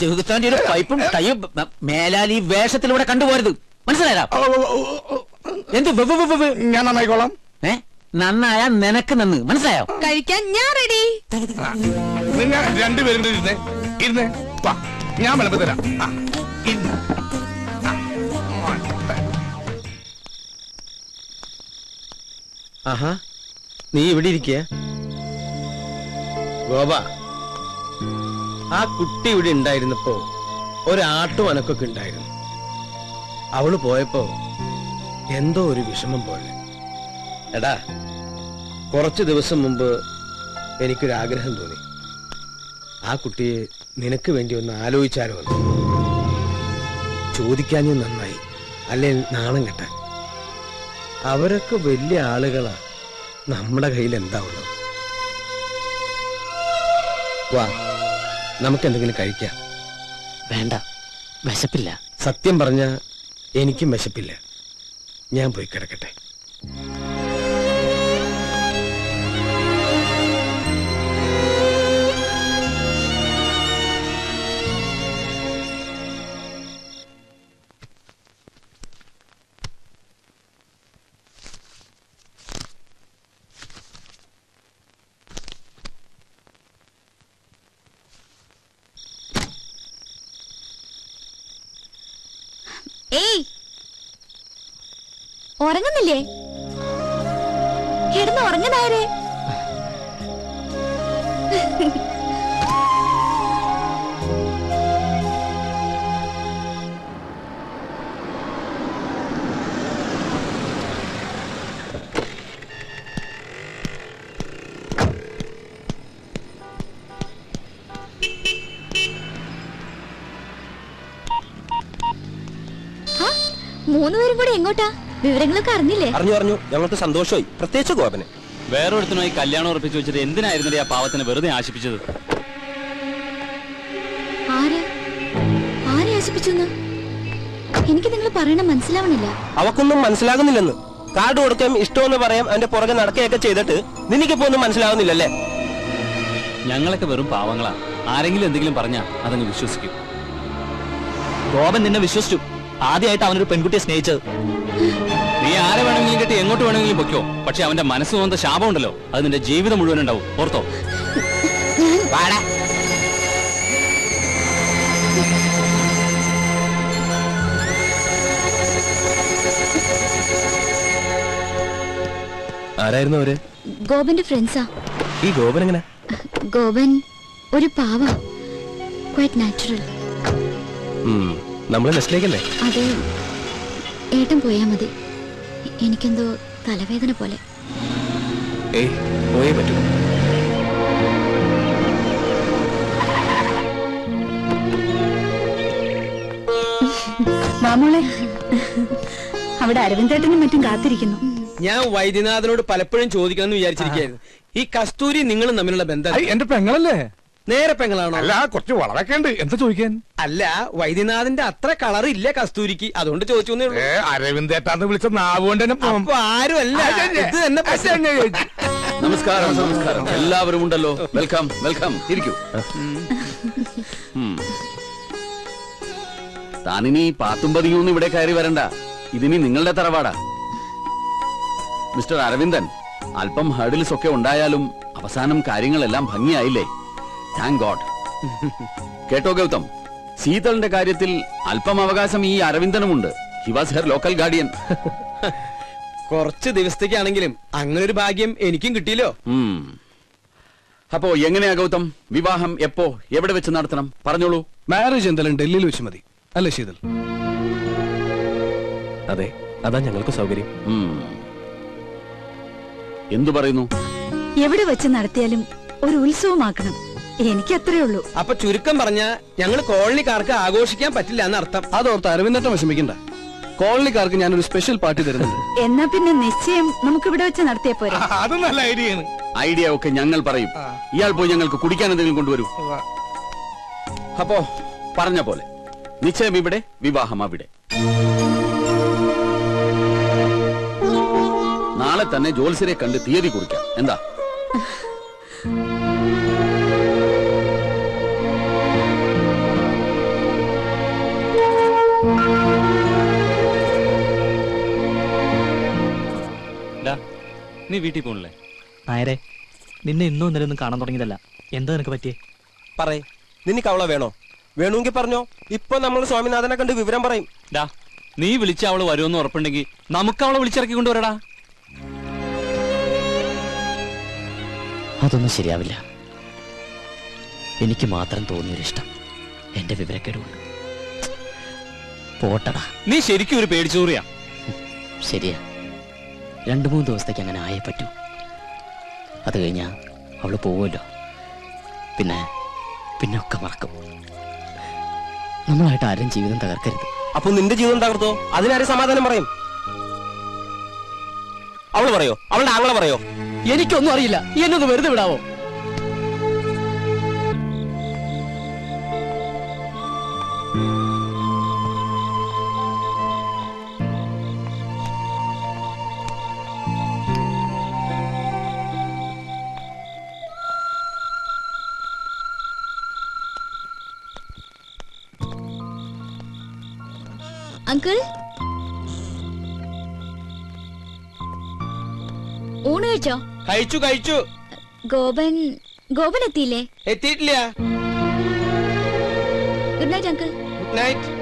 ചെവിത്താന്റെ ഒരു പൈപ്പും തയ്യും മേലാൽ ഈ വേഷത്തിലൂടെ കണ്ടുപോരുത്, മനസ്സിലായാ? എന്ത് ഞാൻ നന്നായിക്കോളാം. നന്നായ നിനക്ക് നന്ന്, മനസ്സിലായോ? കഴിക്കാൻ ഞാൻ റെഡി. നിങ്ങൾ രണ്ടുപേരും ഇരുന്നേ, ഞാൻ വിളമ്പി തരാം. ആഹാ, നീ ഇവിടെ ഇരിക്കുക. ഗോപ, ആ കുട്ടി ഇവിടെ ഉണ്ടായിരുന്നപ്പോ ഒരാട്ടും അനക്കൊക്കെ ഉണ്ടായിരുന്നു. അവള് പോയപ്പോ എന്തോ ഒരു വിഷമം പോലെ. എടാ, കുറച്ചു ദിവസം മുമ്പ് എനിക്കൊരാഗ്രഹം തോന്നി. ആ കുട്ടിയെ നിനക്ക് വേണ്ടി ഒന്ന് ആലോചിച്ചാലോ എന്ന്. ചോദിക്കാനേ നന്നായി, അല്ലേ നാണം കെട്ടാൻ. അവരൊക്കെ വലിയ ആളുകളാ, നമ്മുടെ കയ്യിൽ എന്താ ഉള്ളത്? വാ, നമുക്കെന്തെങ്കിലും കഴിക്കാം. വേണ്ട, വിശപ്പില്ല. സത്യം പറഞ്ഞ എനിക്കും വിശപ്പില്ല. ഞാൻ പോയി കിടക്കട്ടെ. ഉറങ്ങുന്നില്ലേ? കിടന്ന് ഉറങ്ങുന്നായരെ. മൂന്നുപേരും കൂടെ എങ്ങോട്ടാ? വിവരങ്ങളൊക്കെ അറിഞ്ഞില്ലേ? അറിഞ്ഞു. ഞങ്ങൾക്ക് സന്തോഷമായി, പ്രത്യേകിച്ച് ഗോപനെ. വേറൊരുത്തനുമായി കല്യാണം ഉറപ്പിച്ചു വെച്ചിട്ട് എന്തിനായിരുന്നില്ലേ ആ പാവത്തിനെ വെറുതെ ആശിപ്പിച്ചത്? ആരെ ആശിപ്പിച്ചു എനിക്ക് നിങ്ങൾ പറയണം, മനസ്സിലാവണില്ല. അവക്കൊന്നും മനസ്സിലാകുന്നില്ലെന്ന്. കാർഡ് കൊടുക്കാൻ ഇഷ്ടമെന്ന് പറയാം, അവന്റെ പുറകെ നടക്കുകയൊക്കെ ചെയ്തിട്ട് നിനക്കിപ്പോ ഒന്നും മനസ്സിലാവുന്നില്ലല്ലേ? ഞങ്ങളൊക്കെ വെറും പാവങ്ങളാ. ആരെങ്കിലും എന്തെങ്കിലും പറഞ്ഞാ അതങ്ങ് വിശ്വസിക്കും. ഗോപൻ നിന്നെ വിശ്വസിച്ചു. ആദ്യമായിട്ട് അവനൊരു പെൺകുട്ടിയെ സ്നേഹിച്ചത്. നീ ആരെ വേണമെങ്കിലും കെട്ടി എങ്ങോട്ട് വേണമെങ്കിലും പൊയ്ക്കോ, പക്ഷെ അവന്റെ മനസ്സ് വന്ന ശാപം ഉണ്ടല്ലോ, അത് നിന്റെ ജീവിതം മുഴുവൻ ഉണ്ടാവും, ഓർത്തോ? ആരായിരുന്നു അവര്? ഗോപന്റെ ഫ്രണ്ട്സാ. ഈ ഗോപൻ എങ്ങനെ? ഗോപൻ ഒരു പാവ, ക്വൈറ്റ് നാച്ചുറൽ. നമ്മളെ നെസ്റ്റിലേക്കല്ലേ? അതെ. ഏട്ടൻ പോയാ മതി, എനിക്കെന്തോ തലവേദന പോലെ. ഏയ്, പോയേ പറ്റൂ. മാമോളെ, അവിടെ അരവിന്ദേട്ടനും മറ്റും കാത്തിരിക്കുന്നു. ഞാൻ വൈദ്യനാഥനോട് പലപ്പോഴും ചോദിക്കണം എന്ന് വിചാരിച്ചിരിക്കുന്നു, ഈ കസ്തൂരി നിങ്ങളും തമ്മിലുള്ള ബന്ധം. എന്റെ പെങ്ങളല്ലേ? നേരെ പെങ്ങളാണോ? അല്ല, കുറച്ച് വളരൊക്കെ ഉണ്ട്. എന്താ ചോദിക്കാൻ? അല്ല, വൈദ്യനാഥന്റെ അത്ര കളർ ഇല്ല കസ്തൂരിക്ക്, അതുകൊണ്ട് ചോദിച്ചു. അരവിന്ദേട്ടാന്ന് വിളിച്ച നാവുകൊണ്ട് ആരും അല്ല. നമസ്കാരം, നമസ്കാരം. എല്ലാവരും ഉണ്ടല്ലോ. Welcome, welcome. ഇരിക്കൂ. താനിനി പാത്തും പതിങ്ങൊന്നും ഇവിടെ കയറി വരണ്ട, ഇതിനി നിങ്ങളുടെ തറവാടാ. മിസ്റ്റർ അരവിന്ദൻ, അല്പം ഹർഡിൽസ് ഒക്കെ ഉണ്ടായാലും അവസാനം കാര്യങ്ങളെല്ലാം ഭംഗിയായില്ലേ? Thank God. കേട്ടോ ഗൗതം, സീതളിന്റെ കാര്യത്തിൽ അല്പം അവകാശം ഈ അരവിന്ദനുമുണ്ട്. He was her local guardian. കുറച്ച് ദിവസത്തേക്കാണെങ്കിലും അങ്ങനൊരു ഭാഗ്യം എനിക്കും കിട്ടിയില്ലോ. അപ്പോ എങ്ങനെയാ ഗൗതം, വിവാഹം എപ്പോ എവിടെ വെച്ച് നടത്തണം? പറഞ്ഞോളൂ. മാരേജ് എന്തായാലും ഡൽഹിയിൽ വെച്ച് മതി, അല്ലേ ശീതൾ? അതെ, അതാ ഞങ്ങൾക്ക് സൗകര്യം. എന്തു പറയുന്നു? എവിടെ വെച്ച് നടത്തിയാലും ഒരു ഉത്സവമാക്കണം, എനിക്കത്രേ ഉള്ളൂ. അപ്പൊ ചുരുക്കം പറഞ്ഞ ഞങ്ങൾ കോളനിക്കാർക്ക് ആഘോഷിക്കാൻ പറ്റില്ല എന്നർത്ഥം. അതോർത്ത് അരവിന്ദട്ടം വിഷമിക്കണ്ട, കോളനിക്കാർക്ക് ഞാനൊരു സ്പെഷ്യൽ പാർട്ടി തരുന്നുണ്ട്. എന്നാ പിന്നെ നിശ്ചയം നമുക്ക് ഇവിടെ വെച്ച് നടത്തിയ പോരെ. അത് നല്ല ഐഡിയയാണ്. ഐഡിയ ഒക്കെ ഞങ്ങൾ പറയും. ഇയാൾ പോയി ഞങ്ങൾക്ക് കുടിക്കാൻ എന്തെങ്കിലും കൊണ്ടുവരൂ. അപ്പോ പറഞ്ഞ പോലെ നിശ്ചയം ഇവിടെ, വിവാഹം അവിടെ. നാളെ തന്നെ ജോത്സ്യരെ കണ്ട് തീയതി കുറിക്കാം, എന്താ? നീ വീട്ടിൽ പോണില്ലേ? നായരെ, നിന്നെ ഇന്നോ ഇന്നലെയൊന്നും കാണാൻ തുടങ്ങിയതല്ല. എന്താ നിനക്ക് പറ്റിയേ? പറയേ, നിനക്ക് അവളെ വേണോ? വേണമെങ്കിൽ പറഞ്ഞോ. ഇപ്പൊ നമ്മൾ സ്വാമിനാഥനെ കണ്ട് വിവരം പറയും. നീ വിളിച്ച അവള് വരുമെന്ന് ഉറപ്പുണ്ടെങ്കിൽ നമുക്ക് അവളെ വിളിച്ചിറക്കി കൊണ്ടുവരടാ. അതൊന്നും ശരിയാവില്ല. എനിക്ക് മാത്രം തോന്നിയൊരിഷ്ടം, എന്റെ വിവരക്കേടുകൊണ്ട് പോട്ടടാ. നീ ശരിക്കും ഒരു പേടിച്ചൂറിയാ. ശരിയാ, രണ്ടു മൂന്ന് ദിവസത്തേക്ക് അങ്ങനെ ആയേ പറ്റൂ. അത് കഴിഞ്ഞാൽ അവള് പോവുമല്ലോ. പിന്നെ ഒക്കെ മറക്കും. നമ്മളായിട്ട് ആരും ജീവിതം തകർക്കരുത്. അപ്പൊ നിന്റെ ജീവിതം തകർത്തോ? അതിനാരും സമാധാനം പറയും? അവള് പറയോ? അവളുടെ ആങ്ങളെ പറയോ? എനിക്കൊന്നും അറിയില്ല. എന്നൊന്ന് വെറുതെ വിടാവോ? അങ്കിൾ, ഊണ് കഴിച്ചോ? കഴിച്ചു കഴിച്ചു. ഗോപൻ എത്തിയില്ലേ? എത്തിയിട്ടില്ല. Good night uncle. Good night.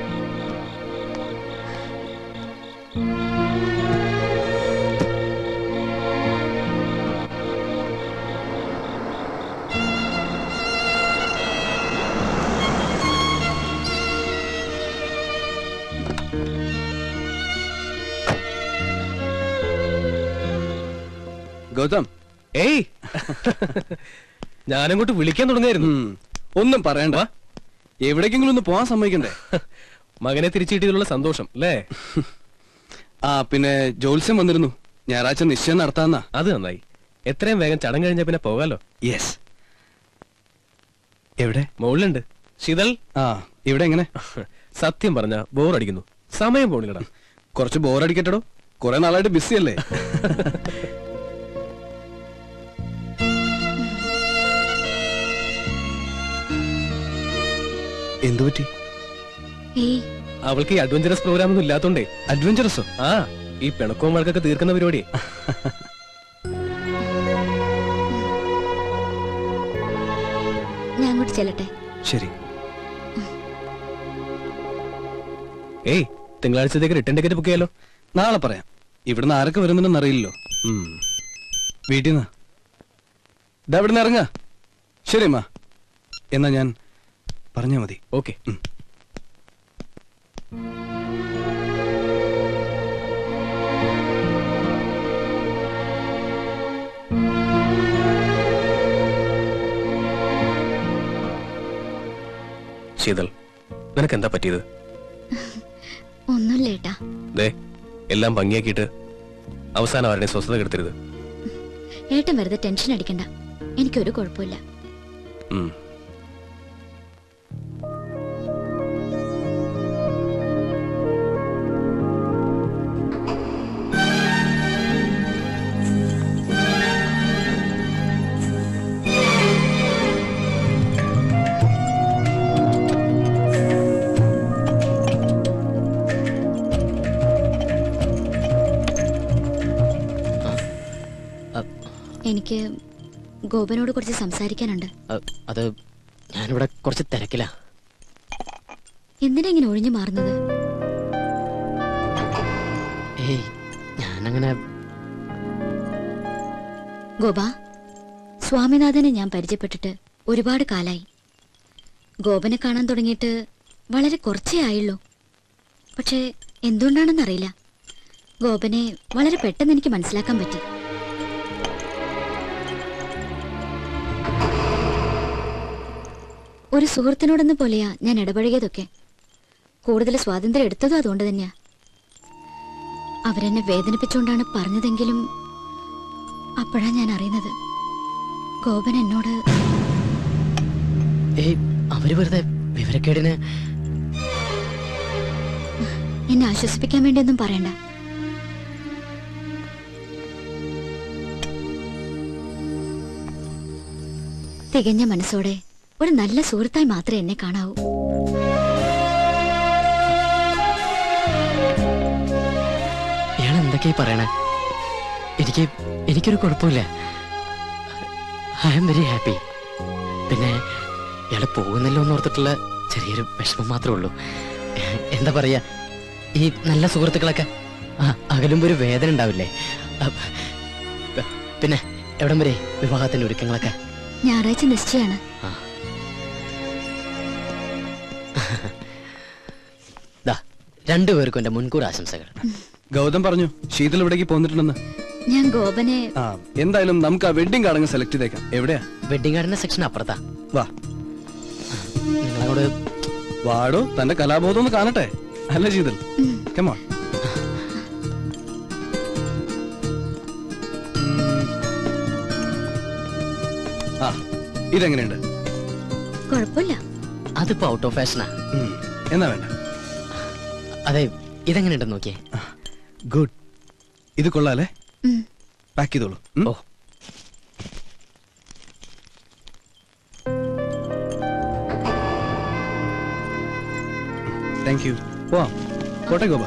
Gautam, ഏയ് ഞാനങ്ങോട്ട് വിളിക്കാൻ തുടങ്ങായിരുന്നു. ഒന്നും പറയണ്ട. എവിടേക്കെങ്കിലും ഒന്ന് പോവാൻ സമ്മതിക്കണ്ടേ? മകനെ തിരിച്ചു കിട്ടിയതിലുള്ള സന്തോഷം അല്ലേ? ആ, പിന്നെ ജോത്സ്യം വന്നിരുന്നു. ഞായറാഴ്ച നിശ്ചയം നടത്താന്നാ. അത് നന്നായി. എത്രയും വേഗം ചടങ്ങ് കഴിഞ്ഞാൽ പിന്നെ പോകാലോ. യെസ്. എവിടെ? മുകളിലുണ്ട്. ശീതൾ, ആ ഇവിടെ എങ്ങനെ? സത്യം പറഞ്ഞ ബോറടിക്കുന്നു. സമയം പോണില്ലടാ. കുറച്ച് ബോറടിക്കട്ടോ. കുറെ നാളായിട്ട് ബിസി അല്ലേ? എന്തുപറ്റി? അവൾക്ക് ഈ അഡ്വഞ്ചറസ് പ്രോഗ്രാം ഒന്നും ഇല്ലാത്തോണ്ടേ. അഡ്വഞ്ചറസോ? ആ, ഈ പിണക്കവും വഴക്കൊക്കെ തീർക്കുന്ന പരിപാടി. ഞാൻ അങ്ങോട്ട് ചെല്ലട്ടെ. ശരി. ഏയ്, തിങ്കളാഴ്ചത്തേക്ക് റിട്ടേൺ ടിക്കറ്റ് ബുക്ക് ചെയ്യാലോ. നാളെ പറയാം. ഇവിടുന്ന് ആരൊക്കെ വരുന്നുണ്ടെന്ന് അറിയില്ലല്ലോ. വീട്ടിൽ നിന്നാ ഇതവിടുന്ന് ഇറങ്ങാ. ശരി അമ്മ, എന്നാ ഞാൻ പറഞ്ഞാ മതി. ഓക്കെ. ശീതൾ, നിനക്കെന്താ പറ്റിയത്? ഒന്നുമില്ലേട്ടാ. ദേ, എല്ലാം ഭംഗിയാക്കിയിട്ട് അവസാനം അവരുടെ സ്വസ്ഥത കെടുത്തരുത്. ഏട്ടൻ വെറുതെ ടെൻഷൻ അടിക്കണ്ട. എനിക്കൊരു കുഴപ്പമില്ല. എനിക്ക് ഗോപനോട് കുറച്ച് സംസാരിക്കാനുണ്ട്. അത് ഞാനിവിടെ കുറച്ച് തിരക്കിലാ. എന്തിനാ ഇങ്ങനെ ഒഴിഞ്ഞു മാറുന്നത്? ഏയ്, ഞാനങ്ങനെ. ഗോപ, സ്വാമിനാഥനെ ഞാൻ പരിചയപ്പെട്ടിട്ട് ഒരുപാട് കാലായി. ഗോപനെ കാണാൻ തുടങ്ങിയിട്ട് വളരെ കുറച്ചേ ആയുള്ളൂ. പക്ഷെ എന്തുകൊണ്ടാണെന്നറിയില്ല, ഗോപനെ വളരെ പെട്ടെന്ന് എനിക്ക് മനസ്സിലാക്കാൻ പറ്റി. ഒരു സുഹൃത്തിനോടെന്ന പോലെയാ ഞാൻ ഇടപഴകിയതൊക്കെ. കൂടുതൽ സ്വാതന്ത്ര്യം എടുത്തതും അതുകൊണ്ട് തന്നെയാ. അവരെന്നെ വേദനിപ്പിച്ചുകൊണ്ടാണ് പറഞ്ഞതെങ്കിലും അപ്പോഴാ ഞാൻ അറിയുന്നത് ഗോപൻ എന്നോട്. അവര് വെറുതെ വിവരക്കേടിന് എന്നെ ആശ്വസിപ്പിക്കാൻ വേണ്ടിയൊന്നും പറയണ്ട. തികഞ്ഞ മനസ്സോടെ ഒരു നല്ല സുഹൃത്തായി മാത്രമേ എന്നെ കാണാവൂ. ഇയാൾ എന്തൊക്കെയാ പറയണേ? എനിക്കൊരു കുഴപ്പമില്ല. I am very happy. പിന്നെ ഇയാൾ പോകുന്നല്ലോ എന്ന് ഓർത്തിട്ടുള്ള ചെറിയൊരു വിഷമം മാത്രമേ ഉള്ളൂ. എന്താ പറയാ, ഈ നല്ല സുഹൃത്തുക്കളൊക്കെ അകലുമ്പോ ഒരു വേദന ഉണ്ടാവില്ലേ? പിന്നെ എവിടം വരെ വിവാഹത്തിന്റെ ഒരുക്കങ്ങളൊക്കെ? ഞായറാഴ്ച നിശ്ചയാണ്. രണ്ടുപേർക്കും എന്റെ മുൻകൂർ ആശംസകൾ. ഗൗതം പറഞ്ഞു ശീതൾ ഇവിടേക്ക് പോന്നിട്ടുണ്ടെന്ന്. ഞാൻ ഗോപനെ എന്തായാലും നമുക്ക് ആ വെഡിങ് കാർഡ് സെലക്ട് ചെയ്തേക്കാം. എവിടെയാ വെഡിങ് കാർഡിന്റെ സെക്ഷൻ? അപ്പുറത്താ. വാ നിങ്ങളോട് വാടോ, തന്റെ കലാബോധം ഒന്ന് കാണട്ടെ. അല്ല ശീതൾ, കം ഓൺ. ഇതെങ്ങനെയുണ്ട്? കുഴപ്പമില്ല. അതിപ്പോ ഔട്ട് ഓഫ് ഫാഷനാ. എന്നാ വേണ്ട. അതെ, ഇതെങ്ങനെയുണ്ട് നോക്കിയേ. ഗുഡ്. ഇത് കൊള്ളാലേ, പാക്ക് ചെയ്തോളൂ. Oh thank you. പോവാം, കോട്ടെ ഗോപ.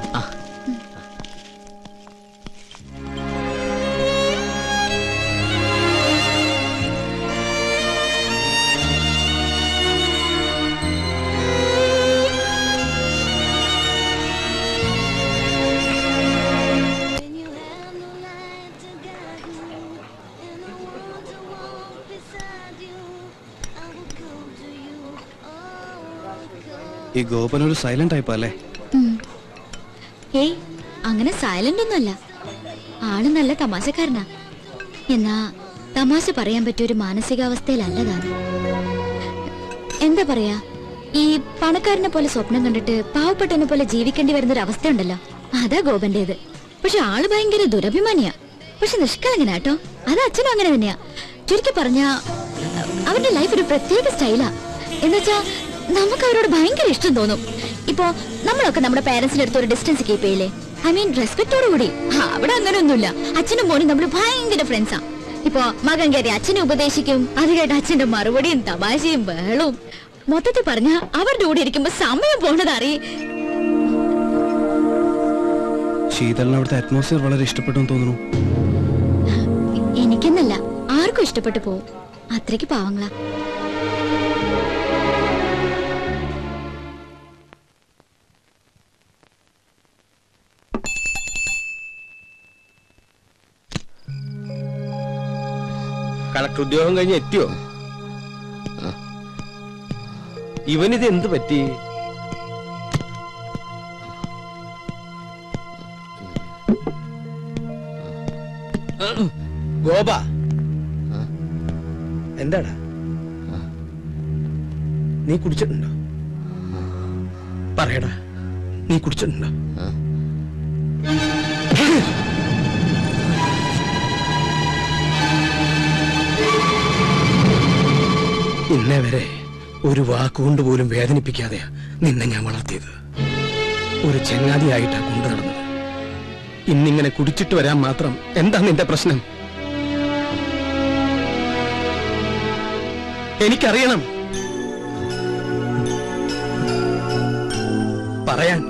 ഈ ഗോപൻ ഒരു സൈലന്റ് ടൈപ്പ് അല്ലേ? ഏയ് അങ്ങനെ സൈലന്റ് ഒന്നുമല്ല. ആള് നല്ല തമാശക്കാരനാ. എന്നാ തമാശ പറയാൻ പറ്റിയ ഒരു മാനസികാവസ്ഥയിലല്ലതാണ്. എന്താ പറയാ, ഈ പണക്കാരനെ പോലെ സ്വപ്നം കണ്ടിട്ട് പാവപ്പെട്ടവനെ പോലെ ജീവിക്കേണ്ടി വരുന്നൊരു അവസ്ഥയുണ്ടല്ലോ, അതാ ഗോപന്റേത്. പക്ഷെ ആള് ഭയങ്കര ദുരഭിമാനിയാ, പക്ഷെ നിഷ്കളങ്കനാട്ടോ. അത് അച്ഛനും അങ്ങനെ തന്നെയാ. ചുരുക്കി പറഞ്ഞ അവന്റെ ലൈഫ് ഒരു പ്രത്യേക സ്റ്റൈലാ. എന്നുവെച്ചാ നമുക്ക് അവരോട് ഭയങ്കര ഇഷ്ടം തോന്നും. ഇപ്പോ നമ്മളൊക്കെ നമ്മുടെ പേരൻസിന്റെ അടുത്ത് ഒരു ഡിസ്റ്റൻസ് കീപ്പ് ചെയ്യില്ലേ, ഐ മീൻ റെസ്പെക്ടോട് കൂടി. അവിടെ അങ്ങനെയൊന്നുമില്ല. അച്ഛനും മോനും നമ്മൾ ഭയങ്കര ഫ്രണ്ട്സാ. ഇപ്പൊ മകൻ കയറി അച്ഛനെ ഉപദേശിക്കും, അത് കേട്ട് അച്ഛന്റെ മറുപടിയും തമാശയും ബഹളവും. മൊത്തത്തിൽ പറഞ്ഞ അവരുടെ കൂടെ ഇരിക്കുമ്പോ സമയം പോണത് അറിയും. ശീതളിന് അവിടുത്തെ അറ്റ്മോസ്ഫിയർ വളരെ ഇഷ്ടപ്പെട്ടു തോന്നുന്നു. എനിക്കെന്നല്ല, ആർക്കും ഇഷ്ടപ്പെട്ടു പോവും. അത്രയ്ക്ക് പാവങ്ങളാ. കളക്ടർ ഉദ്യോഗം കഴിഞ്ഞ് എത്തിയോ? ഇവനിത് എന്ത് പറ്റി? ഗോപ എന്താടാ, നീ കുടിച്ചിട്ടുണ്ടോ? പറയടാ, നീ കുടിച്ചിട്ടുണ്ടോ? ഇന്നേ വരെ ഒരു വാക്കുകൊണ്ട് പോലും വേദനിപ്പിക്കാതെയാ നിന്നെ ഞാൻ വളർത്തിയത്. ഒരു ചങ്ങാതിയായിട്ടാ കൊണ്ടു നടന്നത്. ഇന്നിങ്ങനെ കുടിച്ചിട്ട് വരാൻ മാത്രം എന്താ നിന്റെ പ്രശ്നം? എനിക്കറിയണം. പറയാൻ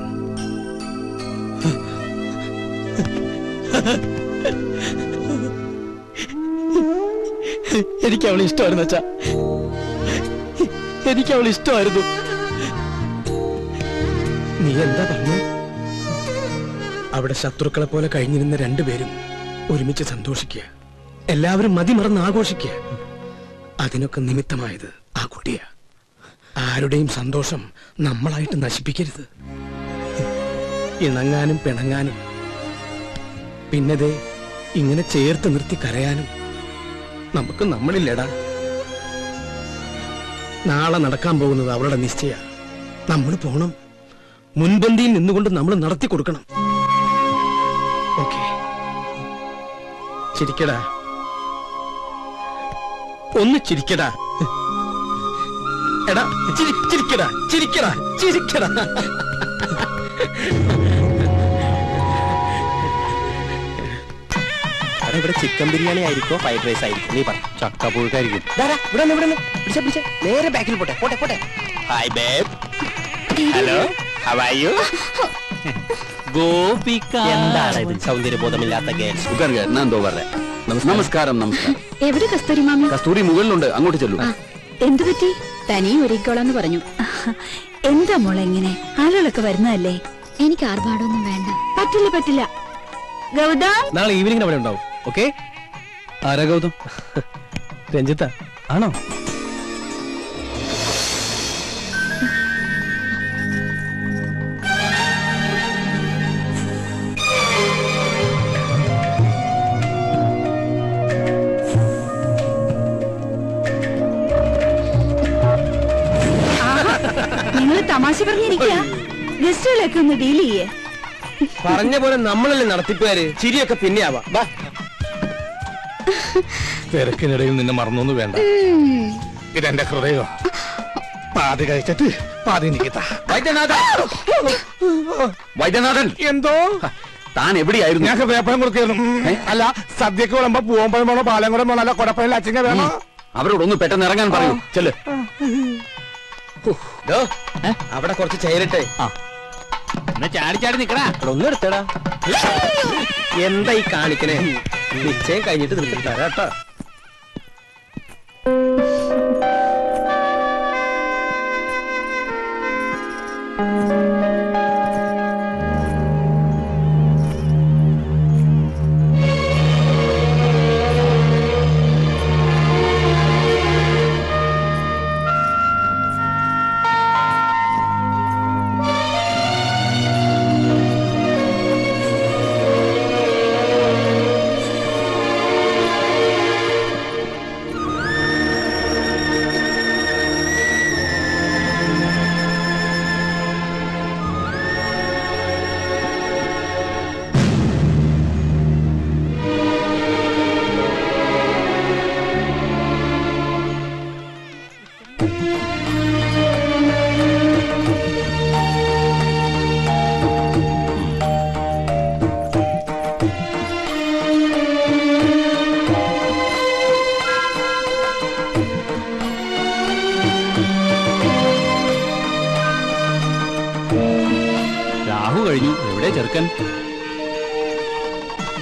എനിക്ക് അവളെ ഇഷ്ടമായിരുന്നു അച്ഛാ. എനിക്ക് അവൾ ഇഷ്ടമായിരുന്നു. നീ എന്താ പറഞ്ഞു? അവിടെ ശത്രുക്കളെ പോലെ കഴിഞ്ഞിരുന്ന രണ്ടുപേരും ഒരുമിച്ച് സന്തോഷിക്കുക, എല്ലാവരും മതിമറന്ന് ആഘോഷിക്കുക. അതിനൊക്കെ നിമിത്തമായത് ആ കുട്ടിയാ. ആരുടെയും സന്തോഷം നമ്മളായിട്ട് നശിപ്പിക്കരുത്. ഇണങ്ങാനും പിണങ്ങാനും പിന്നതേ ഇങ്ങനെ ചേർത്ത് നിർത്തി കരയാനും നമുക്ക് നമ്മളില്ലടാ. നാളെ നടക്കാൻ പോകുന്നത് അവരുടെ നിശ്ചയ. നമ്മൾ പോണം. മുൻപന്തിയിൽ നിന്നുകൊണ്ട് നമ്മൾ നടത്തി കൊടുക്കണം. ഓക്കെ ചിരിക്കടാ, ഒന്ന് ചിരിക്കടാ. എടാ ചിരിക്കടാ, ചിരിക്കടാ, ചിരിക്കടാ. ഇവിടെ ചിക്കൻ ബിരിയാണി ആയിരിക്കോ ഫ്രൈഡ് റൈസ് ആയിരിക്കും? നീ പറ. ചക്കപ്പുഴുക്കായിരിക്കും. ദാടാ ഇവിടെ നിന്ന് പിടിച്ചേ പിടിച്ചേ നേരെ ബാക്കിൽ പോട്ടെ പോട്ടെ പോട്ടെ. Hi babe. Hello how are you? Gopika. എന്താണ് ഇത് സൗന്ദര്യബോധമില്ലാത്ത ഗേൾസ്? ഉഗർ ഗേൾ ഞാൻ ദോ വരെ. നമസ്കാരം നമസ്കാരം. എവിടെ കസ്തൂരി മാമി? കസ്തൂരി മുകളിലുണ്ട് അങ്ങോട്ട് ചെല്ലൂ. എന്തു പറ്റി? തനി ഒരിക്കോളാന്ന് പറഞ്ഞു. എന്താ മോളെ ഇങ്ങനെ? ആളുകളൊക്കെ വരുന്നതല്ലേ? എനിക്ക് ആർഭാടൊന്നും വേണ്ട. പറ്റില്ല പറ്റില്ല. ഗൗതം നാളെ ഈവനിംഗ് അവിടെ ഉണ്ടാവും. ഓക്കേ. ആരാ ഗൗതം? രഞ്ജിത ആണോ? നിങ്ങൾ തമാശ പറഞ്ഞിരിക്കുക. ഗസ്റ്റുകളൊക്കെ ഒന്ന് ഡീൽ ചെയ്യേ. പറഞ്ഞ പോലെ നമ്മളല്ലേ നടത്തിപ്പുകാര്. ചിരിയൊക്കെ പിന്നെയാവാ. തിരക്കിനിടയിൽ നിന്നെ മറന്നൊന്നും വേണ്ട. ഇതെന്റെ ഹൃദയോ പാതി കഴിച്ചിട്ട് പാതി നിൽക്കത്താ. വൈദ്യനാഥൻ വൈദ്യനാഥൻ എന്തോ താൻ എവിടെയായിരുന്നു? ഞങ്ങൾക്ക് വേപ്പഴം കൊടുക്കായിരുന്നു. അല്ല സദ്യക്ക് വിളമ്പോ പൂവമ്പഴം വേണോ പാലം കൂടെ വേണോ അല്ല കൊടപ്പഴം അച്ഛനെ വേണോ? അവരോടൊന്ന് പെട്ടെന്ന് ഇറങ്ങാൻ പറയൂ. ചെല് അവിടെ കുറച്ച് ചേരട്ടെ. ചാടി ചാടി നിക്കടാ. ഒന്നും എടുത്തടാ. എന്താ ഈ കാണിക്കണേ? നിശ്ചയം കഴിഞ്ഞിട്ട് നിൽക്കും തരാട്ടോ.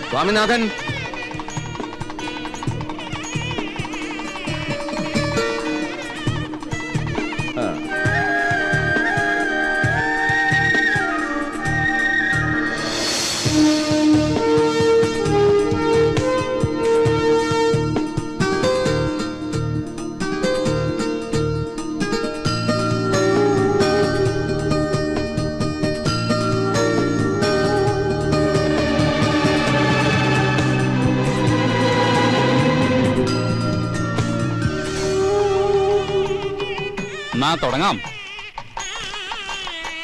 സ്വാമിനാഥൻ തുടങ്ങാം.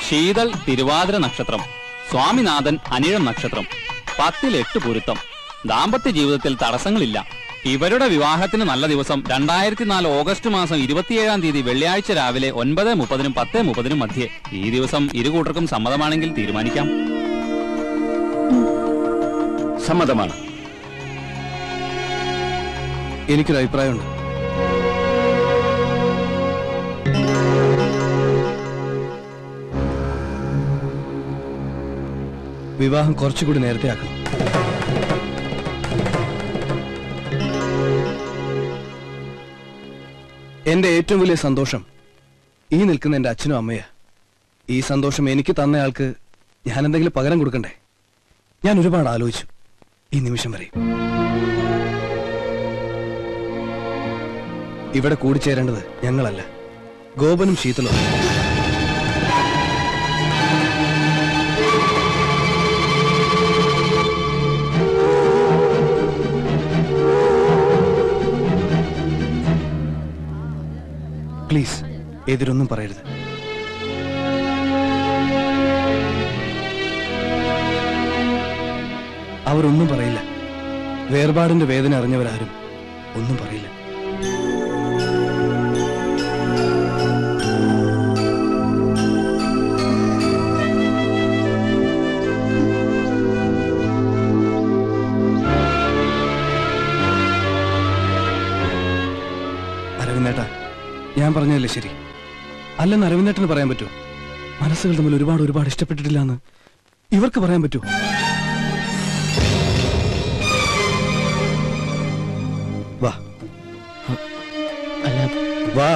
ശീതൾ തിരുവാതിര നക്ഷത്രം, സ്വാമിനാഥൻ അനിഴം നക്ഷത്രം. 10-8 പൊരുത്തം. ദാമ്പത്യ ജീവിതത്തിൽ തടസ്സങ്ങളില്ല. ഇവരുടെ വിവാഹത്തിന് നല്ല ദിവസം 2004 ഓഗസ്റ്റ് മാസം 27-ാം തീയതി വെള്ളിയാഴ്ച രാവിലെ 9:30-നും 10:30-നും മധ്യേ. ഈ ദിവസം ഇരുകൂട്ടർക്കും സമ്മതമാണെങ്കിൽ തീരുമാനിക്കാം. സമ്മതമാണ്. എനിക്കൊരു അഭിപ്രായമുണ്ട്. വിവാഹം കുറച്ചുകൂടി നേരത്തെ ആക്കണം. എന്റെ ഏറ്റവും വലിയ സന്തോഷം ഈ നിൽക്കുന്ന എന്റെ അച്ഛനും അമ്മയാ. ഈ സന്തോഷം എനിക്ക് തന്നയാൾക്ക് ഞാൻ എന്തെങ്കിലും പകരം കൊടുക്കണ്ടേ? ഞാൻ ഒരുപാട് ആലോചിച്ചു ഈ നിമിഷം വരെ. ഇവിടെ കൂടിച്ചേരേണ്ടത് ഞങ്ങളല്ല, ഗോപനും ശീതളും. പ്ലീസ് എതിരൊന്നും പറയരുത്. അവരൊന്നും പറയില്ല. വേർപാടിന്റെ വേദന അറിഞ്ഞവരാരും ഒന്നും പറയില്ല. ഞാൻ പറഞ്ഞല്ലേ ശരി അല്ലെന്ന് അരവിന്ദേട്ടന് പറയാൻ പറ്റുമോ? മനസ്സുകൾ തമ്മിൽ ഒരുപാട് ഒരുപാട് ഇഷ്ടപ്പെട്ടിട്ടില്ല എന്ന് ഇവർക്ക് പറയാൻ പറ്റുമോ? വാ വാ,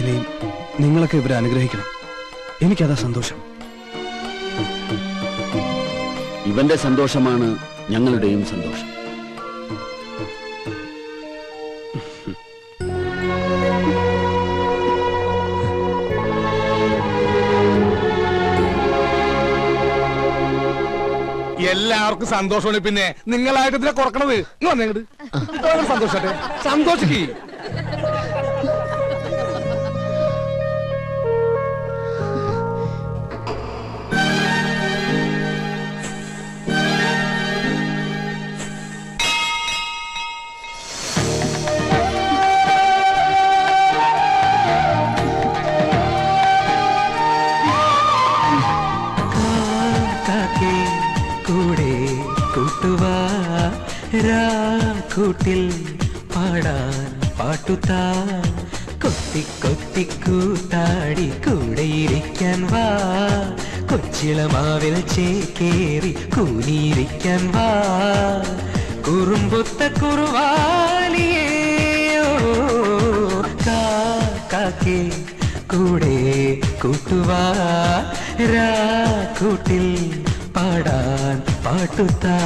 ഇനിയും നിങ്ങളൊക്കെ ഇവരെ അനുഗ്രഹിക്കണം, എനിക്കതാ സന്തോഷം. ഇവന്റെ സന്തോഷമാണ് ഞങ്ങളുടെയും സന്തോഷം. എല്ലാവർക്കും സന്തോഷമാണ്. പിന്നെ നിങ്ങളായിട്ട് ഇതിനെ കുറക്കണത് വന്നേങ്ങട് സന്തോഷട്ടെ, സന്തോഷിക്കേ. കൂട്ടിൽ പാടാൻ പാട്ടുത്താ, കൊത്തി കൊത്തി കൂത്താടി കൂടെയിരിക്കാൻ വാ, കൊച്ചിളമാവിൽ ചേക്കേറി കൂനിയിരിക്കാൻ വാ, കുറുമ്പൊത്ത കുറുവാലിയേയോ കാക്കാക്കേ കൂടെ കൂട്ടുവാ, രാ കൂട്ടിൽ പാടാൻ പാട്ടുത്താ.